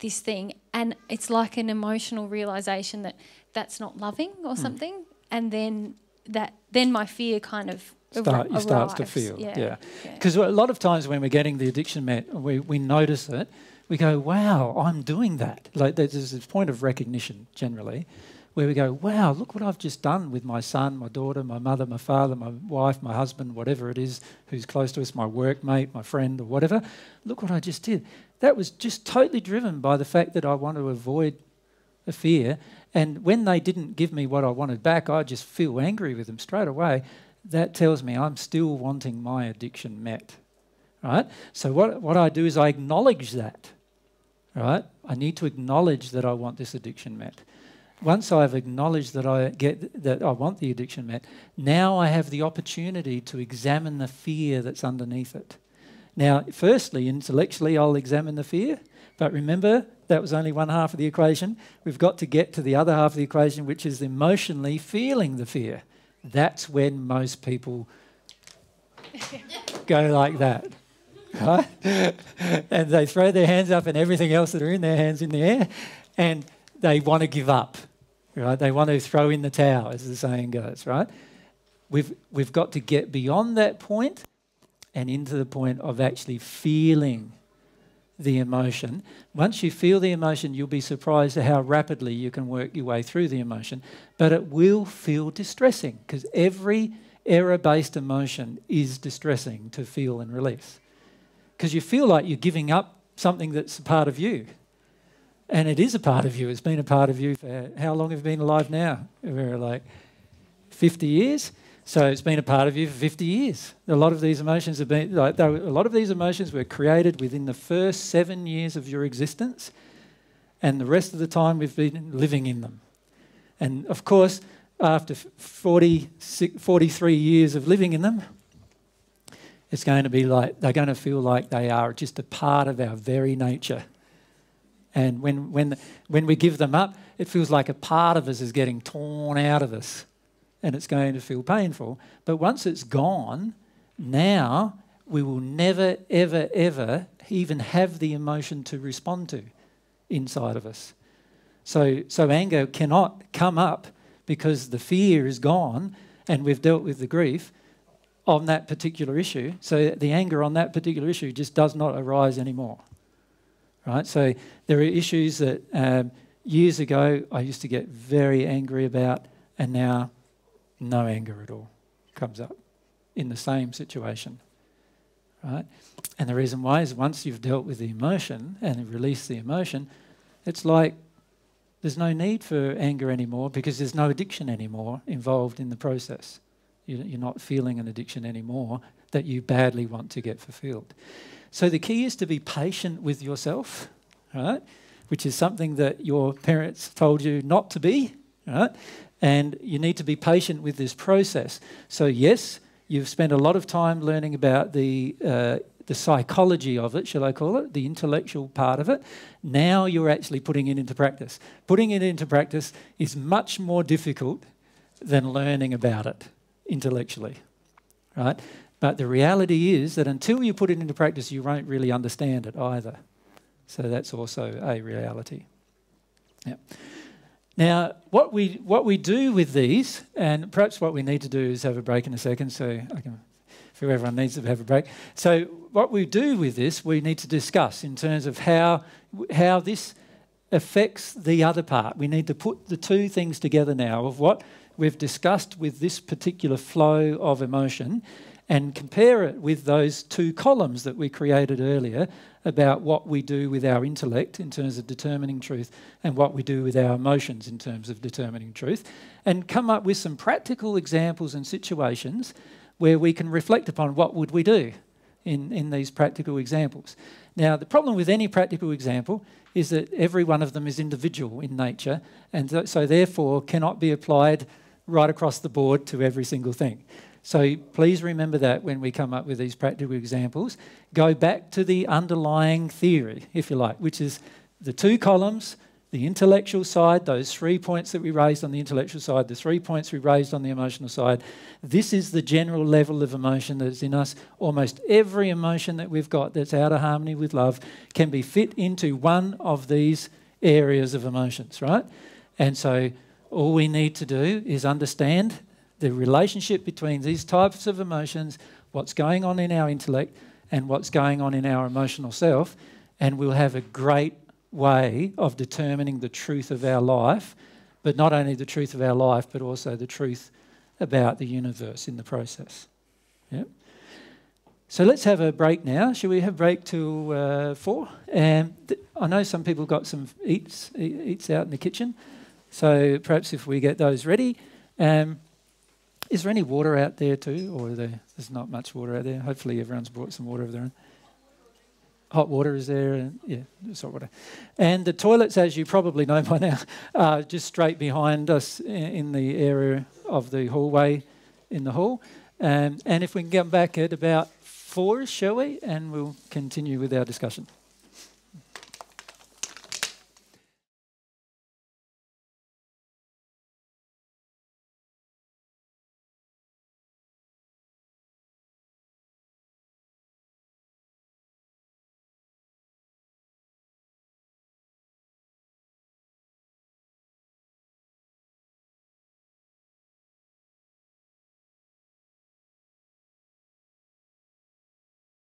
this thing, and it's like an emotional realisation that that's not loving or mm. something, and then that then my fear kind of Start, it starts to feel, yeah. Because yeah. yeah. a lot of times when we're getting the addiction met, we, we notice it, we go, wow, I'm doing that. Like there's this point of recognition generally where we go, wow, look what I've just done with my son, my daughter, my mother, my father, my wife, my husband, whatever it is who's close to us, my workmate, my friend or whatever. Look what I just did. That was just totally driven by the fact that I want to avoid a fear. And when they didn't give me what I wanted back, I just feel angry with them straight away. That tells me I'm still wanting my addiction met, right? So what, what I do is I acknowledge that, right? I need to acknowledge that I want this addiction met. Once I've acknowledged that I, get, that I want the addiction met, now I have the opportunity to examine the fear that's underneath it. Now, firstly, intellectually, I'll examine the fear, but remember, that was only one half of the equation. We've got to get to the other half of the equation, which is emotionally feeling the fear. That's when most people go like that, right? And they throw their hands up and everything else that are in their hands in the air, and they want to give up, right? They want to throw in the towel, as the saying goes, right? We've, we've got to get beyond that point and into the point of actually feeling the emotion. Once you feel the emotion, you'll be surprised at how rapidly you can work your way through the emotion, but it will feel distressing because every error-based emotion is distressing to feel and release, because you feel like you're giving up something that's a part of you, and it is a part of you. It's been a part of you for how long have you been alive now? We're like fifty years. So it's been a part of you for fifty years. A lot of these emotions have been, like, were, a lot of these emotions were created within the first seven years of your existence, and the rest of the time we've been living in them. And of course, after forty, forty-three years of living in them, it's going to be like they're going to feel like they are just a part of our very nature. And when when when we give them up, it feels like a part of us is getting torn out of us. And it's going to feel painful. But once it's gone, now we will never, ever, ever even have the emotion to respond to inside of us. So, so anger cannot come up because the fear is gone and we've dealt with the grief on that particular issue. So the anger on that particular issue just does not arise anymore, right? So there are issues that um, years ago I used to get very angry about, and now no anger at all comes up in the same situation, right? And the reason why is once you've dealt with the emotion and released the emotion, it's like there's no need for anger anymore because there's no addiction anymore involved in the process. You're not feeling an addiction anymore that you badly want to get fulfilled. So the key is to be patient with yourself, right? Which is something that your parents told you not to be, right? And you need to be patient with this process. So yes, you've spent a lot of time learning about the, uh, the psychology of it, shall I call it, the intellectual part of it. Now you're actually putting it into practice. Putting it into practice is much more difficult than learning about it intellectually, right? But the reality is that until you put it into practice, you won't really understand it either. So that's also a reality. Yeah. Now, what we, what we do with these, and perhaps what we need to do is have a break in a second, so I can, if everyone needs to have a break. So what we do with this, we need to discuss in terms of how, how this affects the other part. We need to put the two things together now of what we've discussed with this particular flow of emotion and compare it with those two columns that we created earlier about what we do with our intellect in terms of determining truth and what we do with our emotions in terms of determining truth, and come up with some practical examples and situations where we can reflect upon what would we do in, in these practical examples. Now, the problem with any practical example is that every one of them is individual in nature, and th- so therefore cannot be applied right across the board to every single thing. So please remember that when we come up with these practical examples. Go back to the underlying theory, if you like, which is the two columns the intellectual side, those three points that we raised on the intellectual side, the three points we raised on the emotional side, this is the general level of emotion that's in us. Almost every emotion that we've got that's out of harmony with love can be fit into one of these areas of emotions, right? And so all we need to do is understand the relationship between these types of emotions, what's going on in our intellect and what's going on in our emotional self, and we'll have a great way of determining the truth of our life, but not only the truth of our life, but also the truth about the universe in the process. Yep. So let's have a break now. Shall we have a break till uh, four? And I know some people got some eats, eats out in the kitchen, so perhaps if we get those ready. Um, is there any water out there too? Or there, there's not much water out there? Hopefully everyone's brought some water of their own. Hot water is there, and yeah, salt water. And the toilets, as you probably know by now, are just straight behind us in the area of the hallway in the hall. Um, and if we can come back at about four, shall we? And we'll continue with our discussion.